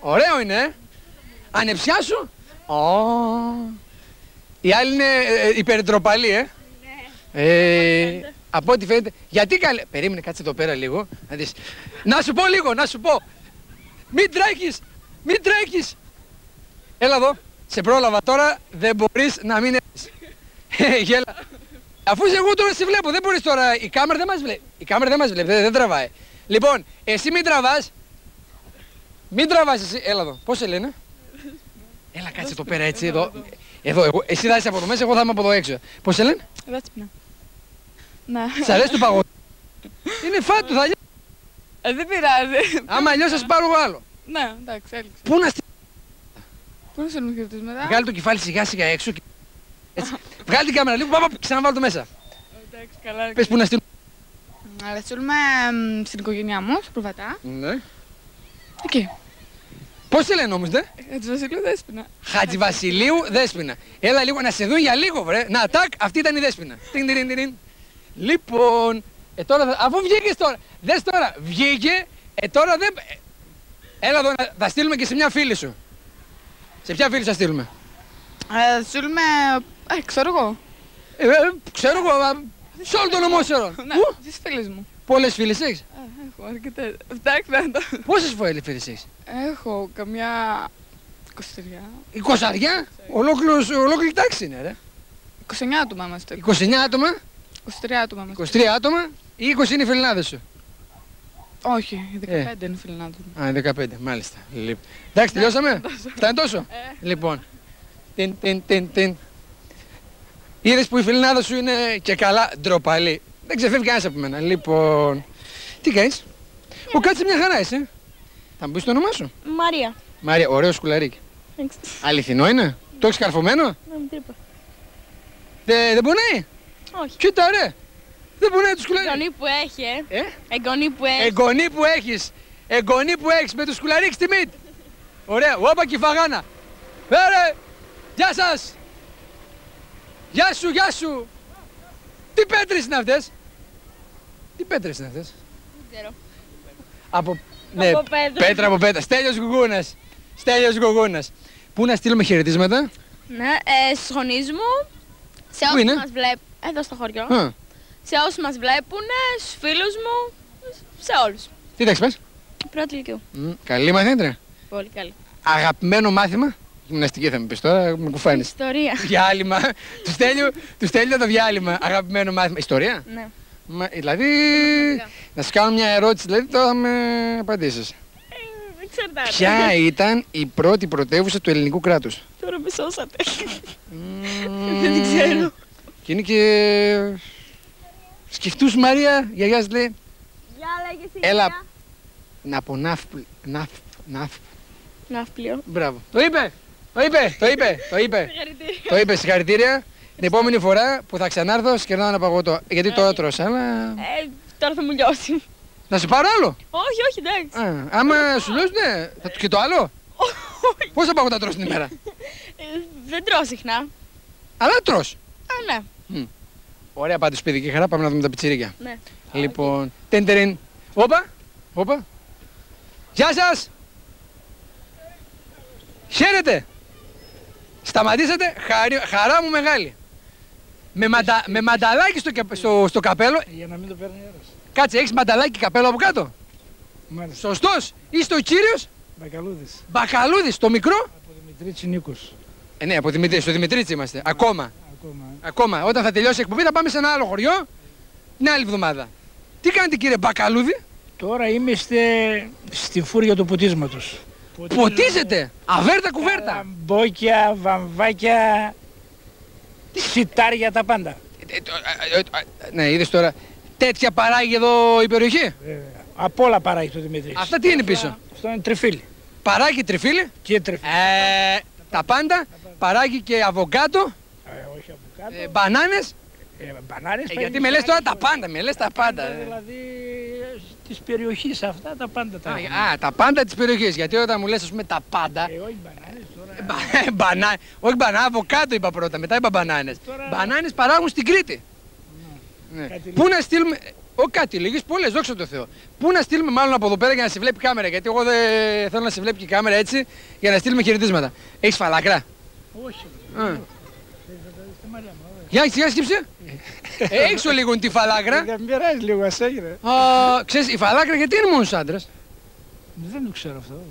Ωραίο είναι, Ανεψιάσου. Η άλλη είναι υπερντροπαλή, από ό,τι φαίνεται, γιατί καλέ... Περίμενε, κάτσε εδώ πέρα λίγο, να δεις. Να σου πω λίγο! Μην τρέχεις! Έλα εδώ, σε πρόλαβα τώρα, δεν μπορείς να μην έρθεις. Γέλα. Αφού εγώ τώρα σε βλέπω, δεν μπορείς τώρα, η κάμερα δεν μας βλέπει. Δεν τραβάει. Λοιπόν, εσύ μην τραβάς εσύ, έλα εδώ, πώς σε λένε. Έλα κάτσε εδώ πέρα έτσι, εδώ εγώ, εσύ θα είσαι από το μέσα, εγώ θα είμαι από εδώ έξω. Πώς σε λένε. Σ' αρέσει το παγωτό. Είναι φάτου, θα γίνει. Δεν πειράζει. Άμα αλλιώς σας πάρω εγώ άλλο. Ναι, εντάξει, έλειξε. Πού να στείλουμε χαιρετίσματα. Βγάλε το κεφάλι σιγά σιγά έξω. Βγάλει την κάμερα λίγο, πάμε ξαναβάλω το μέσα. Εντάξει, καλά. Πες που να στείλουμε. Να στείλουμε στην οικογένειά μου, στο Προβατά. Ναι. Εκεί. Πώς σε λένε όμως, δε? Χατζηβασιλείου Δέσποινα. Χατζηβασιλείου Δέσποινα. Έλα λίγο να σε δουν για λίγο, βρε. Να, τάκ, αυτή ήταν η Δέσποινα. Λοιπόν, τώρα, αφού βγήκε τώρα. Δες τώρα, βγήκε, τώρα δεν. Έλα εδώ, θα στείλουμε και σε μια φίλη σου. Σε ποια φίλη θα στείλουμε? Θα στείλουμε. Ξέρω εγώ. Ξέρω εγώ, σε όλο τον Ομόσαιρο. Ναι, στις φίλες μου. Πολλές φίλες έχεις? Έχω αρκετές. Πόσες φίλες έχεις? Έχω καμιά 20. 20? Ολόκληρη τάξη είναι, ρε. 29 άτομα είμαστε. 29 άτομα. 23 άτομα είμαστε. 23 άτομα ή 20 είναι οι φιλενάδες σου? Όχι, 15 είναι φιλενάδες μου. Α, 15, μάλιστα. Εντάξει, τελειώσαμε. Φτάνει τόσο. Λοιπόν. Τιν. Είδες που η φιλενάδα σου είναι και καλά ντροπαλή. Δεν ξεφεύγει κανένας από μένα. Λοιπόν. Τι κάνεις? Κάτσε μια χαρά είσαι. Θα μου πεις το όνομά σου? Μαρία. Μαρία, ωραίο σκουλαρίκι. Αληθινό είναι? Το έχεις καρφωμένο? Ναι, μου τρύπα. Δεν πονάει? Όχι. Κοίτα ρε. Δεν πονάει το σκουλαρίκι. Εγγονή που έχει, εγγονή που έχεις. Εγγονή που έχεις. Εγγονή που έχεις με το σκουλαρίκι στη μύτη. Ωραία. Όπα και φαγάνα. Ωραία. Γεια σας. Γεια σου, γεια σου! Τι πέτρες είναι αυτές? Τι πέτρες είναι αυτές? Δεν ξέρω. Πέτρα από πέτρα. Στέλιος Γουγούνας. Στέλιος Γουγούνας. Πού να στείλουμε χαιρετίσματα? Ναι, στους γονείς μου. Σε όσους μας βλέπουν. Εδώ στο χωριό. Σε όσους μας βλέπουν, στους φίλους μου, σε όλους. Τι τάξη πας? Πρώτη ηλικίου. Καλή μαθήτρια. Πολύ καλή. Αγαπημένο μάθημα? Γυμναστική θα μου πεις τώρα, με κουφάνεις. Ιστορία. Διάλειμμα. Του στέλνω το διάλειμμα. Αγαπημένο μάθημα. Ιστορία. Ναι. Μα, δηλαδή, να σου κάνω μια ερώτηση, δηλαδή τώρα θα με απαντήσεις. Εξαρτάται. Ποια ήταν η πρώτη πρωτεύουσα του ελληνικού κράτους? Τώρα με σώσατε. Δεν την ξέρω. Και είναι και... Σκεφτούς Μαρία, γιαγιά σου λέει. Γεια, λέγεσαι γιαγιά. Έλα, να πω ναύπλιο. Μπράβο. Το είπε! Το είπε. Συγχαρητήρια. Την επόμενη φορά που θα ξανάρθω, σκερνάω ένα παγωτό. Γιατί τώρα τρώσα, αλλά... τώρα θα μου λιώσει. Να σου πάρω άλλο? Όχι, εντάξει. Άμα σου λιώσει, ναι. Και το άλλο? Όχι. Πόσα παγωτά τρως την ημέρα? Δεν τρώω συχνά. Αλλά τρως. Α, ναι. Ωραία, πάτε σπίτι και χαρά. Πάμε να δούμε τα πιτσιρίκια. Ναι. Λοιπόν, τεντερίν. Όπα. Γεια σας. Χαίρετε! Σταματήσατε, χαρά μου μεγάλη. Με μανταλάκι στο καπέλο. Για να μην το παίρνει αέρας. Κάτσε, έχεις μανταλάκι καπέλο από κάτω. Μάλιστα. Σωστός. Είστε ο κύριος Μπακαλούδης. Μπακαλούδης, το μικρό. Από Δημητρίτσι Νίκος. Ναι, από Δημητρίτσι, στο Δημητρίτσι είμαστε. Ακόμα. Όταν θα τελειώσει η εκπομπή θα πάμε σε ένα άλλο χωριό την άλλη εβδομάδα. Τι κάνετε κύριε Μπακαλούδη? Τώρα είμαστε στη φούρια του ποτίσματος. Ποτίζεται! Αβέρτα κουβέρτα! Αμπόκια, βαμβάκια, σιτάρια, τα πάντα. Ναι, είδες τώρα, τέτοια παράγει εδώ η περιοχή. Από όλα παράγει το Δημήτρη. Αυτά τι είναι πίσω? Αυτό είναι τριφύλι. Παράγει τριφύλι. Και τριφύλι. Τα πάντα. Παράγει και αβοκάτο. Όχι αβοκάτο. Μπανάνες. Γιατί με λες τώρα τα πάντα, δηλαδή... της περιοχής αυτά, τα πάντα τα έχουμε. Τα πάντα της περιοχής, γιατί όταν μου λες, ας πούμε, τα πάντα... όχι μπανάνες τώρα... όχι μπανάνες, αβοκάτο είπα πρώτα, μετά είπα μπανάνες. Τώρα... μπανάνες παράγουν στην Κρήτη. Ναι. Πού να στείλουμε... κάτι λίγες, πολλές, δόξα τω Θεώ. Πού να στείλουμε μάλλον από εδώ πέρα για να σε βλέπει κάμερα, γιατί εγώ δεν θέλω να σε βλέπει και η κάμερα έτσι, για να στείλουμε χαιρετίσματα. Έχεις φαλάκρα? Όχι. Για σκύψε. Έξω λίγο τη φαλάκρα. Δεν πειράζει λίγο, ας έγινε. Ξέρεις, η φαλάκρα γιατί είναι μόνο στους άντρες? Δεν το ξέρω αυτό.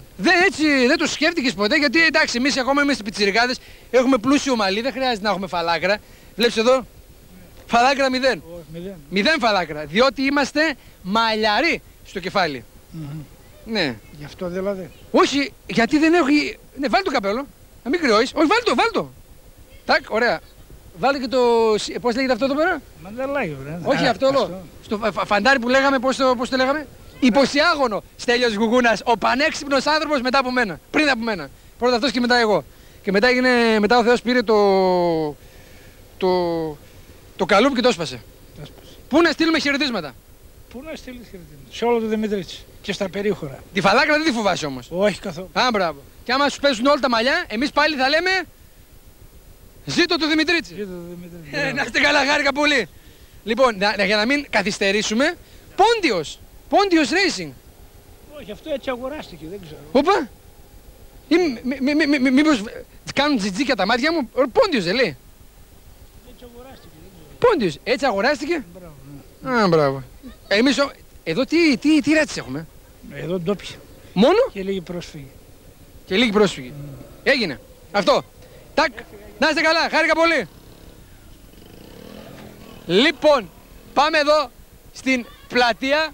Δεν το σκέφτηκες ποτέ, γιατί εντάξει, εμείς ακόμα είμαστε πιτσιρικάδες, έχουμε πλούσιο μαλλί, δεν χρειάζεται να έχουμε φαλάκρα. Βλέπεις εδώ, φαλάκρα 0. 0 φαλάκρα, διότι είμαστε μαλλιαροί στο κεφάλι. Ναι. Γι' αυτό δηλαδή. Όχι, γιατί δεν έχει... ναι, βάλει το καπέλο, να μην κρυώεις. Όχι, βάλει το. Τάκ, ωραία. Βάλτε και το... πώς λέγεται αυτό εδώ πέρα? Μανταλάκι, βέβαια. Όχι, αυτό εδώ. Στο φαντάρι που λέγαμε, πώς το λέγαμε? Υποσιάγωνο, Στέλιος Γουγούνας, ο πανέξυπνος άνθρωπος μετά από μένα. Πριν από μένα. Πρώτα αυτός και μετά εγώ. Και μετά ο Θεός πήρε το καλούπι και το έσπασε. Πού να στείλουμε χαιρετίσματα. Πού να στείλει χαιρετίσματα. Σε όλο το Δημητρίτσι και στα περίχωρα. Τη φαλάκρα δεν τη φοβάσαι όμως. Όχι καθόλου. Α, μπράβο. Και άμα σου παίζουν όλα τα μαλλιά, εμείς πάλι θα λέμε. Ζήτω του Δημητρίτσι. Ζήτω του Δημητρίτσι. Να είστε καλά, χάρηκα πολύ. Λοιπόν, για να μην καθυστερήσουμε, Πόντιος. Πόντιος Racing. Όχι, αυτό έτσι αγοράστηκε, δεν ξέρω. Όπα. Μήπως κάνουν τζιτζίκια τα μάτια μου. Πόντιος δεν λέει. Έτσι αγοράστηκε, δεν ξέρω. Πόντιος, έτσι αγοράστηκε. Μπράβο. Α, μπράβο. Εμείς εδώ τι ράτσες έχουμε. Εδώ ντόπια. Μόνο. Και λίγη πρόσφυγη. Και λίγη πρόσφυγη. Έγινε. Αυτό. Τάκ. Να είστε καλά, χάρηκα πολύ. Λοιπόν, πάμε εδώ στην πλατεία.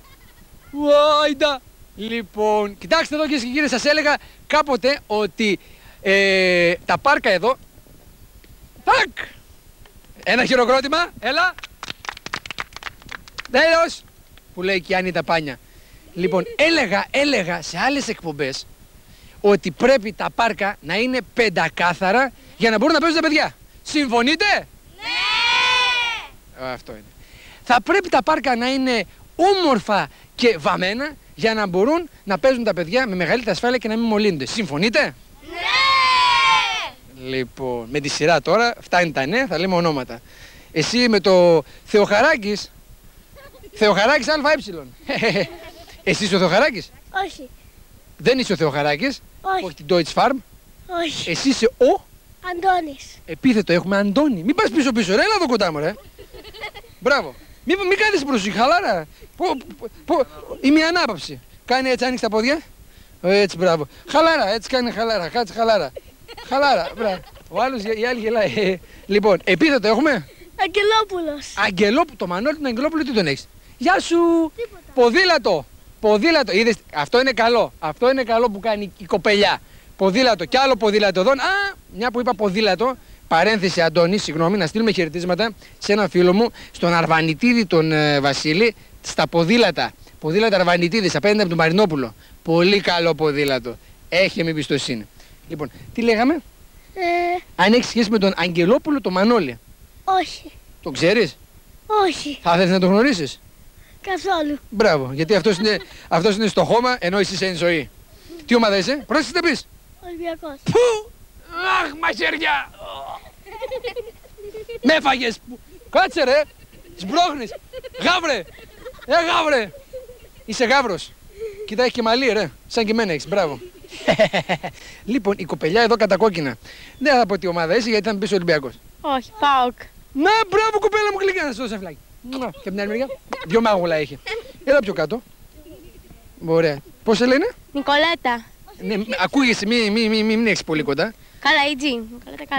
Ουάιντα. Λοιπόν, κοιτάξτε εδώ κυρίες και κύριοι, σας έλεγα κάποτε ότι τα πάρκα εδώ. Τάκ! Ένα χειροκρότημα, έλα. Τέλος! Που λέει και η Άννη τα πάνια. Λοιπόν, έλεγα σε άλλες εκπομπές ότι πρέπει τα πάρκα να είναι πεντακάθαρα για να μπορούν να παίζουν τα παιδιά. Συμφωνείτε? Ναι! Αυτό είναι. Θα πρέπει τα πάρκα να είναι όμορφα και βαμμένα για να μπορούν να παίζουν τα παιδιά με μεγαλύτερη ασφάλεια και να μην μολύνονται. Συμφωνείτε? Ναι! Λοιπόν, με τη σειρά τώρα, φτάνει τα ναι, θα λέμε ονόματα. Εσύ με το Θεοχαράκης. Θεοχαράκης ΑΕ. Εσύ είσαι ο Θεοχαράκης? Όχι. Δεν είσαι ο Θεοχαράκης. Όχι. Όχι την Deutsche Farm. Όχι. Εσύ είσαι ο Αντώνης. Επίθετο, έχουμε Αντώνη. Μην πας πίσω-πίσω, ρε, έλα εδώ κοντά μου, ρε. Μπράβο. Μην κάθεσαι προσοχή, χαλάρα. Είμαι ανάπαψη. Κάνει έτσι, άνοιξε τα πόδια. Έτσι, μπράβο. Χαλάρα, έτσι κάνει χαλάρα. Κάτσε χαλάρα. Χαλάρα, μπράβο. Ο άλλος, η άλλη γελάει. Λοιπόν, επίθετο έχουμε. Αγγελόπουλος. Αγγελόπουλο, το Μανώλη τον Αγγελόπουλο τι τον έχεις. Γεια σου. Τίποτα. Ποδήλατο. Ποδήλατο. Είδες, αυτό είναι καλό. Αυτό είναι καλό που κάνει η κοπελιά. Ποδήλατο και άλλο ποδήλατο εδώ. Α, μια που είπα ποδήλατο, παρένθεση Αντώνη, συγγνώμη, να στείλουμε χαιρετίσματα σε έναν φίλο μου, στον Αρβανιτίδη τον Βασίλη, στα ποδήλατα. Ποδήλατα Αρβανιτίδης, απέναντι από τον Μαρινόπουλο. Πολύ καλό ποδήλατο. Έχει με εμπιστοσύνη. Λοιπόν, τι λέγαμε. Αν έχει σχέση με τον Αγγελόπουλο, τον Μανώλη. Όχι. Το ξέρεις? Όχι. Θα θέλεις να το γνωρίσεις? Καθόλου. Μπράβο, γιατί αυτός είναι στο χώμα ενώ εσύ είσαι εν ζωή. Τι ομάδα είσαι, πρόσεξε να πεις? Ολυμπιακός. Πού! Αχ, μαχαιριά! Με έφαγες! Κάτσε ρε! Σμπρώχνεις! Γάβρε! Γάβρε! Είσαι γάβρος. Κοίτα, έχει και μαλλί ρε. Σαν και εμένα έχεις, μπράβο. Λοιπόν, η κοπελιά εδώ κατακόκκινα. Δεν θα πω τι ομάδα είσαι γιατί θα μου πεις Ολυμπιακός. Όχι, ΠΑΟΚ. Να, μπράβο κοπέλα μου, κλικιά να σου δώσω φλάκι. Και από την άλλη μεριά, δυο μάγουλα είχε. Έλα πιο κάτω. Ωραία. Πώς σε λένε? Νικολέτα. Ναι, ακούγεσαι, μην έχεις πολύ κοντά. Καλαϊτζή.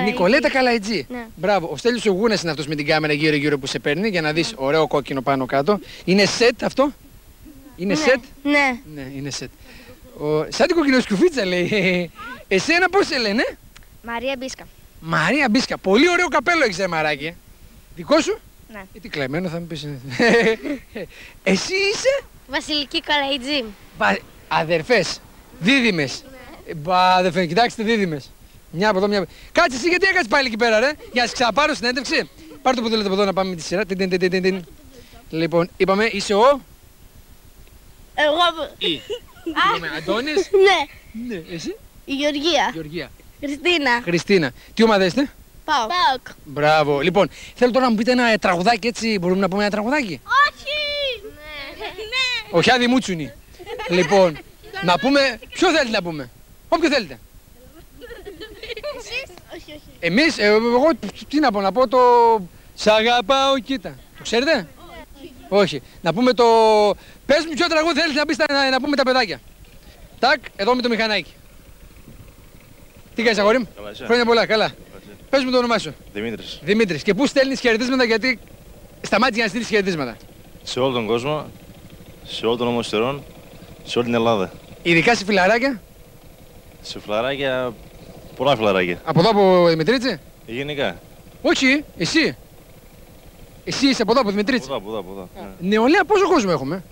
Νικολέτα Καλαϊτζή. Ναι. Μπράβο. Ο Στέλιος ο Γουγούνας είναι αυτός με την κάμερα γύρω-γύρω που σε παίρνει για να δεις ωραίο κόκκινο πάνω κάτω. Είναι σετ αυτό? Είναι σετ? Ναι. Ναι, είναι σετ. Σαν την κοκκινοσκουφίτσα λέει. Εσένα πώς σε λένε? Μαρία Μπίσκα. Μαρία Μπίσκα, πολύ ωραίο καπέλο έχεις ρε μαράκι. Δικό σου? Ναι. Τι κλεμμένο θα μου πεις. Εσύ είσαι? Βασιλική Καλαϊτζή. Αδερφές, δίδυμες. Ναι. Αδερφές, κοιτάξτε δίδυμες. Μια από εδώ, μια από εδώ. Κάτσε εσύ γιατί έκατσε πάλι εκεί πέρα ρε. Για να σε ξαναπάρω συνέντευξη. Πάρ' το ποδήλατο από εδώ να πάμε με τη σειρά. Λοιπόν, είπαμε είσαι ο... Εγώ... Είπαμε Αντώνης. Ναι. Εσύ? Η Γεωργία. Χριστίνα. Χριστίνα. Τι ομάδα είστε? ΠΑΟΚ. Μπράβο. Λοιπόν, θέλω τώρα να μου πείτε ένα τραγουδάκι έτσι. Μπορούμε να πούμε ένα τραγουδάκι? Όχι! Ναι. Όχι, άδει μουτσουνι. Λοιπόν, να πούμε. Ποιο θέλετε να πούμε? Όποιο θέλετε. Εσείς? Όχι. Εμείς, εγώ τι να πω, να πω το. Σ' αγαπάω, κοίτα. Το ξέρετε? Όχι. Να πούμε το. Πες μου ποιο τραγούδι θέλετε να πεις να πούμε τα παιδάκια. Τάκ, εδώ με το μηχανάκι. Τι κάνεις αγόρι μου? Χρόνια πολλά, καλά. Πες μου το όνομά σου. Δημήτρης. Δημήτρης. Και πού στέλνεις χαιρετίσματα, γιατί σταμάτησε να στείλεις χαιρετίσματα? Σε όλο τον κόσμο, σε όλο τον νόμο Ιστερών, σε όλη την Ελλάδα. Ειδικά σε φιλαράκια. Σε φιλαράκια, πολλά φιλαράκια. Από εδώ από Δημητρίτσι? Γενικά. Όχι, εσύ. Εσύ είσαι από εδώ από Δημητρίτσι. Από εδώ. Νεολαία, πόσο κόσμο έχουμε?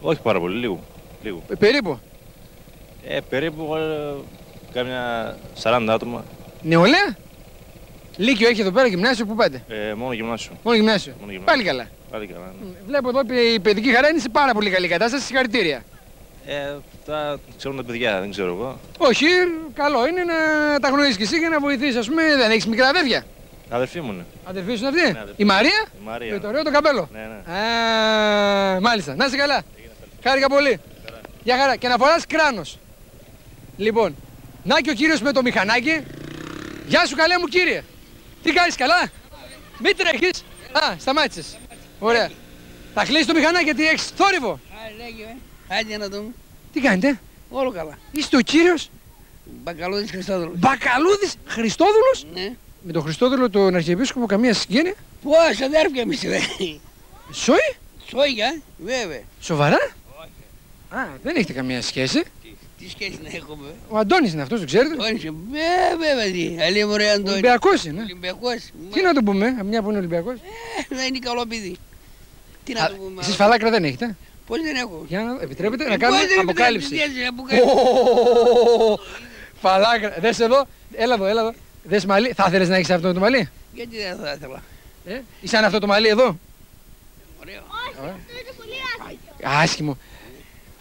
Όχι πάρα πολύ, λίγο. Περίπου. Περίπου. Κάμια 40 άτομα. Νεολαία? Λύκειο έχει εδώ πέρα, γυμνάσιο, πού πάτε? Μόνο γυμνάσιο. Μόνο γυμνάσιο. Πάλι καλά. Πάλι καλά, ναι. Βλέπω εδώ η παιδική χαρά είναι σε πάρα πολύ καλή κατάσταση. Συγχαρητήρια. Τα ξέρουν τα παιδιά, δεν ξέρω εγώ. Όχι, καλό είναι να τα γνωρίζεις και εσύ για να βοηθήσεις. Ας πούμε, δεν έχεις μικρά αδέρφια? Αδερφή μου, ναι. Αδερφή σου είναι αυτή? Ναι, η Μαρία. Η Μαρία. Και το ωραίο το καπέλο. Ναι, ναι. Α, μάλιστα. Να είσαι καλά. Χάρηκα πολύ. Χαρά. Για χαρά. Και να φοράς κράνος. Λοιπόν, να και ο κύριος με το μηχανάκι. Γεια σου, καλέ μου κύριε. Τι κάνεις, καλά? Μην τρέχεις. Α, σταμάτησες. Ωραία. Θα κλείσεις το μηχανάκι γιατί έχεις θόρυβο. Άντε να δούμε. Τι κάνετε? Όλο καλά. Είστε ο κύριος Μπακαλούδης Χριστόδουλος. Μπακαλούδης Χριστόδουλος? Ναι. Με τον Χριστόδουλο τον Αρχιεπίσκοπο καμία συγγένεια? Πώς, αδέρφια εμείς δε. Σόι? Σόγια, βέβαια. Σοβαρά? Όχι. Α, δεν έχετε καμία σχέση. Τι σχέση να έχουμε? Ο Αντώνης είναι αυτός, το ξέρετε? Βέβαια, τι. Αλλή μωρέ Αντώνη. Ολυμπιακός είναι. Ολυμπιακός. Τι να το πούμε, μια που είναι Ολυμπιακός? Να είναι καλό παιδί. Τι να το πούμε. Εσείς φαλάκρα δεν έχετε? Πώς δεν έχω. Για να επιτρέπετε να κάνουμε αποκάλυψη. Φαλάκρα. Δες εδώ. Έλα εδώ, έλα εδώ. Δες μαλλί. Θα ήθελες να έχεις αυτό το μαλλί? Γιατί δεν θα ήθελα. Είσαι αν αυτό το μαλλί εδώ. Ωραίο. Όχι, αυτό είναι πολύ άσχημο. Άσχημο.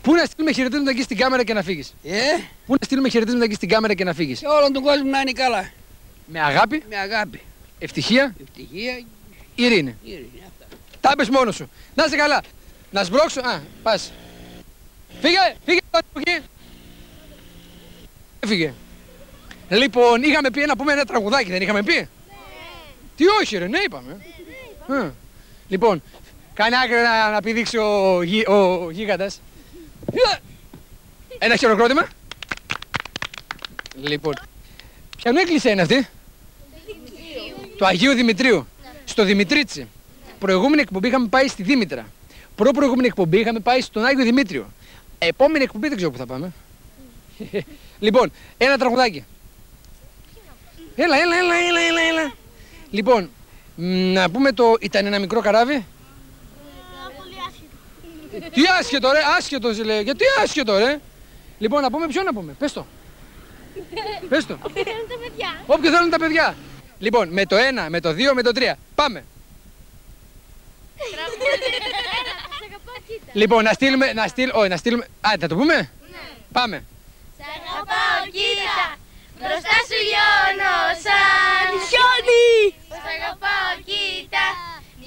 Πού να στείλουμε χαιρετίσματα εκεί στην κάμερα και να φύγεις? Πού να στείλουμε χαιρετίσματα εκεί στην κάμερα και να φύγεις? Όλον τον κόσμο να είναι καλά. Με αγάπη. Με αγάπη. Ευτυχία. Ευτυχία. Ειρήνη. Τα πες μόνος σου. Να είσαι καλά. Να σμπρώξω, α, πας. Φύγε, φύγε το αντιμοχή. Έφυγε. Λοιπόν, είχαμε πει να πούμε ένα τραγουδάκι, δεν είχαμε πει? Ναι. Τι όχι ρε, ναι είπαμε. Ναι, είπαμε. Λοιπόν, κάνει άκρη να πηδήξει ο γίγαντας. Ένα χειροκρότημα. Λοιπόν, ποιανού εκκλησία είναι αυτή? Του Αγίου Δημητρίου. Στο Δημητρίτσι. Προηγούμενη εκπομπή είχαμε πάει στη Δήμητρα. Προηγούμενη εκπομπή είχαμε πάει στον Άγιο Δημήτριο. Επόμενη εκπομπή δεν ξέρω που θα πάμε. Λοιπόν, ένα τραγουδάκι. Έλα, έλα, έλα, έλα, έλα. Λοιπόν, να πούμε το... Ήταν ένα μικρό καράβι. Τι άσχετο ρε, άσχετο λέει. Γιατί άσχετο ρε. Λοιπόν, να πούμε ποιο να πούμε, πες το. Πες το. Όποιο θέλουν τα παιδιά. Όποιο θέλουν τα παιδιά. Λοιπόν, με το 1, με το 2, με το 3. Πάμε. Λοιπόν, να στείλουμε, να στείλουμε... Α, θα το πούμε? Ναι. Πάμε. Σ' αγαπάω, κοίτα, μπροστά σου λιώνω σαν χιόνι. Σ' αγαπάω, κοίτα,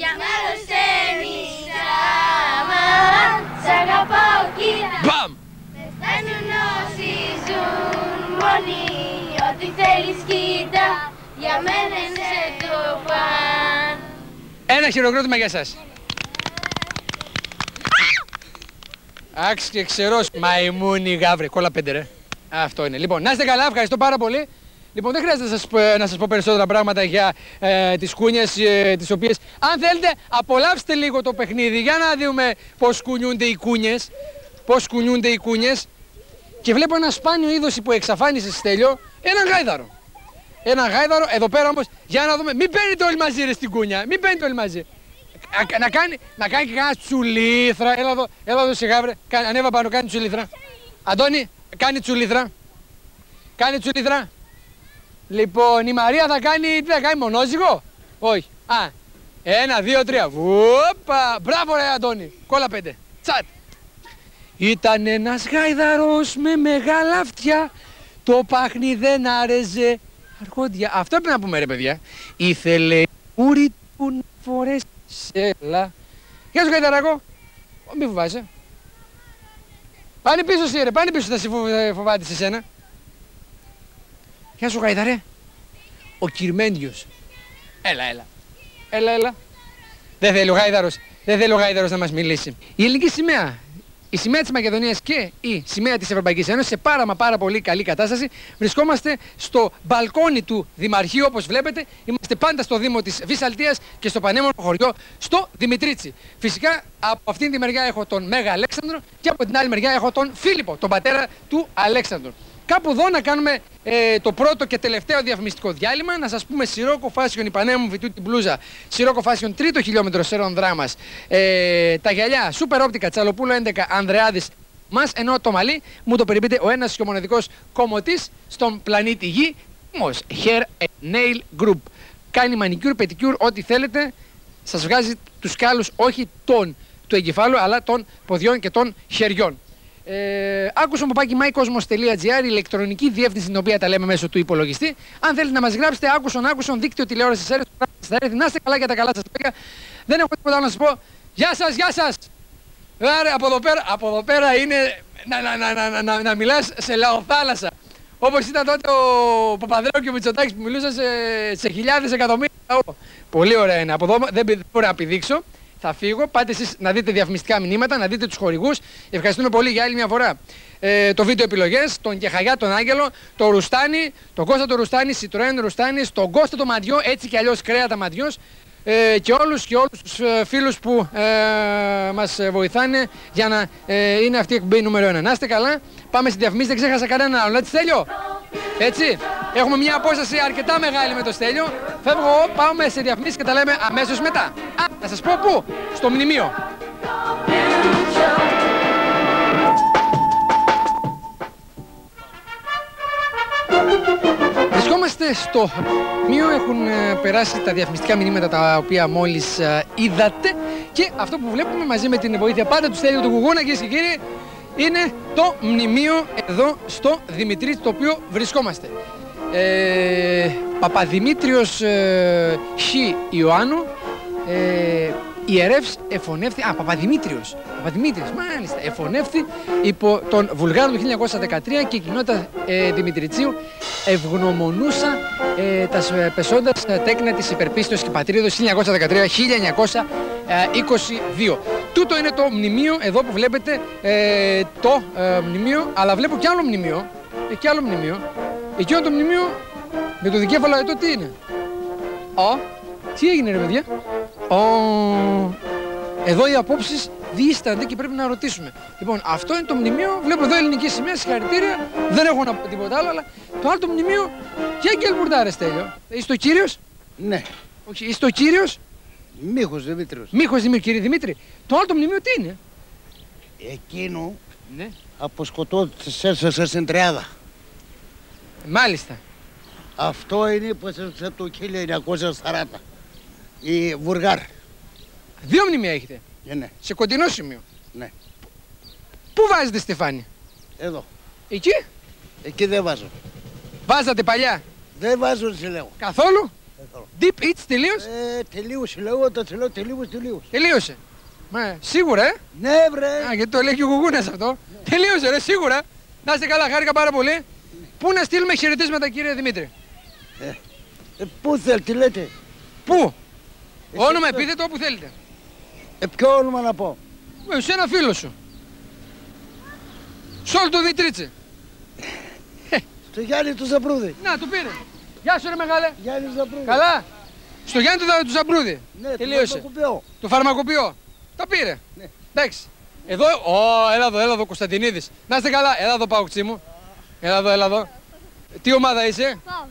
για μάλλον στέλνεις αμάν. Σ' αγαπάω, κοίτα, μπαμ! Με φτάνουν όσοι ζουν μόνοι, ό,τι θέλεις, κοίτα, για μένα είσαι το παν. Ένα χειροκρότημα για εσάς. Άξι και ξερός, μαϊμούνι γαύρι, κόλλα 5 ρε. Αυτό είναι. Λοιπόν, να είστε καλά, ευχαριστώ πάρα πολύ. Λοιπόν, δεν χρειάζεται να σας πω περισσότερα πράγματα για τις κούνιες, τις οποίες... Αν θέλετε, απολαύστε λίγο το παιχνίδι, για να δούμε πώς κουνιούνται οι κούνιες. Πώς κουνιούνται οι κούνιες. Και βλέπω ένα σπάνιο είδος που εξαφάνισε Στέλιο, έναν γάιδαρο. Ένα γάιδαρο, εδώ πέρα όμως, για να δούμε, μην παίρνετε όλοι μαζί ρε στην κούνια, μην παίρνετε όλοι μαζί. Να κάνει και κανένα τσουλήθρα. Έλα εδώ, έλα εδώ σιγά βρε. Ανέβα πάνω, κάνει τσουλήθρα. Αντώνη, κάνει τσουλήθρα. Κάνει τσουλήθρα. Λοιπόν, η Μαρία θα κάνει, τι θα κάνει, μονόζυγο? Όχι. Α, 1, 2, 3. Βούπα. Μπράβο ρε Αντώνη. Κόλλα 5. Τσάτ. Ήταν ένας γάιδαρος με μεγάλα αυτιά. Το πάχνι δεν άρεζε αρχόντια. Αυτό πρέπει να πούμε ρε παιδιά. Ήθελε ούρι του να φορέσει. Σελα. Γεια σου Γαϊδαράκο. Μη φοβάσαι. Πάνε πίσω εσύ ρε, πάνε πίσω, θα σε φοβάται σε σένα. Γεια σου Γαϊδαρέ. Ο Κυρμέντιος. Έλα, έλα. Έλα, έλα. Δεν θέλει ο Γαϊδαρός. Δεν θέλει ο Γαϊδαρός να μας μιλήσει. Η ελληνική σημαία. Η σημαία της Μακεδονίας και η σημαία της Ευρωπαϊκής Ένωσης σε πάρα πολύ καλή κατάσταση. Βρισκόμαστε στο μπαλκόνι του Δημαρχείου, όπως βλέπετε. Είμαστε πάντα στο Δήμο της Βισαλτίας και στο πανέμονο χωριό, στο Δημητρίτσι. Φυσικά από αυτήν τη μεριά έχω τον Μέγα Αλέξανδρο και από την άλλη μεριά έχω τον Φίλιππο, τον πατέρα του Αλέξανδρου. Κάπου εδώ να κάνουμε το πρώτο και τελευταίο διαφημιστικό διάλειμμα. Να σας πούμε Σιρόκο Fashion, η πανέμορφη του την πλούζα. Σιρόκο Fashion, 3ο χιλιόμετρο Σέρων Δράμας. Τα γυαλιά, Super Optica, Τσαλοπούλου 11, Ανδρεάδης μας. Ενώ το μαλλί μου το περιπείτε ο ένας και ο μοναδικός κομμωτής στον πλανήτη Γη, Τίμος Hair and Nail Group. κάνει μανικιούρ, πετικιούρ, ό,τι θέλετε. Σας βγάζει τους σκάλους όχι των του εγκεφάλου, αλλά των ποδιών και των χεριών. Άκουσα παπάκι mycosmos.gr, ηλεκτρονική διεύθυνση την οποία τα λέμε μέσω του υπολογιστή. Αν θέλετε να μας γράψετε, άκουσον, δίκτυο τηλεόρασης έρευνα. Θα έρθει, να είστε καλά για τα καλά σας παιδιά. Δεν έχω τίποτα να σας πω. Γεια σας, γεια σας. Άρα, από εδώ πέρα είναι να μιλάς σε λαοθάλασσα. Όπως ήταν τότε ο Παπαδρέου και ο Μητσοτάκης που μιλούσαν σε χιλιάδες εκατομμύρια. Πολύ ωραία είναι. Από εδώ δεν μπορώ να επιδείξω. Θα φύγω. Πάτε εσείς να δείτε διαφημιστικά μηνύματα, να δείτε τους χορηγούς. Ευχαριστούμε πολύ για άλλη μια φορά. Το βίντεο επιλογές, τον Κεχαγιά, τον Άγγελο, τον Ρουστάνη, τον Κώστα τον Ρουστάνη, Σιτροέν Ρουστάνη, τον Κώστα τον Μαντιό, έτσι κι αλλιώς Κρέατα Μαντιός. Και όλους τους φίλους που μας βοηθάνε για να είναι αυτή η εκπομπή νούμερο 1. Να είστε καλά, πάμε στη διαφημίση, δεν ξέχασα κανέναν άλλο, έτσι Στέλιο. Έτσι, έχουμε μια απόσταση αρκετά μεγάλη με το Στέλιο. Φεύγω, πάμε σε διαφημίσεις και τα λέμε αμέσως μετά. Α, να σας πω πού, στο μνημείο. Βρισκόμαστε στο μνημείο, έχουν περάσει τα διαφημιστικά μηνύματα τα οποία μόλις είδατε και αυτό που βλέπουμε μαζί με την βοήθεια πάντα του Στέλιου του Γουγούνα, κυρίες και κύριοι, είναι το μνημείο εδώ στο Δημητρίτσι, το οποίο βρισκόμαστε. Παπαδημήτριος Χ. Ιωάννου, ιερεύς εφωνεύθη, Παπαδημήτριος, μάλιστα, εφωνεύθη υπό τον Βουλγάρο του 1913 και η κοινότητα Δημητριτσίου ευγνωμονούσα τας πεσόντας τέκνα της υπερπίστεως και πατρίδος 1913-1922. Τούτο είναι το μνημείο, εδώ που βλέπετε το μνημείο, αλλά βλέπω και άλλο μνημείο, εκείνο το μνημείο με το δικέφαλο εδώ τι είναι. Τι έγινε ρε παιδιά. Εδώ οι απόψεις διήστανται και πρέπει να ρωτήσουμε. Λοιπόν, αυτό είναι το μνημείο, βλέπω εδώ ελληνική σημαία, συγχαρητήρια, δεν έχω να πω τίποτα άλλο, αλλά το άλλο το μνημείο και Αγγελμπουρντά ρε Στέλιο. Είστε ο κύριος. Ναι. Όχι, είστε ο κύριος. Μίχος Δημήτριος. Μίχος Δημήτριος, κύριε Δημήτρη. Το άλλο το μνημείο τι είναι. Εκείνο ναι. Αποσκοτώθηκε στην Τριάδα. Μάλιστα. Αυτό είναι που έστειλε το 1940. Η Βουργάρ. Δύο μνημεία έχετε. Ναι. Σε κοντινό σημείο. Ναι. Πού βάζετε στεφάνι. Εδώ. Εκεί. Εκεί δεν βάζω. Βάζατε παλιά. Δεν βάζω συλλέγω. Καθόλου. Deep eats τελείως. Τελείωσε λέω όταν λέω τελείωσε. Τελείωσε. Μα σίγουρα Ναι βρε. Α, γιατί το λέει και ο Γουγούνας αυτό. Ναι. Τελείωσε ρε σίγουρα. Να είστε καλά, χάρηκα πάρα πολύ. Ναι. Πού να στείλουμε χαιρετίσματα κύριε Δημήτρη. Πού θέλετε λέτε. Πού. Όνομα επίθετο όπου θέλετε. Ποιο όνομα να πω. Σε ένα φίλο σου. Σ' όλο το Δημητρίτσι. Στο Γιάννη του Ζαμπρούδη. Να, του πήρε. Γεια σου ρε μεγάλε. Γιάννη του Ζαμπρούδη. Καλά. Στο Γιάννη του Ζαμπρούδη. Ναι, τελείωσε. Το φαρμακοποιό. Το φαρμακοποιό. Τα πήρε. Ναι. Εντάξει. Εδώ, έλα εδώ Κωνσταντινίδης. Να είστε καλά. Έλα εδώ Παοξί μου. Έλα εδώ. Τι ομάδα είσαι. Πάω.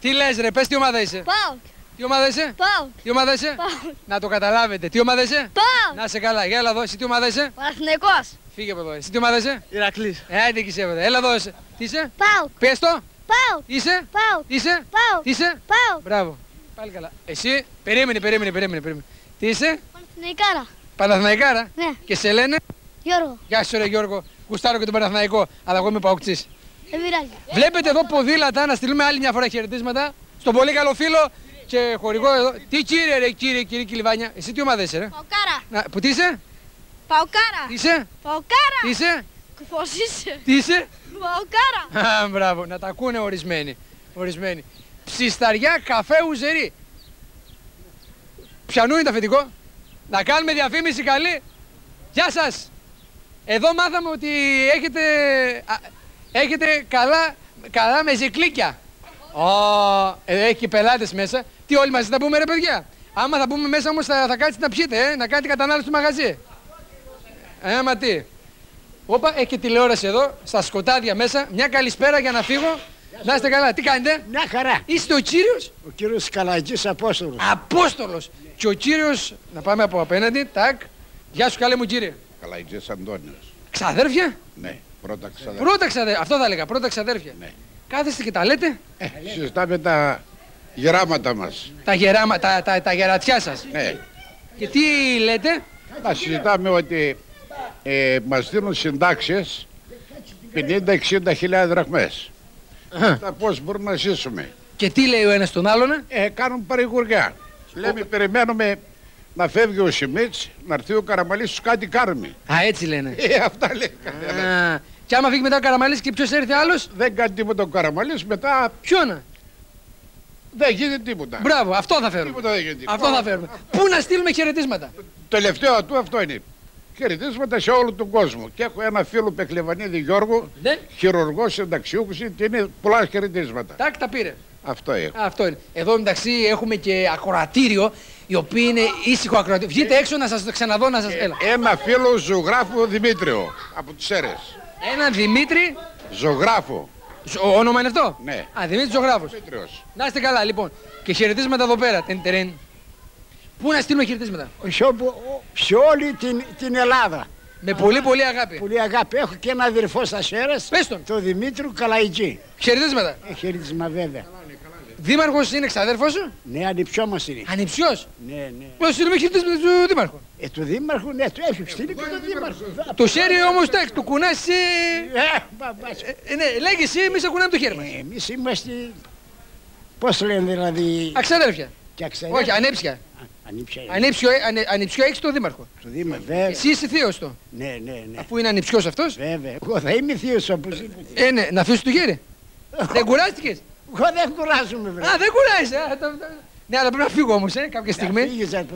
Τι λες ρε, πες τι ομάδα είσαι. Πάω. Τι ομάδα είσαι? Πάω. Τι ομάδα είσαι? Πάω. Να το καταλάβετε. Τι ομάδα είσαι? Πάω. Να σε καλά. Για έλα εδώ. Εσύ τι ομάδα είσαι? Παναθηναϊκός. Φύγε από εδώ. Εσύ τι ομάδα είσαι? Ηρακλής. Άντε εκεί σε βέβαια. Έλα εδώ. Τι είσαι? Πάω. Πες το. Πάω. Είσαι? Πάω. Είσαι? Πάω. Είσαι? Πάω. Μπράβο. Πάλι καλά. Εσύ περίμενε. Τι είσαι? Παναθηναϊκάρα. Παναθηναϊκάρα. Ναι. Και σε λένε? Γιώργο. Γεια σου ρε Γιώργο. Γουστάρω και τον Παναθηναϊκό. Αλλά εγώ είμαι Παοκτής. Δεν πειράζει. Βλέπετε εδώ ποδήλατα να στείλουμε άλλη μια φορά χαιρετίσματα στον πολύ καλό φίλο. Και χορηγό εδώ. Τι κύριε ρε κύριε Κιλιβάνια. Εσύ τι ομάδα είσαι ρε. Παοκάρα. Να, που τι είσαι. Παοκάρα. Τι είσαι. Παοκάρα. Τι είσαι. Πώς είσαι. Τι είσαι. Παοκάρα. Α, μπράβο. Να τα ακούνε ορισμένοι. Ψισταριά, καφέ, ουζερί. Πιανού είναι το αφεντικό. Να κάνουμε διαφήμιση καλή. Γεια σας. Εδώ μάθαμε ότι έχετε καλά μεζικλίκια. Έχει και πελάτες μέσα. Τι όλοι μαζί θα πούμε ρε παιδιά. Άμα θα πούμε μέσα όμως θα κάτσετε να πιείτε, να κάνετε κατανάλωση του μαγαζί. Μα τι. Όπα, έχει και τηλεόραση εδώ, στα σκοτάδια μέσα. Μια καλησπέρα για να φύγω. Να είστε καλά, τι κάνετε. Μια χαρά. Είστε ο κύριος. Ο κύριος Καλαγγής Απόστολος. Απόστολος. Ναι. Και ο κύριος, να πάμε από απέναντι, τάκ. Γεια σου καλέ μου κύριε. Καλαγγής Αντώνιος. Ξαδέρφια. Ναι, πρώτα ξαδέρφια. Αυτό θα έλεγα, πρώτα ξαδέρφια. Ναι. Κάθεστε και τα λέτε. Συζητάμε τα γεράματα μας. Τα γεράματα, τα γερατιά σας. Ναι. Και τι λέτε? Να συζητάμε ότι μας δίνουν συντάξεις 50-60.000 δραχμές. Πώς μπορούμε να ζήσουμε. Και τι λέει ο ένας τον άλλον? Κάνουν παρηγοριά. Λέμε περιμένουμε να φεύγει ο Σιμίτς, να έρθει ο Καραμαλής τους κάτι κάρμι. Α, έτσι λένε. Αυτά λέει κανένα. Και άμα φύγει μετά ο Καραμαλής και ποιος έρθει άλλος? Δεν κάνει τίποτα ο Καραμαλής, μετά... Ποιον? Δεν γίνεται τίποτα. Μπράβο, αυτό θα φέρουμε. Τίποτα δεν γίνεται. Αυτό θα φέρουμε. Πού να στείλουμε χαιρετίσματα? Το τελευταίο του αυτό είναι. Χαιρετίσματα σε όλο τον κόσμο. Και έχω ένα φίλο Πεκλεβανίδη Γιώργο, χειρουργός συνταξιούχος, και είναι πολλά χαιρετίσματα. Τάκ, τα πήρε. Αυτό είναι. Αυτό είναι. Εδώ μεταξύ έχουμε και ακροατήριο, οι οποίοι είναι ήσυχο ακροατήριο. Βγείτε έξω να σας ξαναδώ, να σας έλα. Ένα φίλο ζωγράφο Δημήτριο από τις Σέρες. Ένα Δημήτρη. Ζωγράφο. Ο όνομα είναι αυτό. Ναι. Α, Δημήτρη Ζωγράφος. Δημήτριος. Να είστε καλά, λοιπόν. Και χαιρετίσματα εδώ πέρα. Πού να στείλουμε χαιρετίσματα? Σε όλη την Ελλάδα. Με πολύ πολύ αγάπη. Πολύ αγάπη. Έχω και ένα αδερφό στα Σέρες. Πες τον. Το Δημήτρου Καλαϊκή. Χαιρετίσματα. Χαιρετίσμα βέβαια. Δήμαρχος είναι εξαδέρφος σου? Ναι, ανιψιόμας είναι. Ανιψιός? Ναι, ναι. Πώς είναι με χαιρετίσματα του Δήμαρχου? Του Δήμαρχου, ναι, του έφυγε στείλει και τον Δήμαρχο. Το χέρι όμως, τάκ, του κουνάς... Ναι, λέγεις εσύ, εμείς κουνάμε το χέρι μας. Εμείς είμαστε... Πώς λένε δηλαδή... Αξαδέρφια. Όχι, ανέψια. Ανιψιό έχεις τον Δήμαρχο. Τον Δήμαρχο, βέβαια. Εσύ είσαι θείος του. Ναι, ναι, ναι. Αφού είναι ανιψιός αυτός. Βέβαια, εγώ θα είμαι θείος οπωσδήποτε. Ναι, να αφήσεις το χέρι. Δεν κουράστηκες? Εγώ δεν κουράζομαι, βέβαια. Α, δεν κουράζεσαι. Ναι, αλλά πρέπει να φύγω όμως, κάποια στιγμή.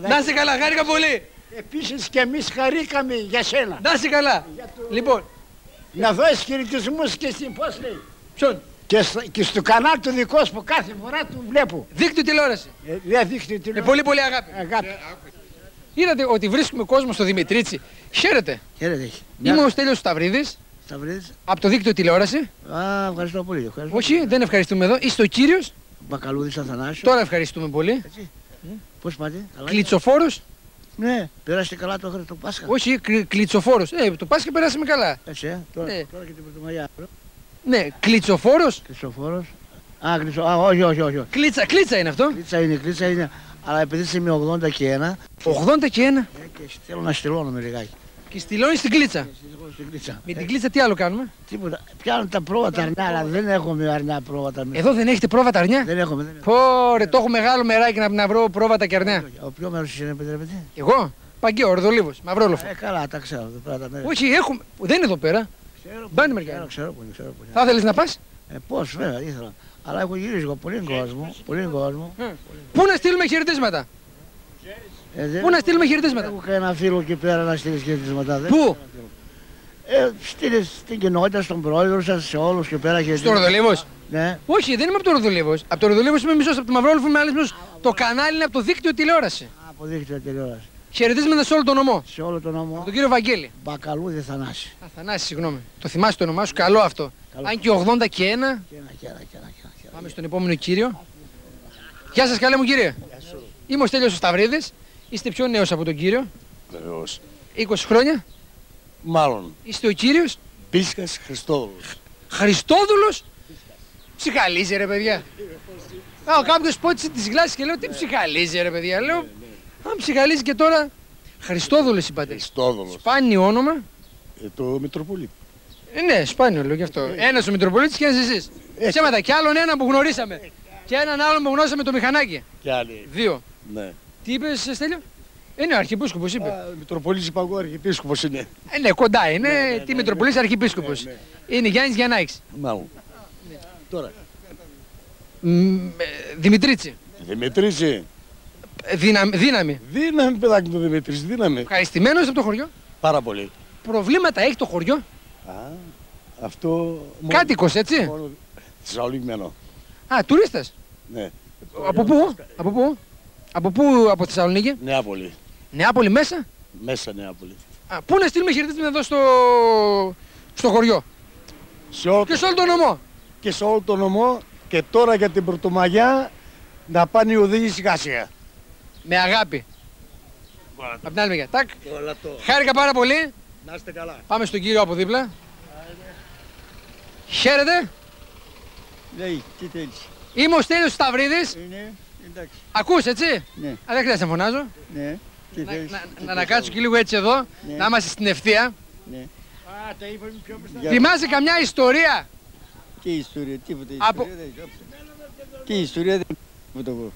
Να είσαι καλά, χάρηκα πολύ. Επίσης και εμείς χαρήκαμε για σένα. Να είσαι καλά. Λοιπόν. Να δώσεις χαιρετισμούς και στην πώς λέει. Ποιον? Και στο κανάλι του δικό σου που κάθε φορά του βλέπω. Δίκτυο τηλεόραση. Δεν δίκτυο τηλεόραση. Με πολύ πολύ αγάπη. Είδατε ότι βρίσκουμε κόσμο στο Δημητρίτσι. Χαίρετε. Χαίρετε. Είμαι ο Στέλιος Σταυρίδης. Από το δίκτυο τηλεόραση. Α, ευχαριστώ πολύ. Ευχαριστώ. Όχι, δεν ευχαριστούμε εδώ. Είστε ο κύριος Μπακαλούδης Αθανάσιος. Τώρα ευχαριστούμε πολύ. Πώς πάτε? Κλιτσοφόρος. Ναι, πέρασε καλά το Πάσχα. Όχι, Κλιτσοφόρος. Το Πάσχα περάσαμε καλά. Έτσι, τώρα και την Πρωτομαγιά. Ναι, Κλιτσοφόρος. Κλιτσοφόρος. Α, όχι, όχι, όχι. Κλίτσα είναι αυτό. Κλίτσα είναι. Αλλά επειδή είμαι 81. 81 και θέλω να στυλώνω μεριγάκι. Και στυλώνει στην κλίτσα. Με την κλίτσα τι άλλο κάνουμε? Τίποτα. Πιάνω τα πρόβατα αρνιά, αλλά δεν έχουμε αρνιά πρόβατα. Εδώ δεν έχετε πρόβατα αρνιά? Δεν έχουμε. Πόρε, το έχω μεγάλο μεράκι να βρω πρόβατα και αρνιά. Ο ποιο μέρος είναι, επιτρέπετε? Εγώ, Παγκαίο, Ροδολίβος, Μαυρόλοφο. Καλά, τα ξέρω. Όχι, έχουμε. Δεν είναι εδώ πέρα. Μπάνε μερικά. Θα ήθελες να πας? Πώς, βέβαια, ήθελα. Αλλά έχω γυρίσει εγώ πολύ κόσμο. Πού να στείλουμε χαιρετίσματα? Πού να στείλουμε χαιρετίσματα? Έχω κανένα φίλο εκεί πέρα να στείλει χαιρετίσματα. Πού? Στείλει στην κοινότητα, στον πρόεδρο σας, σε όλους και πέρα χαιρετίσματα. Στο Ροδολίβος? Ναι. Όχι, δεν είμαι από το Ροδολίβος. Από το Ροδολίβος είμαι μισός, από το Μαυρόλοφο είμαι άλλος μισός. Το κανάλι είναι από το δίκτυο τηλεόραση. Από δίκτυο τηλεόραση. Χαιρετίσματα σε όλο τον νομό. Σε όλο τον νομό. Από τον κύριο Βαγγέλη. Μπακαλούδη Θανάση. Θανάση, συγγνώμη. Το θυμάσαι το όνομά σου, καλό αυτό. Αν και 80 και 1. Πάμε στον επόμενο κύριο. Γεια σας, καλέ μου κύριε. Είμαι ο Στέλιος Σταυρίδης. Είστε πιο νέος από τον κύριο. Βεβαίως. 20 χρόνια. Μάλλον. Είστε ο κύριος Πίσχας Χριστόδουλος. Χριστόδουλος. Ψυχαλίζει ρε παιδιά. Κάποιος πότισε τις γλάσσες και λέω τι ψυχαλίζει ρε παιδιά. Λέω αν ψυχαλίζει και τώρα. Χριστόδουλος είπατε. Χριστόδουλος. Σπάνιο όνομα. Το Μητροπολίτη. Ναι, σπάνιο λέω γι' αυτό. Ένας ο Μητροπολίτης και ένας εσείς. Ψέματα κι άλλον έναν που γνωρίσαμε. Και έναν άλλον που γνώσαμε το Μηχανάκι. Κι άλλοι. Δύο. Ναι. Τι είπες, Στέλιο? Είναι ο Αρχιεπίσκοπος, είπε. Μητροπολίτης είπα εγώ, Αρχιεπίσκοπος είναι. Ναι, κοντά είναι. Τι Μητροπολίτης, Αρχιεπίσκοπος. Είναι Γιάννης Γιαννάκης. Μάλλον. Τώρα. Δημητρίτσι. Δημητρίτσι. Δύναμη. Δύναμη, παιδάκι μου, Δημητρίτσι, δύναμη. Ευχαριστημένος από το χωριό. Πάρα πολύ. Προβλήματα έχει το χωριό? Α, αυτό. Κάτοικος, έτσι. Θεσσαλονικημένο. Α, τουρίστες. Ναι. Από πού? Από πού? Από πού, από Θεσσαλονίκη? Νεάπολη. Νεάπολη μέσα? Μέσα Νεάπολη. Πού να στείλουμε χαιρετίσματα εδώ στο χωριό? Και σε όλο τον νομό. Και σε όλο τον νομό. Και τώρα για την Πρωτομαγιά να πάνε οι οδηγοί σιγά σιγά. Με αγάπη. Απ' την άλλη μεριά. Τάκ. Χάρηκα πάρα πολύ. Να είστε καλά. Πάμε στον κύριο από δίπλα. Χαίρετε. Ναι, τι θέλεις? Είμαι ο Στέλιος Σταυρίδης. Είναι, εντάξει. Ακούς, έτσι. Ναι. Αλλά δεν χρειάζεται να φωνάζω. Ναι. Να κάτσω και λίγο έτσι εδώ, ναι. Να είμαστε στην ευθεία. Ναι. Θυμάσαι καμιά ιστορία? Τι ιστορία, τίποτα ιστορία δεν. Τι ιστορία δεν τίποτα εγώ.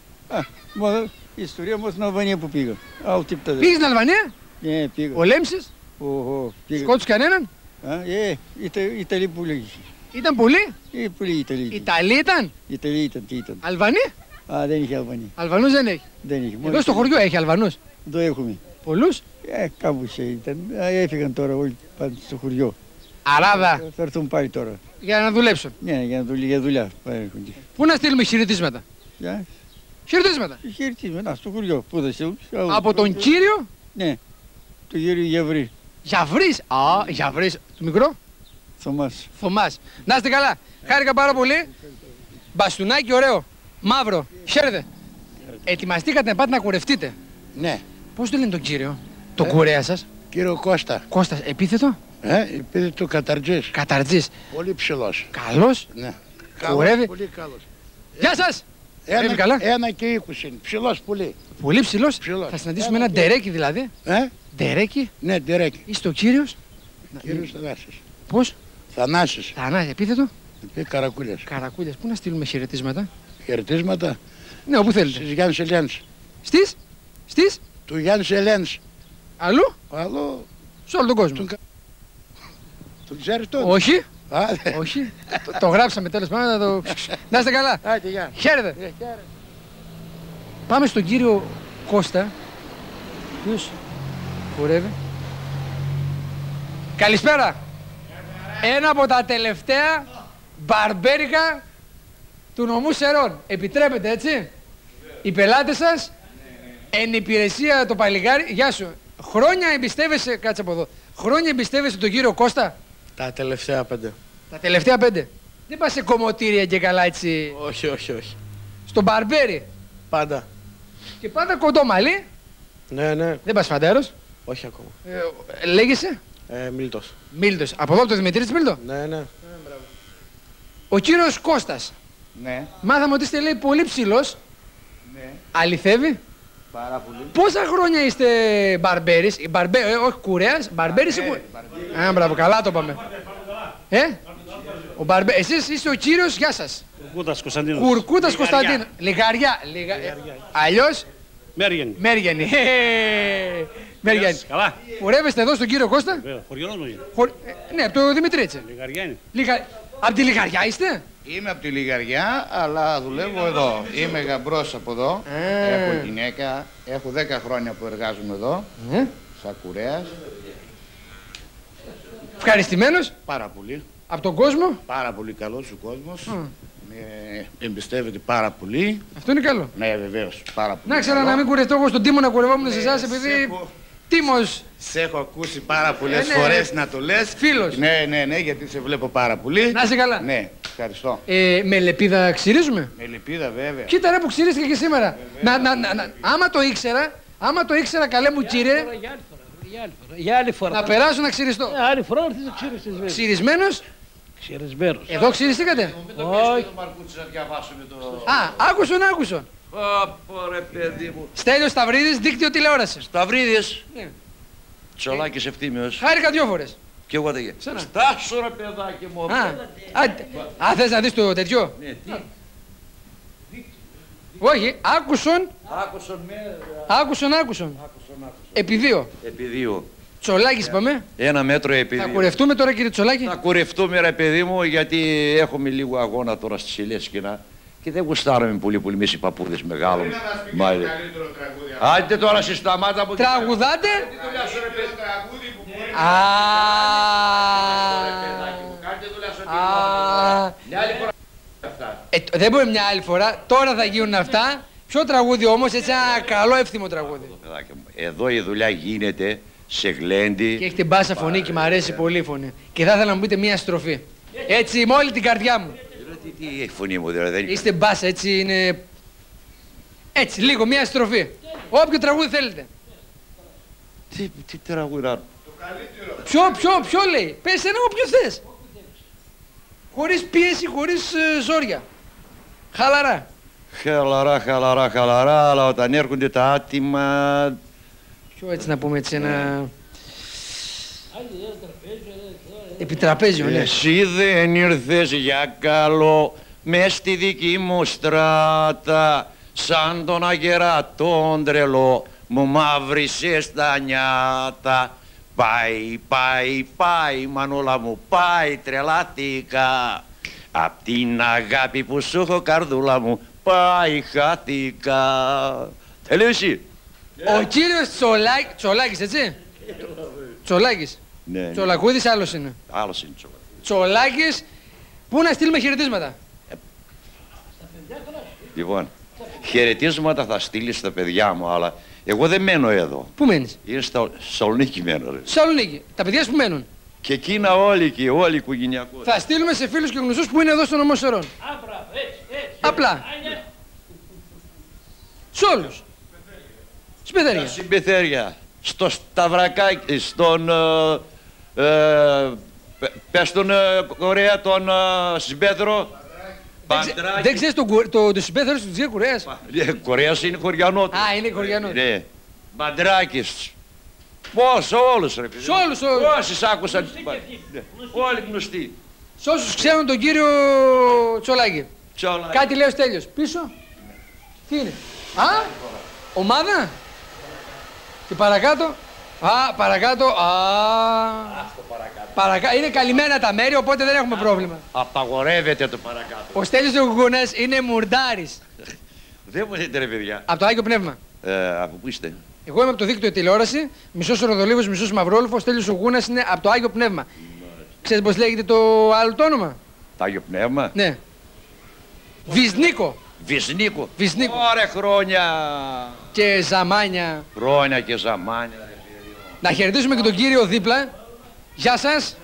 Μόνο ιστορία μόνο στην Αλβανία που πήγα. Πήγες στην Αλβανία? Ναι, πήγα. Πολέμησες? Σκότους κανέναν? Ιταλοί πολύ. Ήταν πολύ? Πολύ Ιταλοί. Ιταλοί ήταν? Ιταλοί ήταν. Αλβανοί? Δεν είχε Αλβανοί. Αλβανούς δεν έχει. Δεν είχε. Εδώ στο χωριό έχει Αλβανούς. Το έχουμε. Πολλούς? Κάπου ήταν. Έφυγαν τώρα όλοι πάνω στο χωριό. Αράδα. Θα έρθουν πάλι τώρα. Για να δουλέψουν. Ναι, για δουλειά. Πού να στείλουμε χαιρετίσματα? Χαιρετίσματα. Χαιρετίσματα στο χωριό. Πού θα στείλουμε? Από τον κύριο? Ναι. Του κύριο Γιαβρή. Γιαβρής. Α, Γιαβρής. Του μικρό? Θωμάς. Θωμάς. Να είστε καλά. Χάρηκα πάρα πολύ. Μπαστούνάκι ωραίο. Μαύρο. Χαίρετε. Ετοιμαστήκατε να πάτε να κουρευτείτε. Ναι. Πώς το λένε τον κύριο, τον κουρέα σας? Κύριο Κώστα. Κώστας, επίθετο? Επίθετο καταρτζής. Καταρτζής. Πολύ ψηλός. Καλός. Ναι. Κουρεύει. Πολύ καλός. Γεια σας. Ένα και 20 είναι. Ψηλός πολύ. Πολύ ψηλός. Θα συναντήσουμε ένα ντερέκι δηλαδή. Ντερέκι. Ναι, ντερέκι. Είστε ο κύριος. Κύριος Θανάσης. Πώς? Θανάσης. Θανάσης, επίθετο. Καρακούλιας. Καρακούλιας. Πού να στείλουμε χαιρετίσματα? Χαιρετίσματα. Ναι, όπου θέλετε. Στις Γιάννης Ελιάνης. Στις? Στις? Του Γιάννης Ελένης. Αλλού? Αλλού. Σε όλο τον κόσμο. Τον ξέρεις τον? Όχι. Όχι. Το γράψαμε τέλος πάντων. Να είστε καλά. Χαίρετε. Πάμε στον κύριο Κώστα. Ποιος χορεύει. Καλησπέρα. Ένα από τα τελευταία μπαρμπέρικα του νομού Σερών. Επιτρέπετε έτσι. Οι πελάτες σας. Εν υπηρεσία το παλικάρι, γεια σου. Χρόνια εμπιστεύεσαι, κάτσε από εδώ. Χρόνια εμπιστεύεσαι τον κύριο Κώστα? Τα τελευταία 5. Τα τελευταία 5. Δεν πας σε κομμωτήρια και καλά έτσι? Όχι, όχι, όχι. Στον μπαρμπέρι. Πάντα. Και πάντα κοντό μαλλί. Ναι, ναι. Δεν πας φαντέρος? Όχι ακόμα. Λέγεσαι? Μίλτος. Μίλτος. Από εδώ από το Δημητρίτσι Μίλτο? Ναι, ναι. Ο κύριος Κώστας. Ναι. Μάθαμε ότι είστε λέει πολύ ψηλός. Ναι. Αληθεύει? Πάρα πολύ. Πόσα χρόνια είστε μπαρμπέρις, όχι κουρέας, μπαρμπέρις ή κουρέας? Μπράβο, καλά το είπαμε. Εσείς είστε ο κύριος, γεια σας. Κουρκούτας Κωνσταντίνος. Κουρκούτας Κωνσταντίνος. Λιγαριά. Αλλιώς. Μέργενη. Μέργενη. Μέργενη. Καλά. Κουρεύεστε εδώ στον κύριο Κώστα? Χωριός μου είναι. Ναι, από το Δημητρίτσι. Λιγαριά είναι. Απ' τη Λιγαριά είστε? Είμαι από τη Λιγαριά, αλλά δουλεύω εδώ. Είμαι γαμπρός από εδώ. Έχω γυναίκα. Έχω 10 χρόνια που εργάζομαι εδώ. Σαν κουρέας. Ευχαριστημένος. Πάρα πολύ. Από τον κόσμο. Πάρα πολύ καλός ο κόσμος. Εμπιστεύεται πάρα πολύ. Αυτό είναι καλό. Ναι, βεβαίως. Πάρα πολύ. Να ξέρω να μην κουρευτώ εγώ στον Τίμο, να κουρευόμουν σε εσάς επειδή... Τίμος. Σε έχω ακούσει πάρα πολλές φορές να το λες. Φίλος. Ναι, ναι, ναι, γιατί σε βλέπω πάρα πολύ. Να είσαι καλά. Ναι, ευχαριστώ. Με λεπίδα ξυρίζουμε. Με λεπίδα βέβαια. Κοίτα ρε που ξυρίστηκε και σήμερα. Βέβαια, άμα το ήξερα, καλέ μου κύριε. Για άλλη φορά. Να περάσω να ξυριστώ. Για άλλη φορά ήρθες να ξυριστείς. Ξυρισμένος. Ξυρισμένος. Εδώ ξυριστήκατε. Όχι. Α, άκουσον. Ωπορε παιδί μου. Στέλιος Σταυρίδης, δίκτυο τηλεόρασης. Σταυρίδης. Ναι. Τσολάκης Ευθύμιος. Χάρηκα 2 φορές. Και εγώ δεν γεύτηκα. Στάσου ρε παιδάκι μου. Α, θες να δεις το τέτοιο. Ναι, τι. Όχι, άκουσον. Άκουσον. Επί 2. Τσολάκης είπαμε. 1 μέτρο επί 2. Θα κουρευτούμε τώρα κύριε Τσολάκη. Θα κουρευτούμε ρε παιδί μου, γιατί έχουμε λίγο αγώνα τώρα στις ηλιές σκηνά. Και δεν γουστάραμε πολύ εμείς οι παππούδες μεγάλο. Μάλιστα. Άντε τώρα σε σταμάτα από εκεί. Τραγουδάτε. Δεν μπορεί μια άλλη φορά. Τώρα θα γίνουν αυτά. Ποιο τραγούδι όμως, έτσι ένα καλό εύθυμο τραγούδι. Εδώ η δουλειά γίνεται σε γλέντι. Και έχει την μπάσα φωνή και μου αρέσει πολύ η φωνή. Και θα ήθελα να μου πείτε μια στροφή. Έτσι με όλη την καρδιά μου. Τι έχει φωνή μου δηλαδή, δεν... Είστε μπάσα, έτσι είναι... Έτσι, λίγο, μία στροφή. Όποιο τραγούδι θέλετε. Τι τραγούδι. Το καλύτερο. Ποιο λέει. Πες ένα, όποιο θες. Χωρίς πίεση, χωρίς ζόρια. Χαλαρά. Χαλαρά, αλλά όταν έρχονται τα άτιμα... Ποιο έτσι να πούμε, έτσι ένα... Επιτραπέζιο, ναι. Εσύ δεν ήρθες για καλό, μες στη δική μου στράτα, σαν τον αγερά τον τρελό, μου μαύρισες τα νιάτα. Πάει, μανούλα μου, πάει, τρελάθηκα. Απ' την αγάπη που σου έχω, καρδούλα μου, πάει, χάθηκα. Τελείωσε. Ο κύριος Τσολάκης, έτσι. Τσολάκης. Ναι. Τσολακούδης άλλος είναι. Άλλος είναι Τσολακούδης. Τσολάκης, πού να στείλουμε χαιρετίσματα. Λοιπόν, χαιρετίσματα θα στείλεις στα παιδιά μου, αλλά... Εγώ δεν μένω εδώ. Πού μένεις? Είναι στα Σαλονίκη μένω. Ρε. Σαλονίκη. Τα παιδιά που μένουν. Και εκείνα όλοι εκεί, όλοι οι οικογενειακοί. Θα στείλουμε σε φίλους και γνωστούς που είναι εδώ στο νομό Σερών. Απλά. Σ' όλους. Συμπεθέρια. Συμπεθέρια. Στο Σταυρακάκι, στον... πες τον Κορέα, τον Συμπέθρο. Δεν ξέρεις το συμπέθαρο του Τζιέ Κορέας. Κορέας είναι χωριανό του. Α, είναι χωριανό. Ναι. Μπαντράκης. Πώς, όλους ρε παιδί. Σ' όλους. Όσοι άκουσαν. Όλοι γνωστοί. Σ' όσους ξέρουν τον κύριο Τσολάκη. Κάτι λέει ο Στέλιος. Πίσω. Τι είναι. Α, ομάδα. Και παρακάτω. Α, παρακάτω. Είναι καλυμμένα τα μέρη, οπότε δεν έχουμε πρόβλημα. Απαγορεύεται το παρακάτω. Ο Στέλιος ο Γουγούνας είναι μουρντάρης. Δεν μου λέτε ρε παιδιά. Από το Άγιο Πνεύμα. Από πού είστε? Εγώ είμαι από το δίκτυο τηλεόραση. Μισός ο Ροδολίβος, μισός Μαυρόλοφος. Ο Στέλιος ο Γουγούνας είναι από το Άγιο Πνεύμα. Ξέρετε πώς λέγεται το άλλο το όνομα? Το Άγιο Πνεύμα. Ναι. Βυσνίκο. Βυσνίκο. Ωραία χρόνια. Και ζαμάνια. Χρόνια και ζαμάνια. Να χαιρετήσουμε και τον κύριο δίπλα. Γεια σας.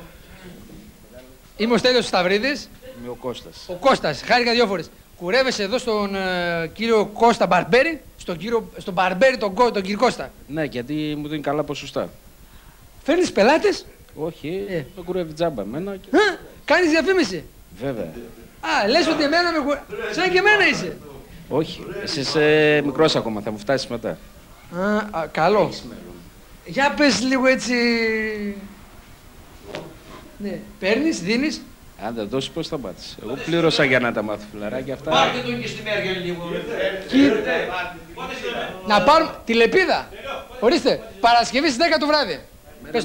Είμαι ο Στέλιος Σταυρίδης. Είμαι ο Κώστας. Ο Κώστας, χάρηκα δύο φορές. Κουρεύεσαι εδώ στον κύριο Κώστα Μπαρμπέρι, στον Μπαρμπέρι τον κύριο Κώστα. Ναι, γιατί μου δίνει καλά ποσοστά. Φέρνεις πελάτες? Όχι, το κουρεύει τζάμπα εμένα. Και... Κάνεις διαφήμιση? Βέβαια. Α, λες ότι εμένα με κουρεύει. Σαν και εμένα είσαι. Όχι, εσύ είσαι μικρός ακόμα, θα μου φτάσεις μετά. Α, καλό. Για πες λίγο έτσι... Ναι, παίρνεις, δίνεις. Αν δεν δώσεις πώς θα πάτεις. Εγώ πλήρωσα για να τα μάθω φιλαράκια αυτά. Πάρτε τον και στη Μέρια λίγο. Να πάρουμε τηλεπίδα. Ορίστε, Παρασκευή στις 10 το βράδυ.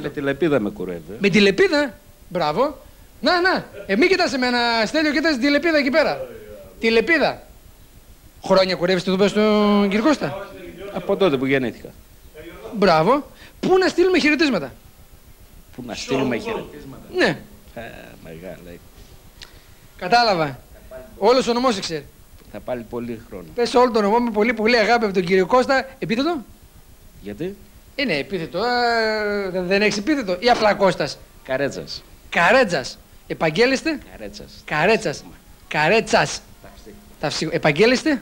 Με τηλεπίδα με κουρεύει. Με τηλεπίδα, μπράβο. Να, μην κοιτάς εμένα Στέλιο, κοιτάς τηλεπίδα εκεί πέρα. Τηλεπίδα. Χρόνια κουρεύεις το στον κύριο Κώστα. Από τότε που γεννήθηκα. Μπράβο. Πού να στείλουμε χαιρετίσματα? Πού να στείλουμε χαιρετίσματα? Ναι. Μεγάλα. Κατάλαβα. Όλος ο νομός ξέρει. Θα πάλι πολύ χρόνο. Πες όλο τον νομό με πολύ πολύ αγάπη από τον κύριο Κώστα. Επίθετο? Γιατί? Είναι επίθετο. Δεν έχεις επίθετο ή απλά Κώστας? Καρέτσας. Καρέτσας. Επαγγέλλεστε? Καρέτσας. Καρέτσας. Επαγγέλλεστε?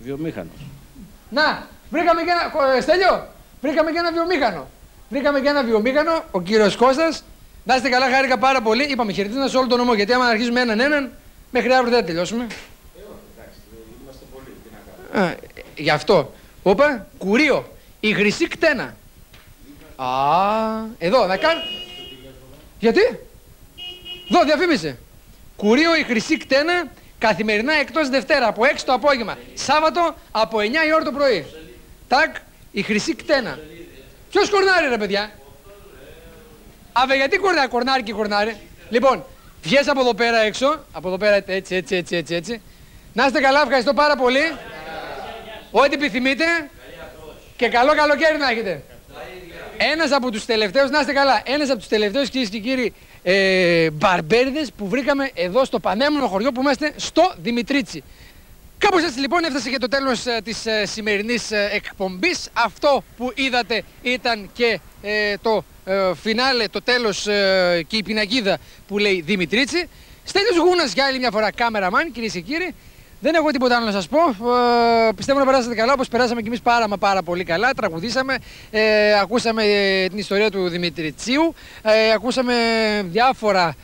Βιομήχανος. Να! Βρήκαμε και ένα... Στέλιο! Βρήκαμε και ένα βιομήχανο. Ο κύριος Κώστας. Να είστε καλά, χάρηκα πάρα πολύ. Είπαμε χαιρετίζοντας όλο τον νομό, γιατί άμα αρχίζουμε έναν, μέχρι αύριο δεν θα τελειώσουμε. Εντάξει, είμαστε πολύ, τι να κάνουμε. Γι' αυτό. Όπα, κουρίο. Η χρυσή κτένα. Α, εδώ, να κάνω... Γιατί? Εδώ, διαφήμισε. Κουρίο, η χρυσή κτένα, καθημερινά εκτός Δευτέρα, από 6 το απόγευμα. Σάββατο, από 9 η ώρα το πρωί. Τάκ, η χρυσή κτένα. Ποιος κορνάρει ρε παιδιά? Αβε γιατί κορνάρει. Λοιπόν, βγες από εδώ πέρα έξω. Από εδώ πέρα έτσι. Να είστε καλά, ευχαριστώ πάρα πολύ. Ό,τι επιθυμείτε. Και καλό καλοκαίρι να έχετε. Ένας από τους τελευταίους, να είστε καλά. Ένας από τους τελευταίους κυρίες και κύριοι μπαρμπέριδες που βρήκαμε εδώ στο πανέμονο χωριό που είμαστε στο Δημητρίτσι. Κάπως έτσι λοιπόν έφτασε και το τέλος της σημερινής εκπομπής. Αυτό που είδατε ήταν και το φινάλε, το τέλος και η πινακίδα που λέει Δημητρίτσι. Στέλιος Γουγούνας για άλλη μια φορά κάμεραμαν, κυρίες και κύριοι. Δεν έχω τίποτα άλλο να σας πω. Πιστεύω να περάσατε καλά, όπως περάσαμε κι εμείς πάρα πολύ καλά. Τραγουδήσαμε, ακούσαμε την ιστορία του Δημητριτσίου, ακούσαμε διάφορα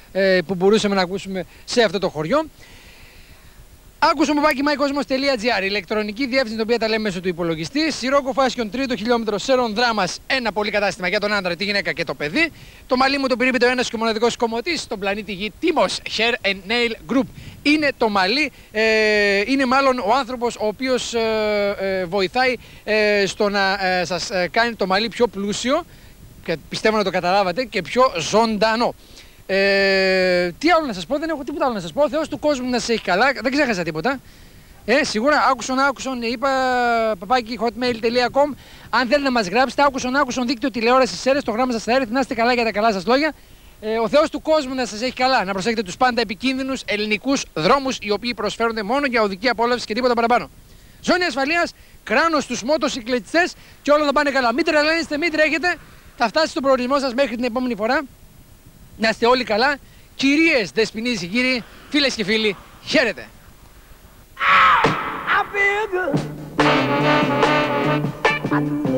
που μπορούσαμε να ακούσουμε σε αυτό το χωριό. Άκουσε mycosmos.gr, ηλεκτρονική διεύθυνση την οποία τα λέμε μέσω του υπολογιστή. Σιρόκο Fashion, 3ο χιλιόμετρο, Σέρον Δράμας, ένα πολύ κατάστημα για τον άντρα, τη γυναίκα και το παιδί. Το μαλλί μου το πυρίπεται ο ένας και ο μοναδικός κομμωτής στον πλανήτη Γη, Τίμος Hair and Nail Group. Είναι το μαλλί, είναι μάλλον ο άνθρωπος ο οποίος βοηθάει στο να σας κάνει το μαλλί πιο πλούσιο, και πιστεύω να το καταλάβατε, και πιο ζωντανό. Τι άλλο να σας πω, δεν έχω τίποτα άλλο να σας πω. Θεός του κόσμου να σας έχει καλά, δεν ξέχασα τίποτα. Σίγουρα, άκουσον, είπα papaki@hotmail.com. Αν θέλετε να μας γράψετε, άκουσον, δίκτυο τηλεόρασης ΣΕΡΕΣ, το γράμμα σας θα έρθει. Να είστε καλά για τα καλά σας λόγια. Ο Θεός του κόσμου να σας έχει καλά. Να προσέχετε τους πάντα επικίνδυνους ελληνικούς δρόμους, οι οποίοι προσφέρονται μόνο για οδική απόλαυση και τίποτα παραπάνω. Ζώνη ασφαλείας, κράνος στους μοτοσυκλετιστές και όλα θα πάνε καλά. Μην τρελαίνεστε, μην τρέχετε. Θα φτάσει στον προορισμό σας μέχρι την επόμενη φορά. Να είστε όλοι καλά. Κυρίες, δεσποινείς και κύριοι, φίλες και φίλοι, χαίρετε. I feel good.